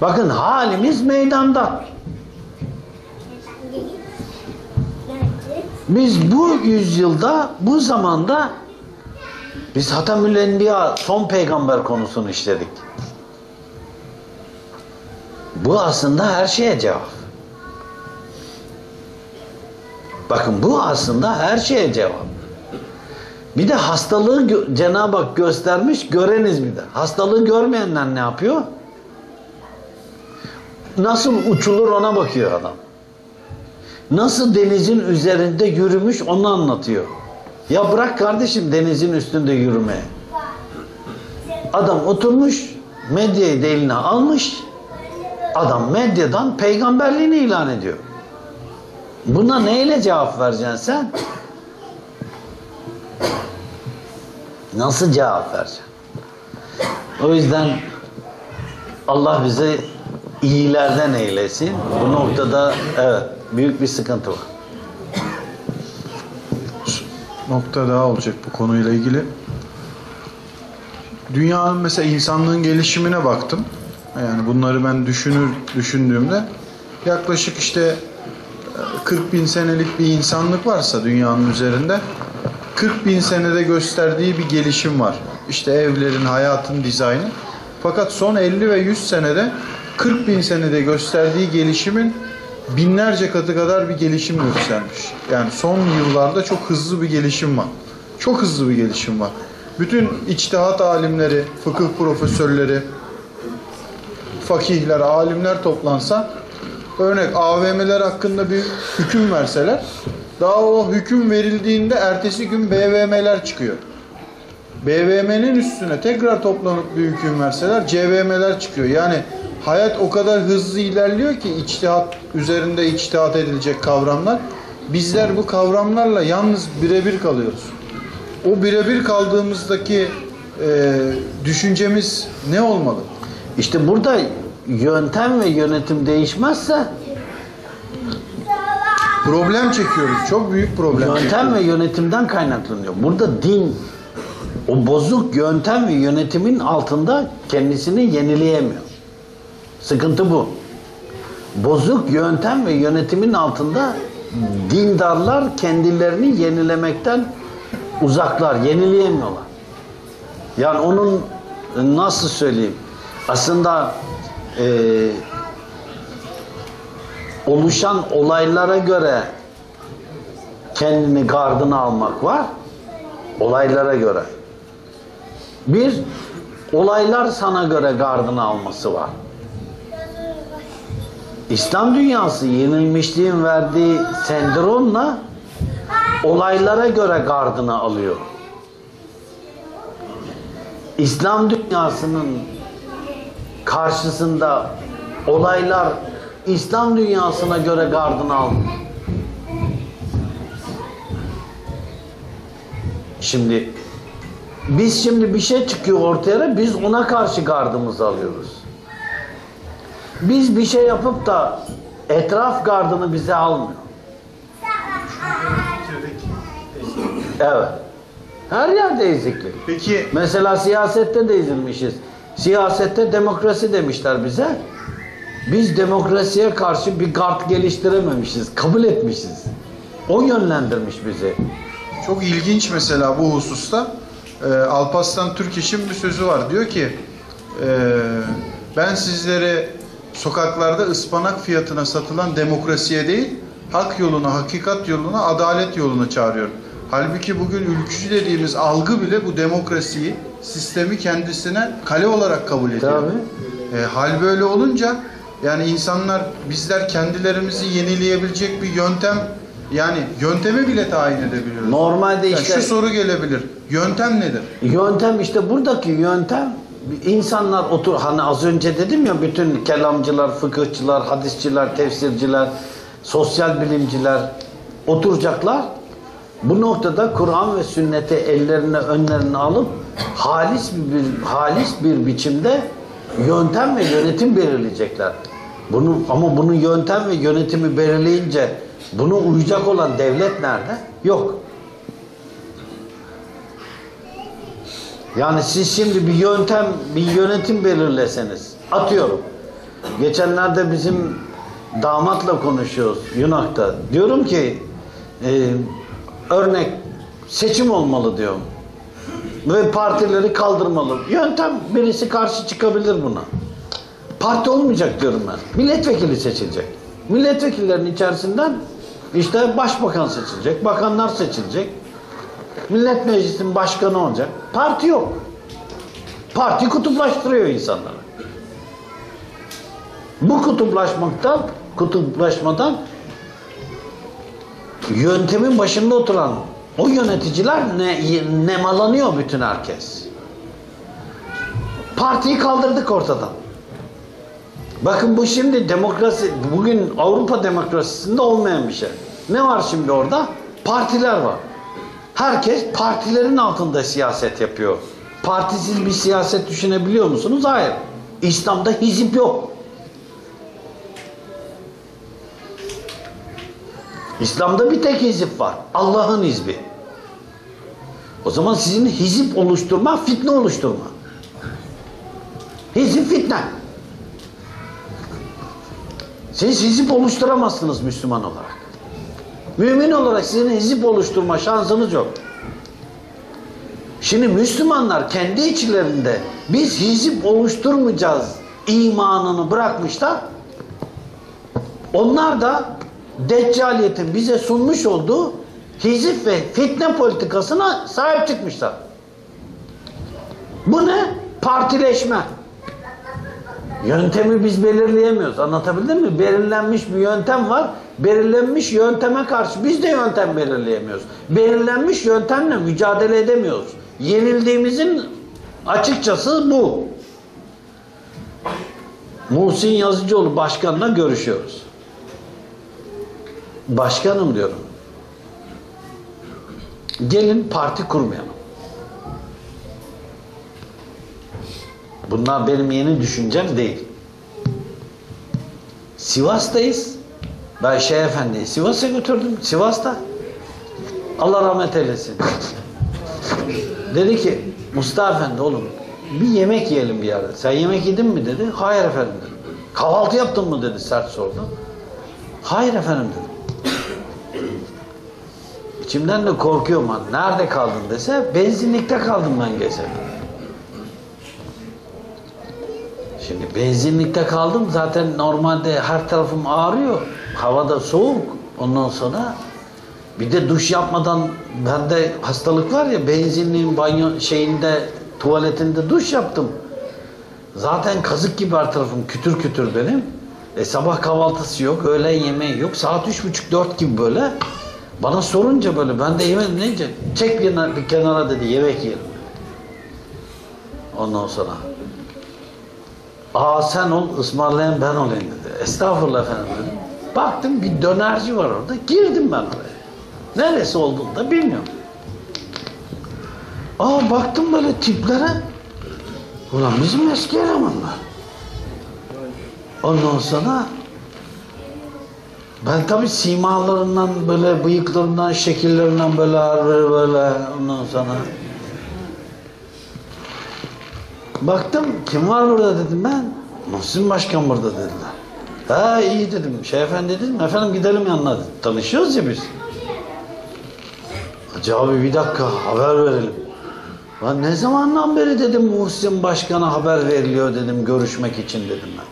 Bakın, halimiz meydanda. Biz bu yüzyılda, bu zamanda biz Hatemül Enbiya, son peygamber konusunu işledik. Bu aslında her şeye cevap. Bakın, bu aslında her şeye cevap. Bir de hastalığı Cenab-ı Hak göstermiş, göreniz bir de. Hastalığı görmeyenler ne yapıyor? Nasıl uçulur ona bakıyor adam. Nasıl denizin üzerinde yürümüş onu anlatıyor. Ya bırak kardeşim denizin üstünde yürümeye. Adam oturmuş, medyayı da eline almış. Adam medyadan peygamberliğini ilan ediyor. Buna neyle cevap vereceksin sen? Nasıl cevap vereceksin? O yüzden Allah bize iyilerden eylesin. Bu noktada evet, büyük bir sıkıntı var. Nokta daha olacak bu konuyla ilgili. Dünyanın, mesela insanlığın gelişimine baktım. Yani bunları ben düşünür düşündüğümde yaklaşık işte kırk bin senelik bir insanlık varsa dünyanın üzerinde, kırk bin senede gösterdiği bir gelişim var. İşte evlerin, hayatın dizaynı. Fakat son elli ve yüz senede kırk bin senede gösterdiği gelişimin binlerce katı kadar bir gelişim göstermiş. Yani son yıllarda çok hızlı bir gelişim var. Çok hızlı bir gelişim var. Bütün içtihat alimleri, fıkıh profesörleri, fakihler, alimler toplansa, örnek A V M'ler hakkında bir hüküm verseler, daha o hüküm verildiğinde ertesi gün B V M'ler çıkıyor. B V M'nin üstüne tekrar toplanıp bir hüküm verseler C V M'ler çıkıyor. Yani hayat o kadar hızlı ilerliyor ki içtihat üzerinde içtihat edilecek kavramlar. Bizler bu kavramlarla yalnız birebir kalıyoruz. O birebir kaldığımızdaki e, düşüncemiz ne olmalı? İşte burada yöntem ve yönetim değişmezse problem çekiyoruz. Çok büyük problem. Yöntem çekiyoruz. Ve yönetimden kaynaklanıyor. Burada din o bozuk yöntem ve yönetimin altında kendisini yenileyemiyor. Sıkıntı bu. Bozuk yöntem ve yönetimin altında dindarlar kendilerini yenilemekten uzaklar, yenileyemiyorlar. Yani onun nasıl söyleyeyim? Aslında e, oluşan olaylara göre kendini gardına almak var. Olaylara göre. Bir, olaylar sana göre gardına alması var. İslam dünyası yenilmişliğin verdiği sendromla olaylara göre gardına alıyor. İslam dünyasının karşısında olaylar İslam dünyasına göre gardına alıyor. Şimdi biz şimdi bir şey çıkıyor ortaya, biz ona karşı gardımızı alıyoruz. Biz bir şey yapıp da etraf gardını bize almıyor. Evet. Her yerde eziklik. Peki. Mesela siyasette de ezilmişiz. Siyasette demokrasi demişler bize. Biz demokrasiye karşı bir gard geliştirememişiz. Kabul etmişiz. O yönlendirmiş bizi. Çok ilginç mesela bu hususta. E, Alparslan Türkeş'in bir sözü var. Diyor ki e, ben sizlere sokaklarda ıspanak fiyatına satılan demokrasiye değil, hak yoluna, hakikat yoluna, adalet yoluna çağırıyorum. Halbuki bugün ülkücü dediğimiz algı bile bu demokrasiyi, sistemi kendisine kale olarak kabul ediyor. Tabii. E, hal böyle olunca yani insanlar, bizler kendilerimizi yenileyebilecek bir yöntem, yani yöntemi bile tayin edebiliyoruz. Normalde yani işte şu soru gelebilir. Yöntem nedir? Yöntem işte buradaki yöntem. İnsanlar otur, hani az önce dedim ya, bütün kelamcılar, fıkıhçılar, hadisçiler, tefsirciler, sosyal bilimciler oturacaklar. Bu noktada Kur'an ve sünneti ellerine, önlerine alıp halis bir halis bir biçimde yöntem ve yönetim belirleyecekler. Bunu, ama bunun yöntem ve yönetimi belirleyince buna uyacak olan devlet nerede? Yok. Yani siz şimdi bir yöntem, bir yönetim belirleseniz, atıyorum. Geçenlerde bizim damatla konuşuyoruz Yunak'ta. Diyorum ki, e, örnek seçim olmalı diyorum. Ve partileri kaldırmalı. Yöntem, birisi karşı çıkabilir buna. Parti olmayacak diyorum ben. Milletvekili seçilecek. Milletvekillerinin içerisinden işte başbakan seçilecek, bakanlar seçilecek. Millet Meclisi'nin başkanı olacak. Parti yok. Parti kutuplaştırıyor insanları. Bu kutuplaşmaktan, kutuplaşmadan yöntemin başında oturan o yöneticiler ne, nemalanıyor bütün herkes. Partiyi kaldırdık ortadan. Bakın bu şimdi demokrasi, bugün Avrupa demokrasisinde olmayan bir şey. Ne var şimdi orada? Partiler var. Herkes partilerin altında siyaset yapıyor. Partisiz bir siyaset düşünebiliyor musunuz? Hayır. İslam'da hizip yok. İslam'da bir tek hizip var. Allah'ın hizbi. O zaman sizin hizip oluşturma, fitne oluşturma. Hizip fitne. Siz hizip oluşturamazsınız Müslüman olarak. Mümin olarak sizin hizip oluşturma şansınız yok. Şimdi Müslümanlar kendi içlerinde biz hizip oluşturmayacağız imanını bırakmışlar. Onlar da Deccaliyetin bize sunmuş olduğu hizip ve fitne politikasına sahip çıkmışlar. Bu ne? Partileşme. Yöntemi biz belirleyemiyoruz. Anlatabildim mi? Belirlenmiş bir yöntem var. Belirlenmiş yönteme karşı biz de yöntem belirleyemiyoruz. Belirlenmiş yöntemle mücadele edemiyoruz. Yenildiğimizin açıkçası bu. Muhsin Yazıcıoğlu başkanla görüşüyoruz. Başkanım diyorum, gelin parti kurmayalım. Bunlar benim yeni düşüncem değil. Sivas'tayız. Ben Şeyh Efendi'yi Sivas'a götürdüm. Sivas'ta. Allah rahmet eylesin. Dedi ki Mustafa Efendi oğlum bir yemek yiyelim bir yerde. Sen yemek yedin mi dedi. Hayır efendim dedi. Kahvaltı yaptın mı dedi, sert sordu. Hayır efendim dedi. İçimden de korkuyorum lan. Nerede kaldın dese benzinlikte kaldım ben gece. Şimdi benzinlikte kaldım, zaten normalde her tarafım ağrıyor. Havada soğuk. Ondan sonra bir de duş yapmadan, bende hastalık var ya, benzinliğin banyo şeyinde, tuvaletinde duş yaptım. Zaten kazık gibi her tarafım kütür kütür benim. E sabah kahvaltısı yok, öğlen yemeği yok. Saat üç buçuk dört gibi böyle. Bana sorunca böyle, ben de yemedim deyince, çek bir kenara, bir kenara dedi, yemek yiyelim. Ondan sonra, aa sen ol, ısmarlayan ben olayım dedi. Estağfurullah efendim dedim. Baktım bir dönerci var orada, girdim ben oraya. Neresi olduğunu da bilmiyorum. Aa baktım böyle tiplere, ulan bizim eski elemanlar. Ondan sonra, ben tabii simalarından böyle, bıyıklarından, şekillerinden böyle ağrı böyle, ondan sonra. Baktım, kim var burada dedim ben. Muhsin Başkan burada dediler. Ha iyi dedim, Şeyh Efendi dedim, efendim gidelim yanına dedim. Tanışıyoruz ya biz. Hacı abi bir dakika, haber verelim. Ben ne zamandan beri dedim Muhsin Başkan'a haber veriliyor dedim, görüşmek için dedim ben.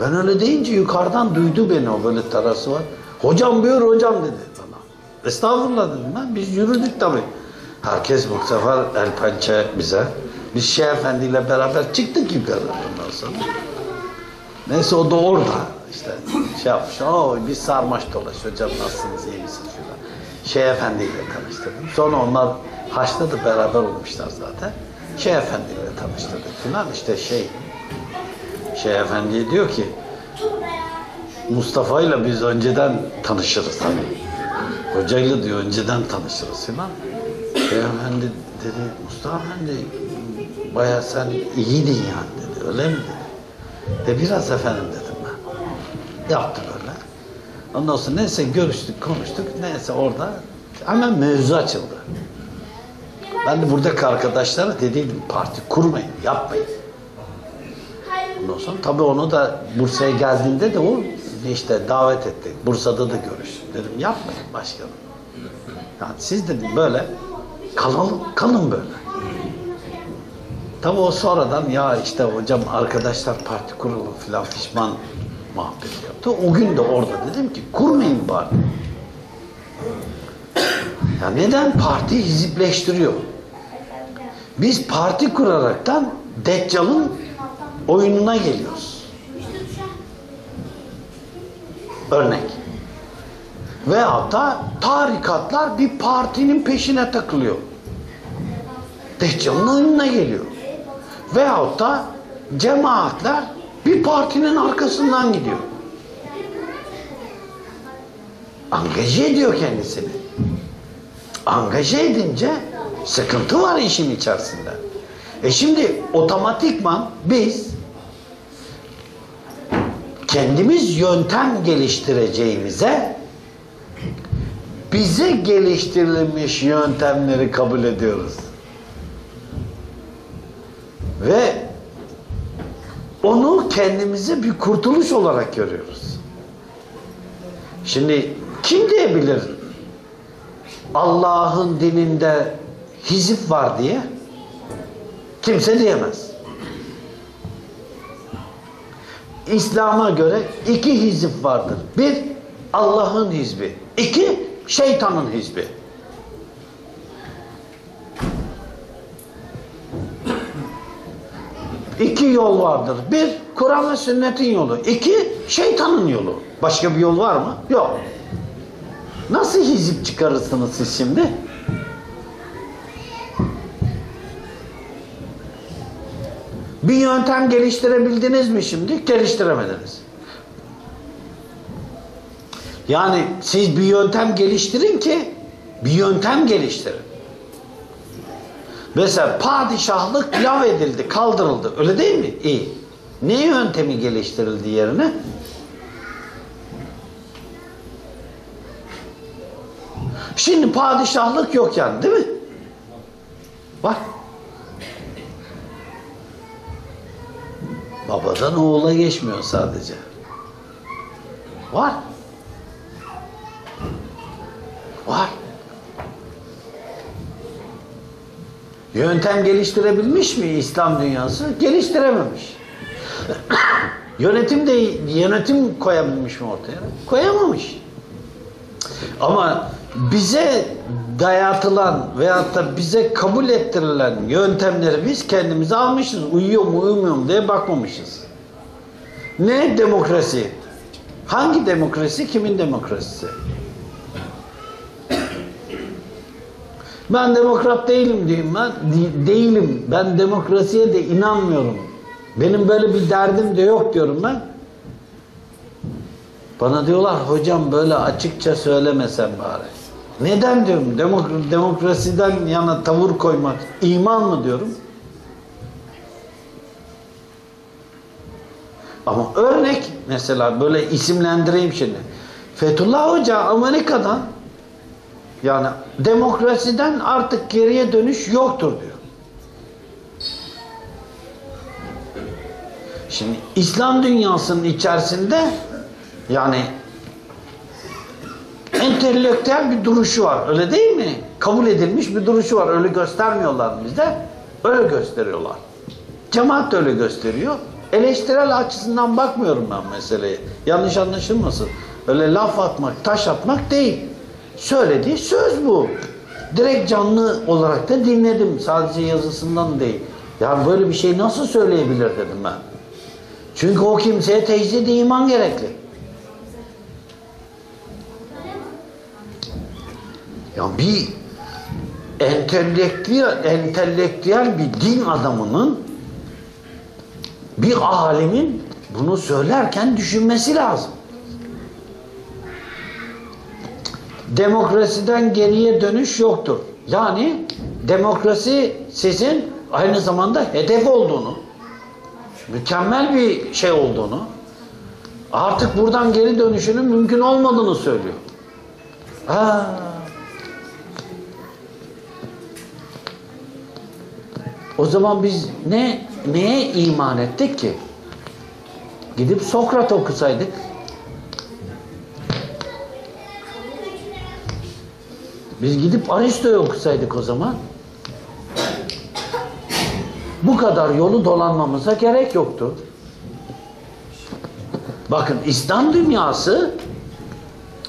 Ben öyle deyince yukarıdan duydu beni, o böyle tarası var. Hocam buyur hocam dedi bana. Estağfurullah dedim ben. Biz yürüdük tabii. Herkes bu sefer el pençe bize. Biz Şeyh Efendi ile beraber çıktık yukarı ondan sonra. Neyse o da orada işte şey yapmış. Oo biz sarmaş dolaş hocam nasılsınız, iyi misiniz falan. Şeyh Efendi ile tanıştırdım. Sonra onlar haçta da beraber olmuşlar zaten. Şeyh Efendi ile tanıştırdık falan işte şey. Şeyh Efendi diyor ki Mustafa'yla biz önceden tanışırız hani. Hocayla diyor önceden tanışırız falan. Şeyh Efendi dedi Mustafa Efendi bayağı sen iyiydin yani dedi. Öyle mi dedi. De biraz efendim dedim ben. Yaptı böyle. Ondan sonra neyse görüştük konuştuk. Neyse orada hemen mevzu açıldı. Ben de buradaki arkadaşlara dediydim parti kurmayın, yapmayın. Ondan sonra tabii onu da Bursa'ya geldiğinde de o işte davet ettik. Bursa'da da görüştüm. Dedim yapmayın başkanım. Yani siz dedim böyle kalın, kalın böyle. Tabii o sonradan ya işte hocam arkadaşlar parti kuralım filan pişman muhabbeti yaptı. O gün de orada dedim ki kurmayın bari. Ya neden parti hizipleştiriyor? Biz parti kuraraktan Deccal'ın oyununa geliyoruz. Örnek. Veyahut da tarikatlar bir partinin peşine takılıyor. Deccal'ın oyununa geliyor. Veyahut da cemaatler bir partinin arkasından gidiyor. Angaje ediyor kendisini. Angaje edince sıkıntı var işin içerisinde. E şimdi otomatikman biz kendimiz yöntem geliştireceğimize bize geliştirilmiş yöntemleri kabul ediyoruz. Ve onu kendimize bir kurtuluş olarak görüyoruz. Şimdi kim diyebilir Allah'ın dininde hizip var diye? Kimse diyemez. İslam'a göre iki hizip vardır. Bir, Allah'ın hizbi. İki, şeytanın hizbi. İki yol vardır. Bir, Kur'an ve sünnetin yolu. İki, şeytanın yolu. Başka bir yol var mı? Yok. Nasıl hizip çıkarırsınız siz şimdi? Bir yöntem geliştirebildiniz mi şimdi? Geliştiremediniz. Yani siz bir yöntem geliştirin ki, bir yöntem geliştirin. Mesela padişahlık lav edildi, kaldırıldı. Öyle değil mi? İyi. Ne yöntemi geliştirildi yerine? Şimdi padişahlık yok yani, değil mi? Var. Babadan oğula geçmiyor sadece. Var. Var. Yöntem geliştirebilmiş mi İslam dünyası? Geliştirememiş. Yönetim de yönetim koyabilmiş mi ortaya? Koyamamış. Ama bize dayatılan veyahut da bize kabul ettirilen yöntemleri biz kendimize almışız. Uyuyor mu uyumuyor mu diye bakmamışız. Ne demokrasi? Hangi demokrasi? Kimin demokrasisi? Ben demokrat değilim diyeyim ben. De değilim. Ben demokrasiye de inanmıyorum. Benim böyle bir derdim de yok diyorum ben. Bana diyorlar hocam böyle açıkça söylemesen bari. Neden diyorum? Demok demokrasiden yana tavır koymak iman mı diyorum? Ama örnek mesela böyle isimlendireyim şimdi. Fethullah Hoca Amerika'dan, yani demokrasiden artık geriye dönüş yoktur diyor. Şimdi İslam dünyasının içerisinde yani entelektüel bir duruşu var. Öyle değil mi? Kabul edilmiş bir duruşu var. Öyle göstermiyorlar bize. Öyle gösteriyorlar. Cemaat de öyle gösteriyor. Eleştirel açısından bakmıyorum ben meseleye. Yanlış anlaşılmasın. Öyle laf atmak, taş atmak değil. Söylediği söz bu. Direkt canlı olarak da dinledim. Sadece yazısından değil. Yani böyle bir şey nasıl söyleyebilir dedim ben. Çünkü o kimseye tecdid-i iman gerekli. Ya bir entelektüel, entelektüel bir din adamının, bir alimin bunu söylerken düşünmesi lazım. Demokrasiden geriye dönüş yoktur. Yani demokrasi sizin aynı zamanda hedef olduğunu, mükemmel bir şey olduğunu, artık buradan geri dönüşünün mümkün olmadığını söylüyor. Ha. O zaman biz ne neye iman ettik ki? Gidip Sokrat okusaydık. Biz gidip Aristo'yu okusaydık o zaman. Bu kadar yolu dolanmamıza gerek yoktu. Bakın İslam dünyası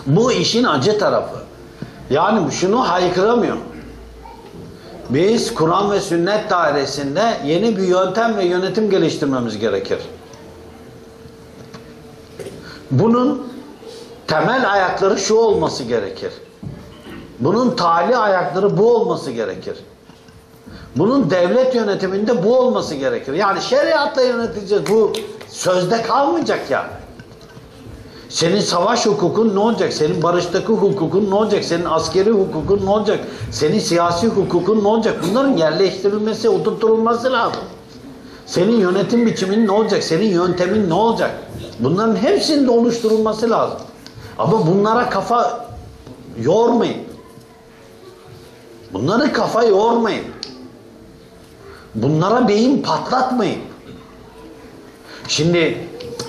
bu işin acı tarafı. Yani şunu haykıramıyor. Biz Kur'an ve sünnet dairesinde yeni bir yöntem ve yönetim geliştirmemiz gerekir. Bunun temel ayakları şu olması gerekir. Bunun tali ayakları bu olması gerekir. Bunun devlet yönetiminde bu olması gerekir. Yani şeriatla yöneteceğiz. Bu sözde kalmayacak yani. Senin savaş hukukun ne olacak? Senin barıştaki hukukun ne olacak? Senin askeri hukukun ne olacak? Senin siyasi hukukun ne olacak? Bunların yerleştirilmesi, oturtulması lazım. Senin yönetim biçimin ne olacak? Senin yöntemin ne olacak? Bunların hepsinin de oluşturulması lazım. Ama bunlara kafa yormayın. Bunları kafa yormayın. Bunlara beyin patlatmayın. Şimdi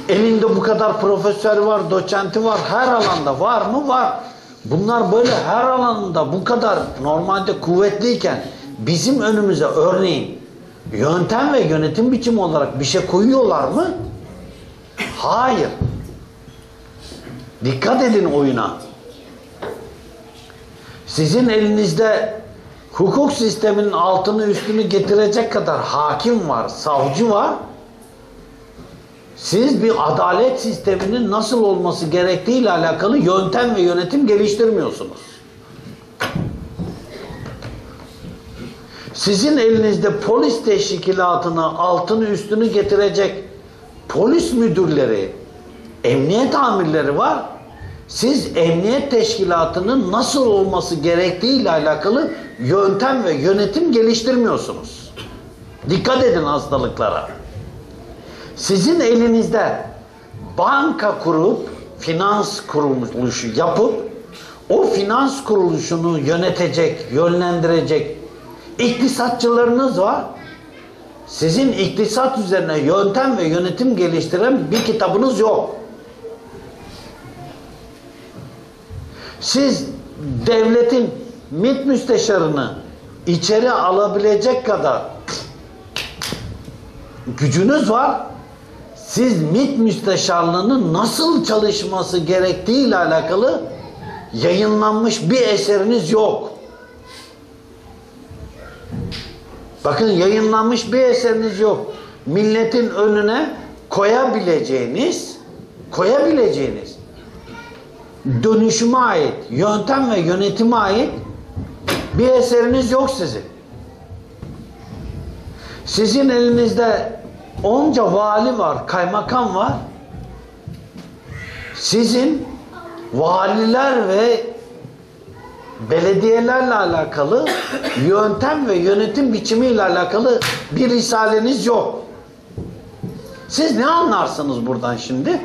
elinde bu kadar profesör var, doçenti var, her alanda var mı? Var. Bunlar böyle her alanda bu kadar normalde kuvvetliyken bizim önümüze örneğin yöntem ve yönetim biçimi olarak bir şey koyuyorlar mı? Hayır. Dikkat edin oyuna. Sizin elinizde hukuk sisteminin altını üstünü getirecek kadar hakim var, savcı var. Siz bir adalet sisteminin nasıl olması gerektiğiyle alakalı yöntem ve yönetim geliştirmiyorsunuz. Sizin elinizde polis teşkilatına altını üstünü getirecek polis müdürleri, emniyet amirleri var. Siz emniyet teşkilatının nasıl olması gerektiğiyle alakalı yöntem ve yönetim geliştirmiyorsunuz. Dikkat edin hastalıklara. Sizin elinizde banka kurup, finans kuruluşu yapıp, o finans kuruluşunu yönetecek, yönlendirecek iktisatçılarınız var. Sizin iktisat üzerine yöntem ve yönetim geliştiren bir kitabınız yok. Siz devletin M İT müsteşarını içeri alabilecek kadar gücünüz var. Siz M İT müsteşarlığının nasıl çalışması gerektiğiyle alakalı yayınlanmış bir eseriniz yok. Bakın, yayınlanmış bir eseriniz yok. Milletin önüne koyabileceğiniz, koyabileceğiniz dönüşüme ait, yöntem ve yönetime ait bir eseriniz yok sizin. Sizin elinizde onca vali var, kaymakam var. Sizin valiler ve belediyelerle alakalı yöntem ve yönetim biçimiyle alakalı bir risaleniz yok. Siz ne anlarsınız buradan şimdi?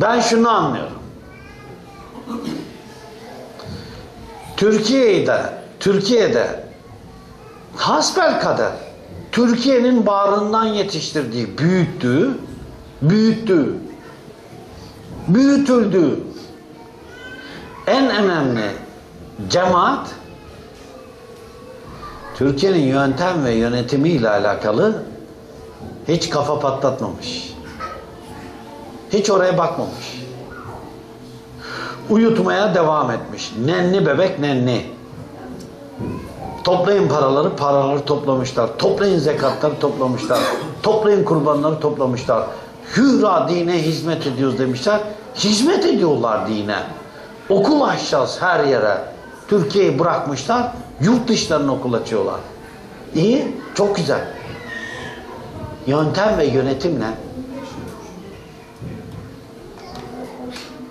Ben şunu anlıyorum. Türkiye'de, Türkiye'de hasbelkader Türkiye'nin bağrından yetiştirdiği, büyüttüğü, büyüttüğü, büyütüldüğü en önemli cemaat, Türkiye'nin yöntem ve yönetimiyle alakalı hiç kafa patlatmamış. Hiç oraya bakmamış. Uyutmaya devam etmiş. Nenni bebek nenni. Toplayın paraları, paraları toplamışlar. Toplayın zekatları toplamışlar. Toplayın kurbanları toplamışlar. Hürra dine hizmet ediyoruz demişler. Hizmet ediyorlar dine. Okul açacağız her yere. Türkiye'yi bırakmışlar. Yurt dışlarına okul açıyorlar. İyi, çok güzel. Yöntem ve yönetimle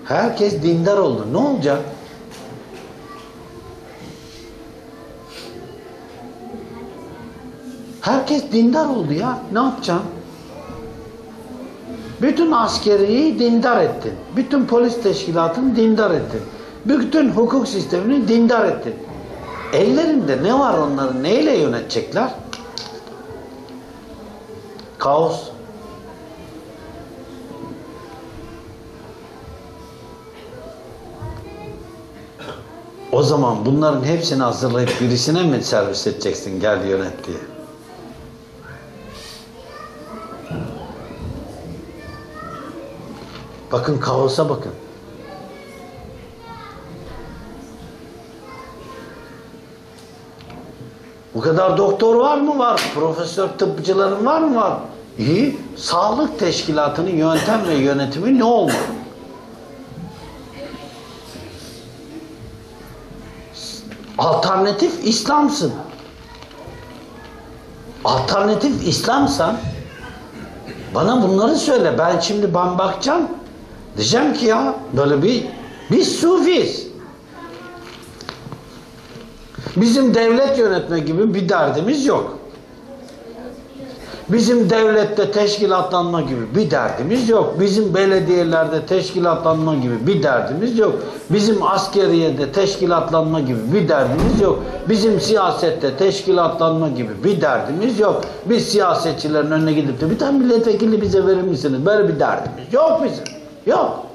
herkes dindar oldu. Ne olacak? Herkes dindar oldu ya. Ne yapacaksın? Bütün askeriyi dindar ettin. Bütün polis teşkilatını dindar ettin. Bütün hukuk sistemini dindar ettin. Ellerinde ne var onları? Neyle yönetecekler? Kaos. O zaman bunların hepsini hazırlayıp birisine mi servis edeceksin, gel yönet diye? Bakın, kaosa bakın. Bu kadar doktor var mı? Var. Profesör tıpçıların var mı? Var. İyi. Sağlık teşkilatının yöntem ve yönetimi ne olmalı? Alternatif İslam'sın. Alternatif İslam'san bana bunları söyle. Ben şimdi ben bakacağım. Diyeceğim ki ya böyle bir biz sufiz. Bizim devlet yönetme gibi bir derdimiz yok. Bizim devlette teşkilatlanma gibi bir derdimiz yok. Bizim belediyelerde teşkilatlanma gibi bir derdimiz yok. Bizim askeriyede teşkilatlanma gibi bir derdimiz yok. Bizim siyasette teşkilatlanma gibi bir derdimiz yok. Biz siyasetçilerin önüne gidip de bir tane milletvekili bize verir misiniz? Böyle bir derdimiz yok bizim. Yok.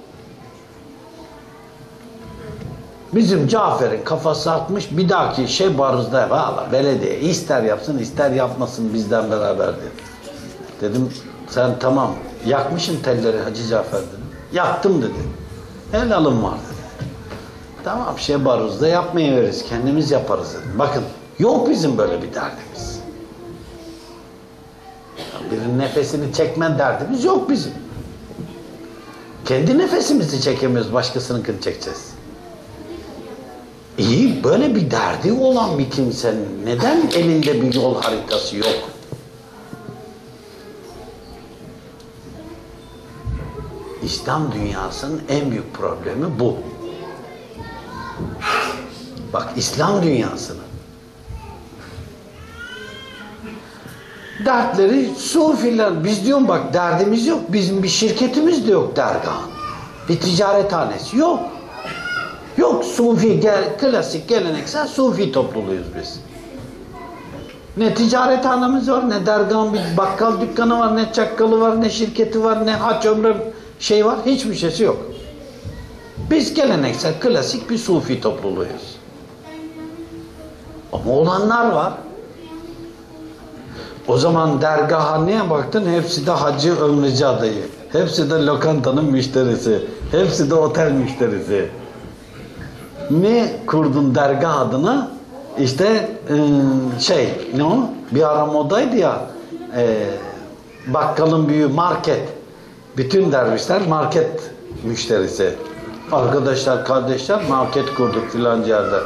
Bizim Cafer'in kafası atmış, bir dahaki şey Baruz'da, valla belediye ister yapsın ister yapmasın bizden beraber diyor. Dedim sen tamam, yakmışsın telleri Hacı Cafer dedim. Yaktım dedi. Helalım var dedi. Tamam, şey Baruz'da yapmayıveririz, kendimiz yaparız dedim. Bakın, yok bizim böyle bir derdimiz. Birinin nefesini çekmen derdimiz yok bizim. Kendi nefesimizi çekemiyoruz, başkasınınkini çekeceğiz. İyi, böyle bir derdi olan bir kimsenin neden elinde bir yol haritası yok? İslam dünyasının en büyük problemi bu. Bak, İslam dünyasının dertleri Sufiler, biz diyorum bak derdimiz yok, bizim bir şirketimiz de yok dergahın. Bir ticarethanesi yok. Yok, Sufi, gel, klasik, geleneksel Sufi topluluğuyuz biz. Ne ticarethanemiz var, ne dergahın bir bakkal dükkanı var, ne çakkalı var, ne şirketi var, ne haç ömrü şey var, hiçbir şeysi yok. Biz geleneksel, klasik bir Sufi topluluğuyuz. Ama olanlar var. O zaman dergaha niye baktın? Hepsi de hacı ömrücü adayı. Hepsi de lokantanın müşterisi. Hepsi de otel müşterisi. Ne kurdun dergah adına? İşte şey, ne o? Bir ara modaydı ya, bakkalın büyüğü market. Bütün dervişler market müşterisi. Arkadaşlar, kardeşler market kurduk filancı yerde.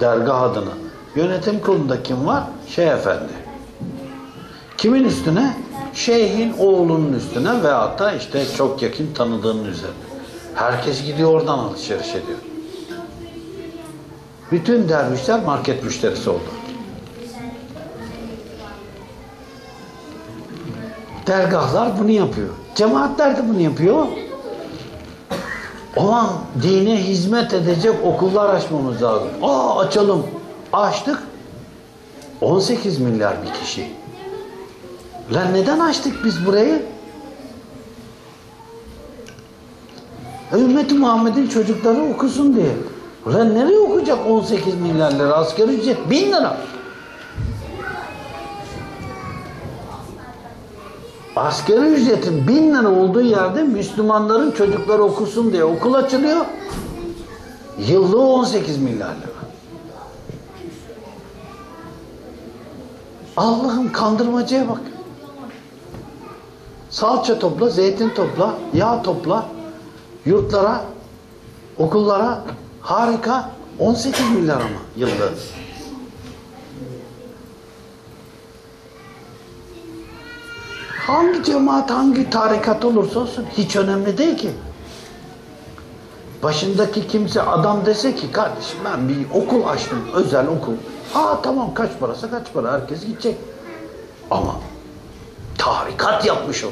Dergah adına. Yönetim kurulunda kim var? Şeyh Efendi. Kimin üstüne? Şeyhin oğlunun üstüne veyahut da işte çok yakın tanıdığının üzerine. Herkes gidiyor oradan alışveriş ediyor. Bütün dervişler market müşterisi oldu. Dergahlar bunu yapıyor. Cemaatler de bunu yapıyor. Olan dine hizmet edecek okullar açmamız lazım. Aa, açalım. Açtık. on sekiz milyar bir kişi. Lan neden açtık biz burayı? Ümmet-i Muhammed'in çocukları okusun diye. Lan nereye okuyacak on sekiz milyar lira? Asgari ücret bin lira. Asgari ücretin bin lira olduğu yerde Müslümanların çocukları okusun diye okul açılıyor. Yıllığı on sekiz milyar lira. Allah'ım, kandırmacaya bak. Salça topla, zeytin topla, yağ topla, yurtlara, okullara, harika, on sekiz milyar ama yılda. Hangi cemaat, hangi tarikat olursa olsun hiç önemli değil ki. Başındaki kimse adam dese ki kardeşim ben bir okul açtım, özel okul. Aa tamam, kaç parası kaç para, herkes gidecek. Ama tarikat yapmış onu.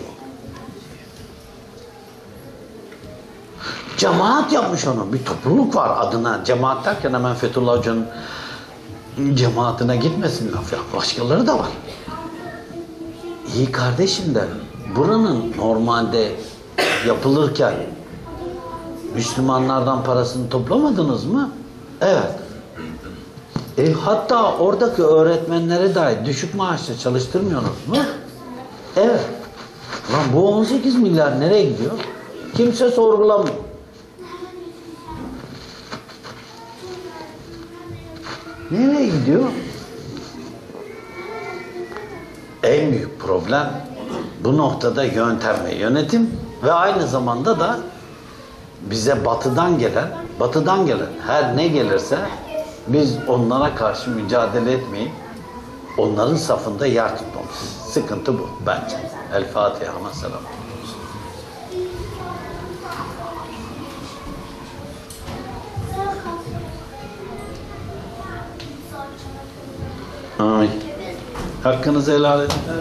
Cemaat yapmış onu. Bir topluluk var adına. Cemaat derken hemen Fethullah Hoca'nın cemaatine gitmesin laf ya. Başkaları da var. İyi kardeşim de buranın normalde yapılırken Müslümanlardan parasını toplamadınız mı? Evet. E, hatta oradaki öğretmenlere dair düşük maaşla çalıştırmıyorsunuz mu? Evet. Lan bu on sekiz milyar nereye gidiyor? Kimse sorgulamıyor. Nereye gidiyor? En büyük problem bu noktada yöntem ve yönetim ve aynı zamanda da bize batıdan gelen, batıdan gelen her ne gelirse biz onlara karşı mücadele etmeyin. Onların safında yer tutmamız. Sıkıntı bu bence. El Fatiha. Selam. Amin. Hakkınızı helal edin.